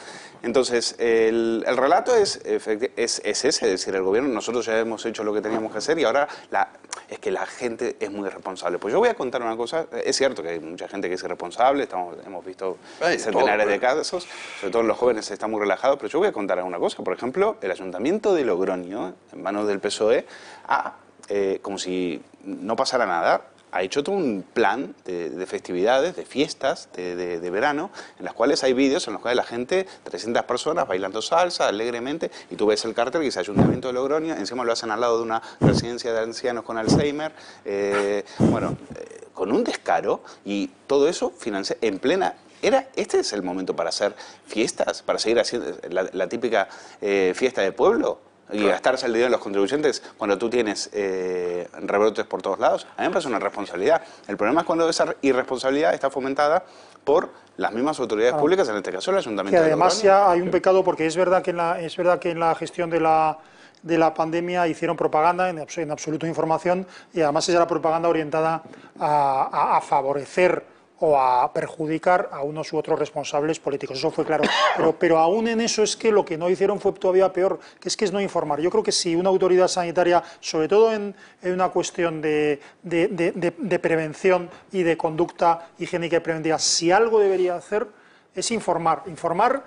Entonces, el, el relato es, es, es ese, es decir, el gobierno, nosotros ya hemos hecho lo que teníamos que hacer y ahora la, es que la gente es muy irresponsable. Pues yo voy a contar una cosa, es cierto que hay mucha gente que es irresponsable, estamos, hemos visto Ay, centenares todo, de casos, sobre todo los jóvenes están muy relajados, pero yo voy a contar alguna cosa. Por ejemplo, el ayuntamiento de Logroño, en manos del P S O E, ah, eh, como si no pasara nada, ha hecho todo un plan de, de festividades, de fiestas, de, de, de verano, en las cuales hay vídeos en los cuales la gente, trescientas personas bailando salsa alegremente, y tú ves el cartel que dice Ayuntamiento de Logroño, encima lo hacen al lado de una residencia de ancianos con Alzheimer, eh, bueno, eh, con un descaro, y todo eso financia en plena... Era, este es el momento para hacer fiestas, para seguir haciendo la, la típica eh, fiesta de pueblo, y claro, gastarse el dinero de los contribuyentes cuando tú tienes eh, rebrotes por todos lados. A mí me parece una responsabilidad. El problema es cuando esa irresponsabilidad está fomentada por las mismas autoridades claro. públicas, en este caso el Ayuntamiento de Logroño. Y además ya hay un pecado, porque es verdad que en la, es verdad que en la gestión de la... de la pandemia hicieron propaganda, en, abs en absoluto información, y además era la propaganda orientada a, a, a favorecer o a perjudicar a unos u otros responsables políticos, eso fue claro. Pero, pero aún en eso es que lo que no hicieron fue todavía peor, que es que es no informar. Yo creo que si una autoridad sanitaria, sobre todo en, en una cuestión de, de, de, de, de prevención y de conducta higiénica y preventiva, si algo debería hacer es informar, informar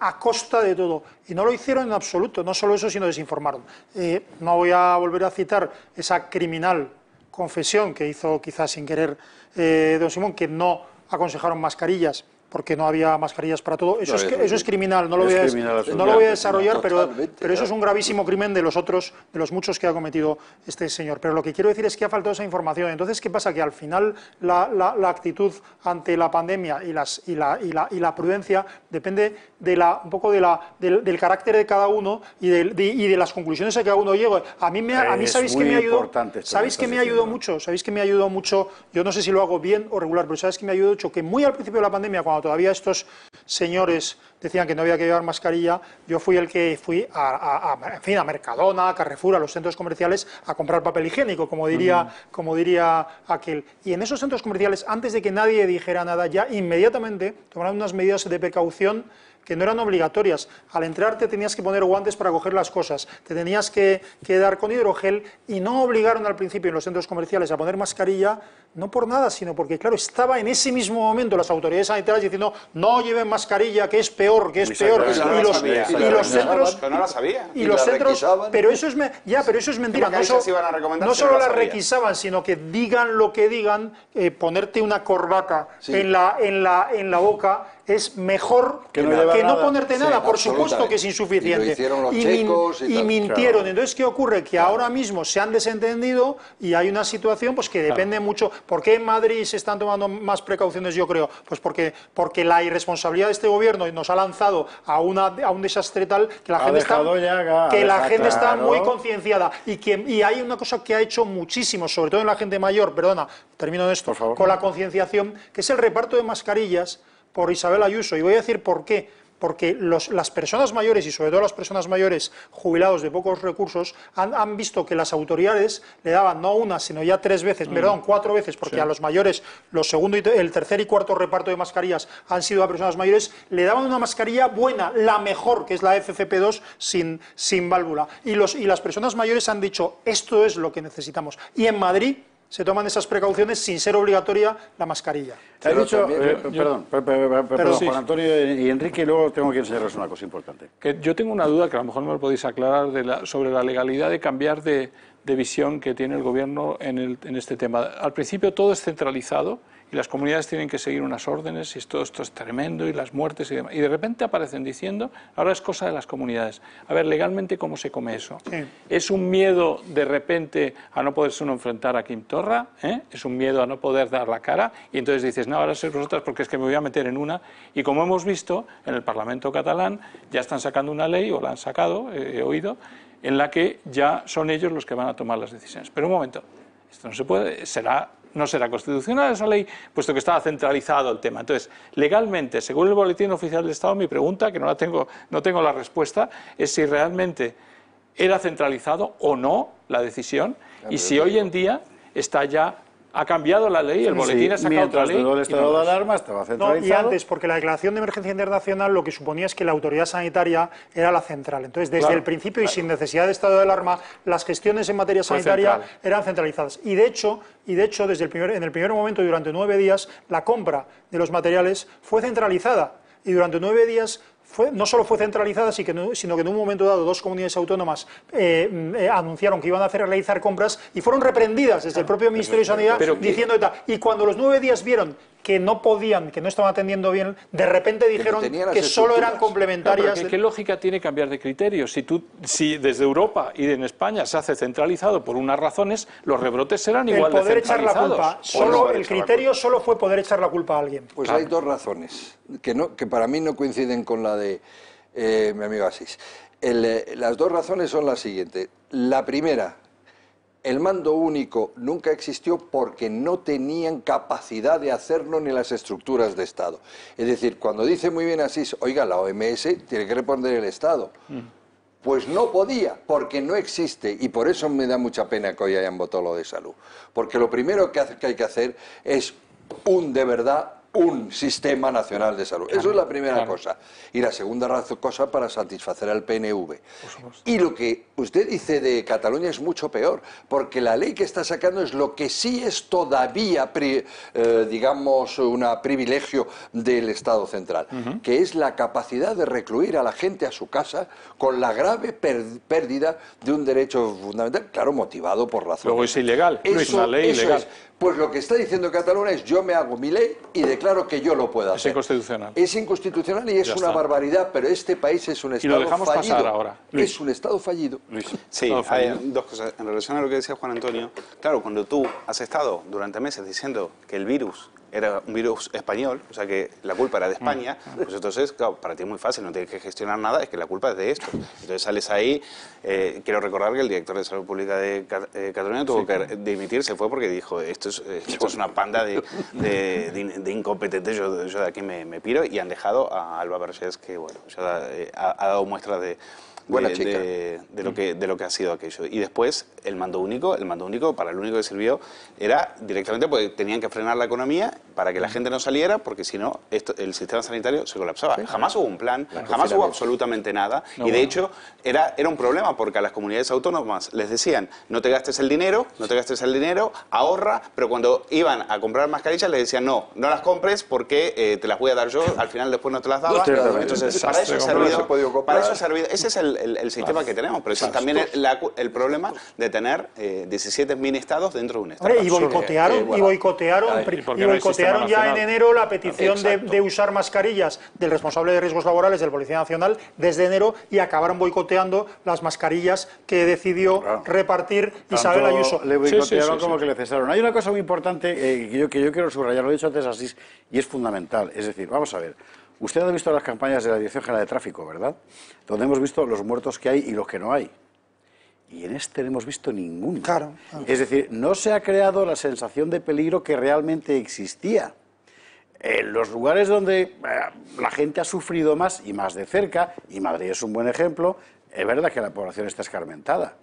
a costa de todo. Y no lo hicieron en absoluto, no solo eso, sino desinformaron. Eh, no voy a volver a citar esa criminal confesión que hizo quizás sin querer eh, don Simón, que no aconsejaron mascarillas porque no había mascarillas para todo. Eso, no, es, es, eso es criminal, no lo voy a, no lo voy a desarrollar, pero, pero eso es un gravísimo crimen de los otros, de los muchos que ha cometido este señor. Pero lo que quiero decir es que ha faltado esa información. Entonces, ¿qué pasa? Que al final la, la, la actitud ante la pandemia y, las, y, la, y, la, y la prudencia depende de la, un poco de la, del, del carácter de cada uno y de, de, y de las conclusiones a que cada uno llega. A mí, me, a mí sabéis que me ayudó, sabéis que me ayudó mucho, sabéis que me ayudó mucho, yo no sé si lo hago bien o regular, pero sabéis que me ayudó mucho, que muy al principio de la pandemia, cuando todavía estos señores decían que no había que llevar mascarilla, yo fui el que fui a, a, a, en fin, a Mercadona, a Carrefour, a los centros comerciales a comprar papel higiénico, como diría, uh-huh. como diría aquel. Y en esos centros comerciales, antes de que nadie dijera nada, ya inmediatamente tomaron unas medidas de precaución que no eran obligatorias. Al entrar te tenías que poner guantes para coger las cosas, te tenías que quedar con hidrogel, y no obligaron al principio en los centros comerciales a poner mascarilla, no por nada, sino porque, claro, estaba en ese mismo momento las autoridades sanitarias diciendo no lleven mascarilla, que es peor, que es peor, y los, y los centros... No la sabía. Y los centros... Pero eso es, me, ya, pero eso es mentira. No, so, no solo la requisaban, sino que digan lo que digan, eh, ponerte una corbata sí. en, la, en, la, en la boca es mejor que no, que no ponerte nada, sí, por supuesto que es insuficiente. Y lo hicieron los checos y, min, y, y mintieron. Claro. Entonces, ¿qué ocurre? Que claro. ahora mismo se han desentendido y hay una situación pues que depende claro. mucho. ¿Por qué en Madrid se están tomando más precauciones, yo creo? Pues porque, porque la irresponsabilidad de este gobierno nos ha lanzado a, una, a un desastre tal que la ha gente está, ya, que la gente está muy concienciada. Y, que, y hay una cosa que ha hecho muchísimo, sobre todo en la gente mayor, perdona, termino en esto, con la concienciación, que es el reparto de mascarillas por Isabel Ayuso. Y voy a decir por qué. porque los, las personas mayores, y sobre todo las personas mayores jubilados de pocos recursos, han, han visto que las autoridades le daban no una, sino ya tres veces, mm. perdón, cuatro veces, porque sí. a los mayores, los segundo y el tercer y cuarto reparto de mascarillas han sido a personas mayores, le daban una mascarilla buena, la mejor, que es la F F P dos, sin, sin válvula. Y, los, y las personas mayores han dicho, esto es lo que necesitamos. Y en Madrid se toman esas precauciones sin ser obligatoria la mascarilla. Te he dicho, también, eh, yo, perdón, yo, perdón, perdón sí. Juan Antonio y Enrique, y luego tengo que enseñaros una cosa importante. Que yo tengo una duda que a lo mejor me lo podéis aclarar de la, sobre la legalidad de cambiar de, de visión que tiene el Gobierno en, el, en este tema. Al principio todo es centralizado y las comunidades tienen que seguir unas órdenes y todo esto es tremendo y las muertes y demás. Y de repente aparecen diciendo, ahora es cosa de las comunidades. A ver, legalmente, ¿cómo se come eso? Sí. ¿Es un miedo de repente a no poderse uno enfrentar a Quim Torra? ¿Eh? ¿Es un miedo a no poder dar la cara? Y entonces dices, no, ahora sois vosotras porque es que me voy a meter en una. Y como hemos visto, en el Parlamento catalán ya están sacando una ley, o la han sacado, he oído, en la que ya son ellos los que van a tomar las decisiones. Pero un momento, esto no se puede, será... no será constitucional esa ley, puesto que estaba centralizado el tema. Entonces, legalmente, según el Boletín Oficial del Estado, mi pregunta, que no la tengo, no tengo la respuesta, es si realmente era centralizado o no la decisión, claro, y si hoy en día está ya... ha cambiado la ley, el boletín sí, ha sacado otra ley. Mientras el estado de alarma estaba centralizado. No, y antes, porque la declaración de emergencia internacional lo que suponía es que la autoridad sanitaria era la central. Entonces, desde claro, el principio claro. y sin necesidad de estado de alarma, las gestiones en materia sanitaria central. eran centralizadas. Y de hecho, y de hecho desde el primer, en el primer momento, durante nueve días, la compra de los materiales fue centralizada. Y durante nueve días... Fue, no solo fue centralizada, sino que en un momento dado dos comunidades autónomas eh, eh, anunciaron que iban a hacer realizar compras y fueron reprendidas desde el propio Ministerio de Sanidad pero, pero, diciendo que, tal. Y cuando los nueve días vieron que no podían, que no estaban atendiendo bien, de repente dijeron que solo eran complementarias. Claro, ¿qué, ¿Qué lógica tiene cambiar de criterio? Si, tú, si desde Europa y en España se hace centralizado por unas razones, los rebrotes serán igual de centralizados. El poder echar la culpa. Solo, el criterio solo fue poder echar la culpa a alguien. Pues claro. hay dos razones que, no, que para mí no coinciden con la de eh, mi amigo Asís. El, eh, las dos razones son las siguientes. La primera, el mando único nunca existió porque no tenían capacidad de hacerlo ni las estructuras de Estado. Es decir, cuando dice muy bien Asís, oiga, la O M S tiene que responder el Estado. Mm. Pues no podía, porque no existe, y por eso me da mucha pena que hoy hayan votado lo de salud. Porque lo primero que hay que hacer es un de verdad... un sistema nacional de salud. Claro, eso es la primera claro. cosa. Y la segunda razón, cosa para satisfacer al P N V. Y lo que usted dice de Cataluña es mucho peor, porque la ley que está sacando es lo que sí es todavía, pri, eh, digamos, un privilegio del Estado central, uh-huh. que es la capacidad de recluir a la gente a su casa con la grave pérdida de un derecho fundamental, claro, motivado por razones. Luego es ilegal, eso, no es una ley ilegal. Es, pues lo que está diciendo Cataluña es yo me hago mi ley y declaro que yo lo puedo hacer. Es inconstitucional. Es inconstitucional y es ya una está. barbaridad, pero este país es un Estado fallido. Y lo dejamos fallido. pasar ahora. Luis. Es un Estado fallido. Luis. Sí, no, hay fallido. dos cosas. En relación a lo que decía Juan Antonio, claro, cuando tú has estado durante meses diciendo que el virus era un virus español, o sea que la culpa era de España, pues entonces, claro, para ti es muy fácil, no tienes que gestionar nada, es que la culpa es de esto. Entonces sales ahí, eh, quiero recordar que el director de Salud Pública de eh, Cataluña tuvo sí, que claro. dimitir, se fue porque dijo, esto es, esto es una panda de, de, de, de incompetentes, yo, yo de aquí me, me piro, y han dejado a Alba Vergés, que bueno, ya da, eh, ha, ha dado muestras de... Buena de, chica. De, de, lo que, de lo que ha sido aquello. Y después el mando único, el mando único para lo único que sirvió era directamente porque tenían que frenar la economía para que la gente no saliera porque si no esto, el sistema sanitario se colapsaba. Sí. Jamás hubo un plan, claro, jamás hubo absolutamente nada no, y de bueno. hecho era, era un problema porque a las comunidades autónomas les decían no te gastes el dinero, no te gastes el dinero, ahorra, pero cuando iban a comprar mascarillas les decían no, no las compres porque eh, te las voy a dar yo, al final después no te las daba. No, Entonces para eso, servido, para eso ha servido, ese es el El, el sistema que tenemos, pero ese es también el, la, el problema de tener eh, diecisiete mini estados dentro de un estado. Oye, y boicotearon, eh, bueno, y boicotearon, ver, y y boicotearon no ya en enero la petición de, de usar mascarillas del responsable de riesgos laborales del Policía Nacional desde enero y acabaron boicoteando las mascarillas que decidió claro. repartir Isabel Tanto Ayuso. Le boicotearon sí, sí, sí, como sí. que le cesaron. Hay una cosa muy importante eh, que, yo, que yo quiero subrayar, lo he dicho antes así, y es fundamental. Es decir, vamos a ver. Usted ha visto las campañas de la Dirección General de Tráfico, ¿verdad? Donde hemos visto los muertos que hay y los que no hay. Y en este no hemos visto ninguno. Claro, claro. Es decir, no se ha creado la sensación de peligro que realmente existía. Eh, los lugares donde eh, la gente ha sufrido más y más de cerca, y Madrid es un buen ejemplo, es verdad que la población está escarmentada,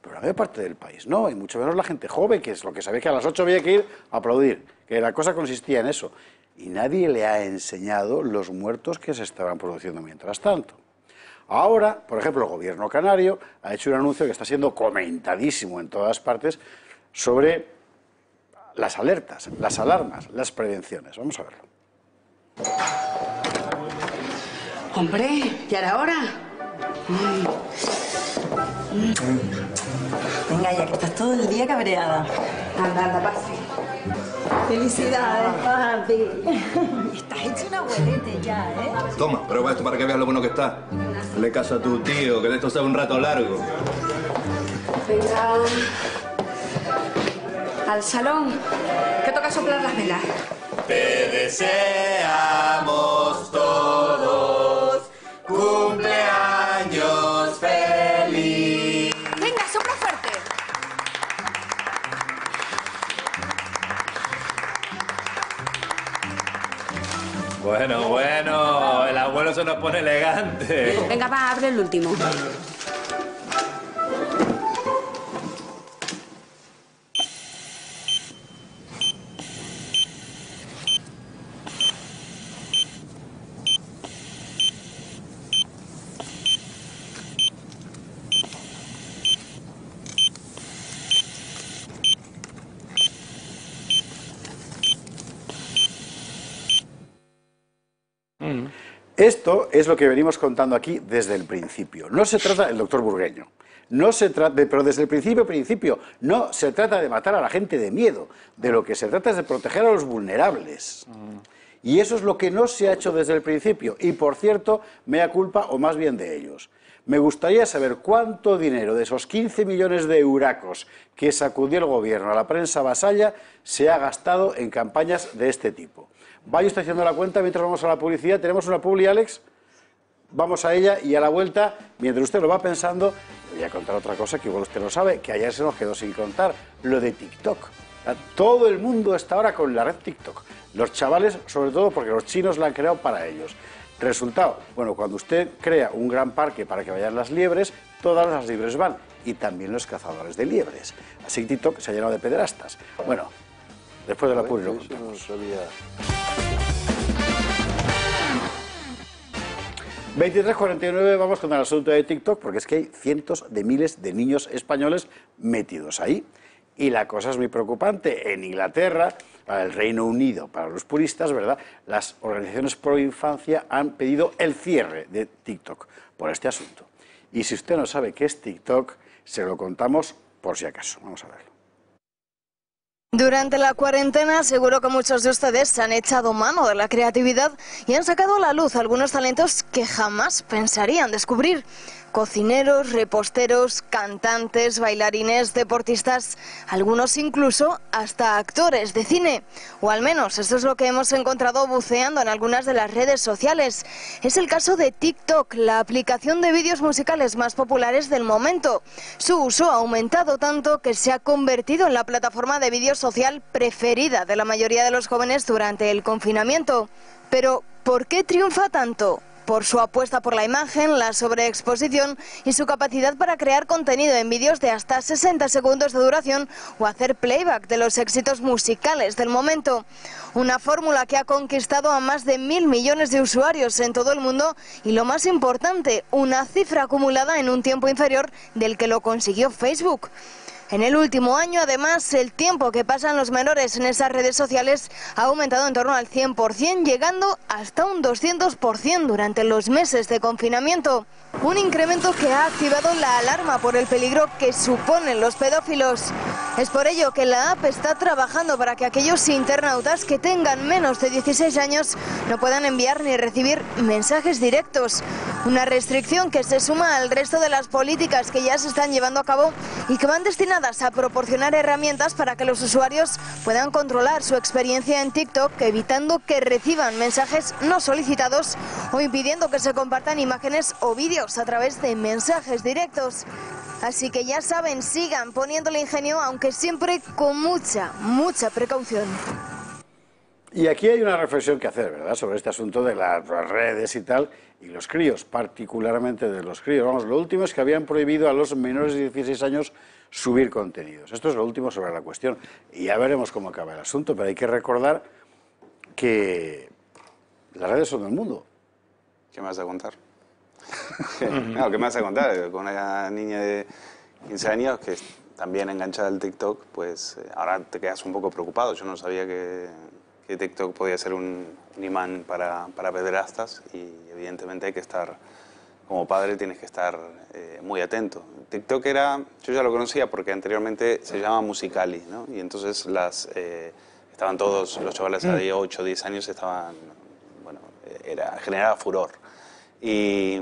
pero la mayor parte del país no, y mucho menos la gente joven, que es lo que sabía que a las ocho había que ir a aplaudir, que la cosa consistía en eso. Y nadie le ha enseñado los muertos que se estaban produciendo mientras tanto. Ahora, por ejemplo, el gobierno canario ha hecho un anuncio que está siendo comentadísimo en todas partes sobre las alertas, las alarmas, las prevenciones. Vamos a verlo. Hombre, ¿ya era hora? Mm. Mm. Venga, ya que estás todo el día cabreada. Anda, anda, pase. ¡Felicidades, papi! Estás hecho un abuelete ya, ¿eh? Toma, prueba esto para que veas lo bueno que está. Le caso a tu tío, que de esto sea un rato largo. Venga. Al salón, que toca soplar las velas. Te deseamos todos cumpleaños feliz. Venga, sopla fuerte. Bueno, bueno, el abuelo se nos pone elegante. Venga, va, abre el último. Esto es lo que venimos contando aquí desde el principio. No se trata, el doctor Burgueño, no se trata, de, pero desde el principio, principio, no se trata de matar a la gente de miedo. De lo que se trata es de proteger a los vulnerables. Y eso es lo que no se ha hecho desde el principio. Y por cierto, mea culpa, o más bien de ellos. Me gustaría saber cuánto dinero de esos quince millones de euracos que sacudió el gobierno a la prensa vasalla se ha gastado en campañas de este tipo. Vaya usted haciendo la cuenta mientras vamos a la publicidad. Tenemos una publi, Alex. Vamos a ella y a la vuelta, mientras usted lo va pensando, voy a contar otra cosa que igual usted no sabe, que ayer se nos quedó sin contar, lo de TikTok. Todo el mundo está ahora con la red TikTok. Los chavales, sobre todo, porque los chinos la han creado para ellos. Resultado, bueno, cuando usted crea un gran parque para que vayan las liebres, todas las liebres van, y también los cazadores de liebres. Así que TikTok se ha llenado de pederastas. Bueno, después de la publi lo contamos. veintitrés cuarenta y nueve, vamos con el asunto de TikTok, porque es que hay cientos de miles de niños españoles metidos ahí. Y la cosa es muy preocupante. En Inglaterra, para el Reino Unido, para los puristas, ¿verdad?, las organizaciones pro infancia han pedido el cierre de TikTok por este asunto. Y si usted no sabe qué es TikTok, se lo contamos por si acaso. Vamos a verlo. Durante la cuarentena seguro que muchos de ustedes se han echado mano de la creatividad y han sacado a la luz algunos talentos que jamás pensarían descubrir. Cocineros, reposteros, cantantes, bailarines, deportistas, algunos incluso hasta actores de cine. O al menos eso es lo que hemos encontrado buceando en algunas de las redes sociales. Es el caso de TikTok, la aplicación de vídeos musicales más populares del momento. Su uso ha aumentado tanto que se ha convertido en la plataforma de vídeos social preferida de la mayoría de los jóvenes durante el confinamiento. Pero, ¿por qué triunfa tanto? Por su apuesta por la imagen, la sobreexposición y su capacidad para crear contenido en vídeos de hasta sesenta segundos de duración o hacer playback de los éxitos musicales del momento. Una fórmula que ha conquistado a más de mil millones de usuarios en todo el mundo y, lo más importante, una cifra acumulada en un tiempo inferior del que lo consiguió Facebook. En el último año, además, el tiempo que pasan los menores en esas redes sociales ha aumentado en torno al cien por ciento, llegando hasta un doscientos por ciento durante los meses de confinamiento. Un incremento que ha activado la alarma por el peligro que suponen los pedófilos. Es por ello que la app está trabajando para que aquellos internautas que tengan menos de dieciséis años no puedan enviar ni recibir mensajes directos. Una restricción que se suma al resto de las políticas que ya se están llevando a cabo y que van destinadas a proporcionar herramientas para que los usuarios puedan controlar su experiencia en TikTok, evitando que reciban mensajes no solicitados o impidiendo que se compartan imágenes o vídeos a través de mensajes directos. Así que ya saben, sigan poniéndole ingenio, aunque siempre con mucha, mucha precaución. Y aquí hay una reflexión que hacer, ¿verdad?, sobre este asunto de las redes y tal, y los críos, particularmente de los críos. Vamos, lo último es que habían prohibido a los menores de dieciséis años subir contenidos. Esto es lo último sobre la cuestión, y ya veremos cómo acaba el asunto, pero hay que recordar que las redes son del mundo. ¿Qué me vas a contar? No, ¿qué me vas a contar? Con una niña de quince años que también enganchada al TikTok, pues ahora te quedas un poco preocupado. Yo no sabía que... TikTok podía ser un, un imán para, para pederastas, y evidentemente hay que estar, como padre tienes que estar eh, muy atento. TikTok era, yo ya lo conocía porque anteriormente se llamaba Musical.ly, ¿no? Y entonces las, eh, estaban todos los chavales de ocho o diez años, estaban, bueno, era, generaba furor. Y,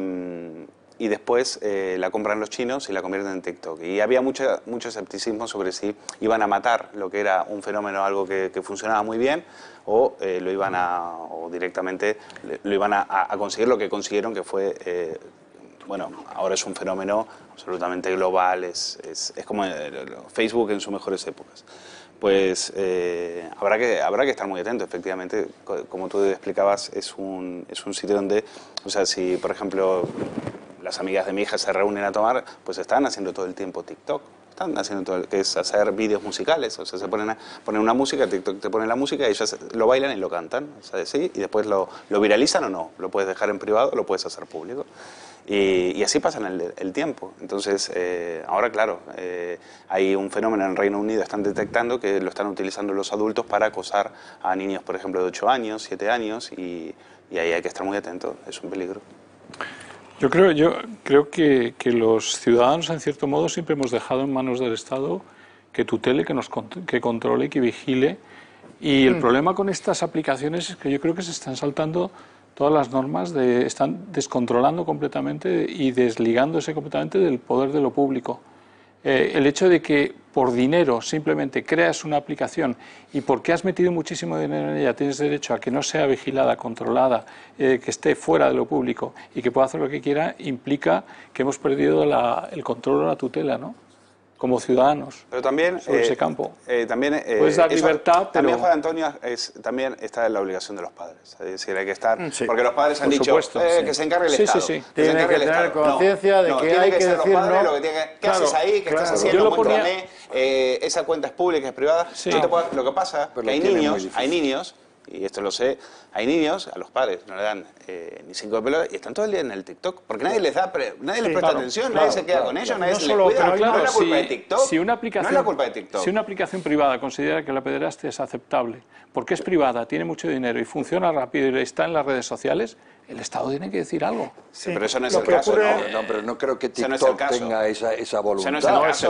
y después eh, la compran los chinos y la convierten en TikTok. Y había mucha, mucho escepticismo sobre si iban a matar lo que era un fenómeno, algo que, que funcionaba muy bien, o eh, lo iban a, o directamente lo iban a, a conseguir lo que consiguieron, que fue, eh, bueno, ahora es un fenómeno absolutamente global, es, es, es como Facebook en sus mejores épocas. Pues eh, habrá, que, habrá que estar muy atento, efectivamente, como tú explicabas, es un, es un sitio donde, o sea, si por ejemplo las amigas de mi hija se reúnen a tomar, pues están haciendo todo el tiempo TikTok. Están haciendo todo el, que es hacer vídeos musicales, o sea, se ponen, a, ponen una música, TikTok te pone la música y ellas lo bailan y lo cantan, o sea, ¿sí? Y después lo, lo viralizan o no, lo puedes dejar en privado, lo puedes hacer público. Y, y así pasan el, el tiempo. Entonces, eh, ahora claro, eh, hay un fenómeno en Reino Unido, están detectando que lo están utilizando los adultos para acosar a niños, por ejemplo, de ocho años, siete años, y, y ahí hay que estar muy atentos, es un peligro. Yo creo, yo creo que, que los ciudadanos, en cierto modo, siempre hemos dejado en manos del Estado que tutele, que nos que controle, que vigile. Y el mm. problema con estas aplicaciones es que yo creo que se están saltando todas las normas, de, están descontrolando completamente y desligándose completamente del poder de lo público. Eh, el hecho de que por dinero simplemente creas una aplicación y porque has metido muchísimo dinero en ella tienes derecho a que no sea vigilada, controlada, eh, que esté fuera de lo público y que pueda hacer lo que quiera, implica que hemos perdido la, el control o la tutela, ¿no?, como ciudadanos. Pero también sobre eh, ese campo. Eh, también eh, puedes dar eso, libertad, también, pero... Juan Antonio, es, también está en la obligación de los padres. Es decir, hay que estar... Sí. Porque los padres han Por dicho supuesto, eh, sí. que se encargue el sí, Estado. Sí, sí, sí. Tiene que tener conciencia no, de no, que hay que, que decir padres, no. Lo que tiene que, ¿Qué claro, haces ahí? ¿Qué claro, estás haciendo? Yo lo ponía... eh, esa cuenta es pública, es privada. Sí. Yo te puedo... Lo que pasa es que hay niños, hay niños, y esto lo sé, hay niños, a los padres no le dan eh, ni cinco de pelota y están todo el día en el TikTok, porque nadie les, da pre, nadie les sí, presta claro, atención, claro, nadie se queda claro, con ellos, claro. nadie no se solo, les cuida. Pero claro, no, es si, culpa de TikTok, si una no es la culpa de TikTok. Si una aplicación privada considera que la pederastia es aceptable, porque es privada, tiene mucho dinero y funciona rápido y está en las redes sociales, el Estado tiene que decir algo. Sí, pero eso no es el caso, ocurre... ¿no? No, pero no creo que TikTok no es tenga esa, esa voluntad. No, no es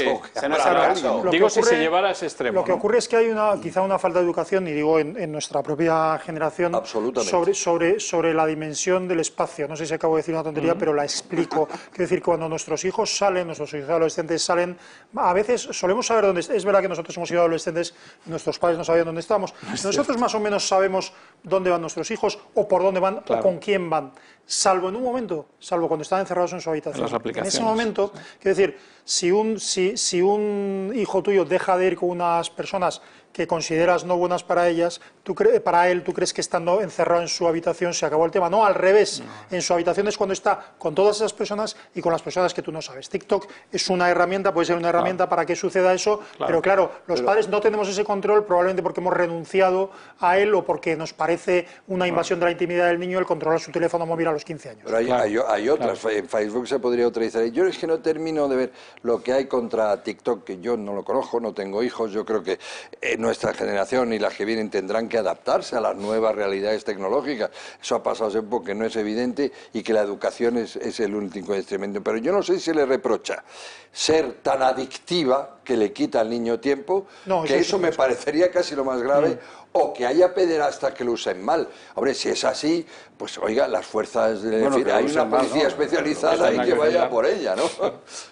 el caso. Digo, ocurre, si se llevara a ese extremo. Lo que ¿no? ocurre es que hay una, quizá una falta de educación, y digo en, en nuestra propia generación, sobre, sobre, sobre la dimensión del espacio. No sé si acabo de decir una tontería, uh-huh. pero la explico. Quiero decir, cuando nuestros hijos salen, nuestros hijos adolescentes salen, a veces solemos saber dónde... Es verdad que nosotros hemos sido adolescentes y nuestros padres no sabían dónde estamos. No es nosotros cierto. Más o menos sabemos dónde van nuestros hijos o por dónde van claro. o con quién van, salvo en un momento, salvo cuando están encerrados en su habitación. Las aplicaciones. En ese momento, sí. quiero decir, si un, si, si un hijo tuyo deja de ir con unas personas que consideras no buenas para ellas, tú cre para él, tú crees que estando encerrado en su habitación se acabó el tema. No, al revés. No. En su habitación es cuando está con todas esas personas y con las personas que tú no sabes. TikTok es una herramienta, puede ser una herramienta claro. para que suceda eso, claro. pero claro, los pero... padres no tenemos ese control, probablemente porque hemos renunciado a él o porque nos parece una invasión claro. de la intimidad del niño el controlar su teléfono móvil a los quince años. Pero hay, claro. hay, hay otras, claro. en Facebook se podría utilizar. Yo es que no termino de ver lo que hay contra TikTok, que yo no lo conozco, no tengo hijos, yo creo que... Eh, nuestra generación y las que vienen tendrán que adaptarse a las nuevas realidades tecnológicas. Eso ha pasado siempre porque no es evidente y que la educación es, es el último instrumento. Pero yo no sé si se le reprocha ser tan adictiva que le quita al niño tiempo, no, que eso sí, me sí. parecería casi lo más grave, mm. o que haya pederastas que lo usen mal. Hombre, si es así, pues oiga, las fuerzas... De, bueno, decir, hay una policía mal, especializada no, y que vaya por ella, ¿no?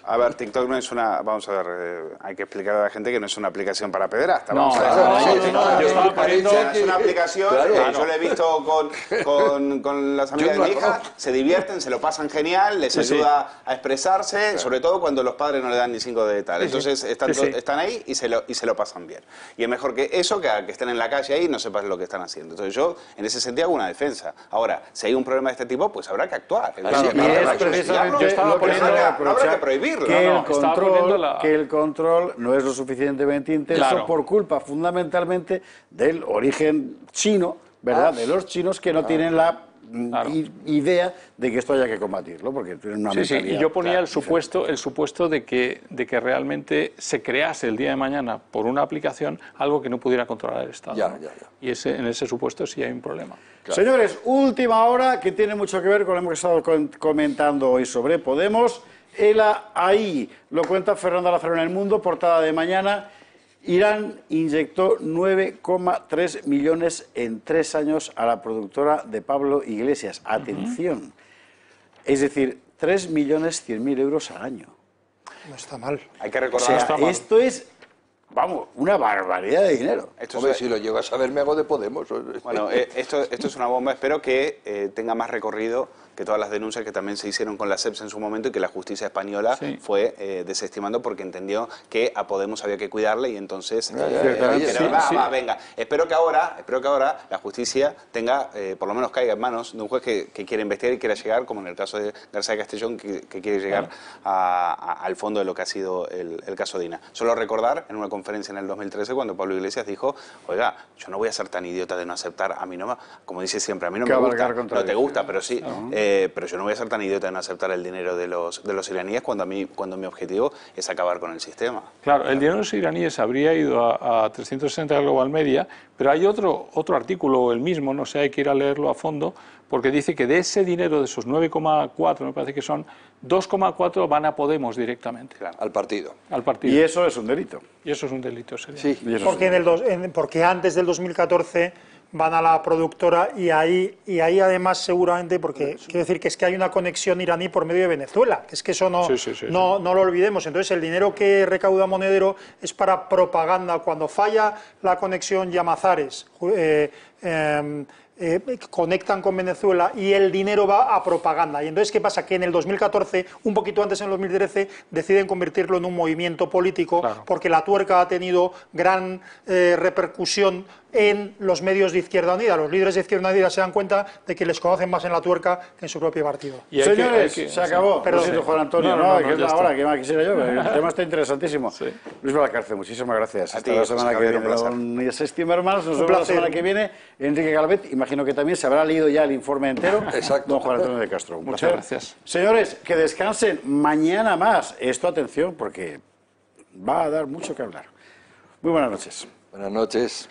A ver, TikTok no es una... Vamos a ver, eh, hay que explicar a la gente que no es una aplicación para pederastas. No, no, no, no, yo estaba poniendo... Es una aplicación, claro, eh, claro. yo la he visto con, con, con las amigas de mi hija, se divierten, se lo pasan genial, les sí, ayuda sí. a expresarse, claro. sobre todo cuando los padres no le dan ni cinco de tal. Entonces, está están, sí, sí. están ahí y se, lo, y se lo pasan bien. Y es mejor que eso, que, que estén en la calle ahí y no sepas lo que están haciendo. Entonces yo, en ese sentido, hago una defensa. Ahora, si hay un problema de este tipo, pues habrá que actuar. Claro, y es precisamente yo estaba poniendo la habrá que prohibirlo. Que, no, el control, la... que el control no es lo suficientemente intenso, claro, por culpa fundamentalmente del origen chino, ¿verdad? Ah, de los chinos que no claro. tienen la... Claro. idea de que esto haya que combatirlo, porque tienen una sí, mentalidad. Sí, y yo ponía claro, el supuesto, diferente. el supuesto de que, de que realmente se crease el día de mañana por una aplicación algo que no pudiera controlar el Estado. Ya, ¿no? ya, ya. Y ese, en ese supuesto sí hay un problema. Claro. Señores, última hora que tiene mucho que ver con lo que hemos estado comentando hoy sobre Podemos. El A I, lo cuenta Fernando Lázaro en El Mundo, portada de mañana. Irán inyectó nueve coma tres millones en tres años a la productora de Pablo Iglesias. Atención, uh-huh. es decir, tres millones cien mil euros al año. No está mal. Hay que recordar. O sea, está mal. Esto es, vamos, una barbaridad de dinero. Esto Hombre, es... si lo llegas a ver, me hago de Podemos. Bueno, eh, esto, esto es una bomba. Espero que eh, tenga más recorrido que todas las denuncias que también se hicieron con la C E P S en su momento y que la justicia española sí. fue eh, desestimando porque entendió que a Podemos había que cuidarle y entonces... Eh, eh, sí, va, sí. va, venga. Espero que ahora, espero que ahora la justicia tenga, eh, por lo menos caiga en manos de un juez que, que quiere investigar y quiera llegar, como en el caso de García Castellón, que, que quiere llegar bueno. a, a, al fondo de lo que ha sido el, el caso de Dina. Solo recordar en una conferencia en el dos mil trece cuando Pablo Iglesias dijo, oiga, yo no voy a ser tan idiota de no aceptar, a mí no me, como dice siempre, a mí no me gusta, no te gusta, pero sí... Uh-huh. eh, Eh, pero yo no voy a ser tan idiota en aceptar el dinero de los, de los iraníes cuando, a mí, cuando mi objetivo es acabar con el sistema. Claro, el dinero de los iraníes habría ido a, a trescientos sesenta Global Media, pero hay otro, otro artículo, el mismo, no sé, hay que ir a leerlo a fondo, porque dice que de ese dinero, de esos nueve coma cuatro, me parece que son, dos coma cuatro van a Podemos directamente. Claro. Al partido. Al partido. Y eso es un delito. Y eso es un delito, sería. Sí, porque, en el dos, en, porque antes del dos mil catorce... van a la productora y ahí, y ahí además seguramente, porque sí. quiero decir que es que hay una conexión iraní por medio de Venezuela, que es que eso no, sí, sí, sí, no, sí. no lo olvidemos. Entonces el dinero que recauda Monedero es para propaganda. Cuando falla la conexión Llamazares, eh, eh, eh, conectan con Venezuela y el dinero va a propaganda. Y entonces, ¿qué pasa? Que en el dos mil catorce, un poquito antes, en el dos mil trece, deciden convertirlo en un movimiento político, claro. porque la tuerca ha tenido gran eh, repercusión en los medios de Izquierda Unida. Los líderes de Izquierda Unida se dan cuenta de que les conocen más en la tuerca que en su propio partido. Y señores, que, que, se acabó. Perdón, sí. Juan Antonio, no, no, no, no que es la hora que más quisiera yo. El tema está interesantísimo. Sí. Luis Valcarcel, muchísimas gracias. A Hasta ti, la semana que viene. Don Sestima, hermanos, nos vemos la semana que viene. Enrique Calvet, imagino que también se habrá leído ya el informe entero. Exacto. Don Juan Antonio de Castro. Un Muchas placer. gracias. Señores, que descansen mañana más. Esto, atención, porque va a dar mucho que hablar. Muy buenas noches. Buenas noches.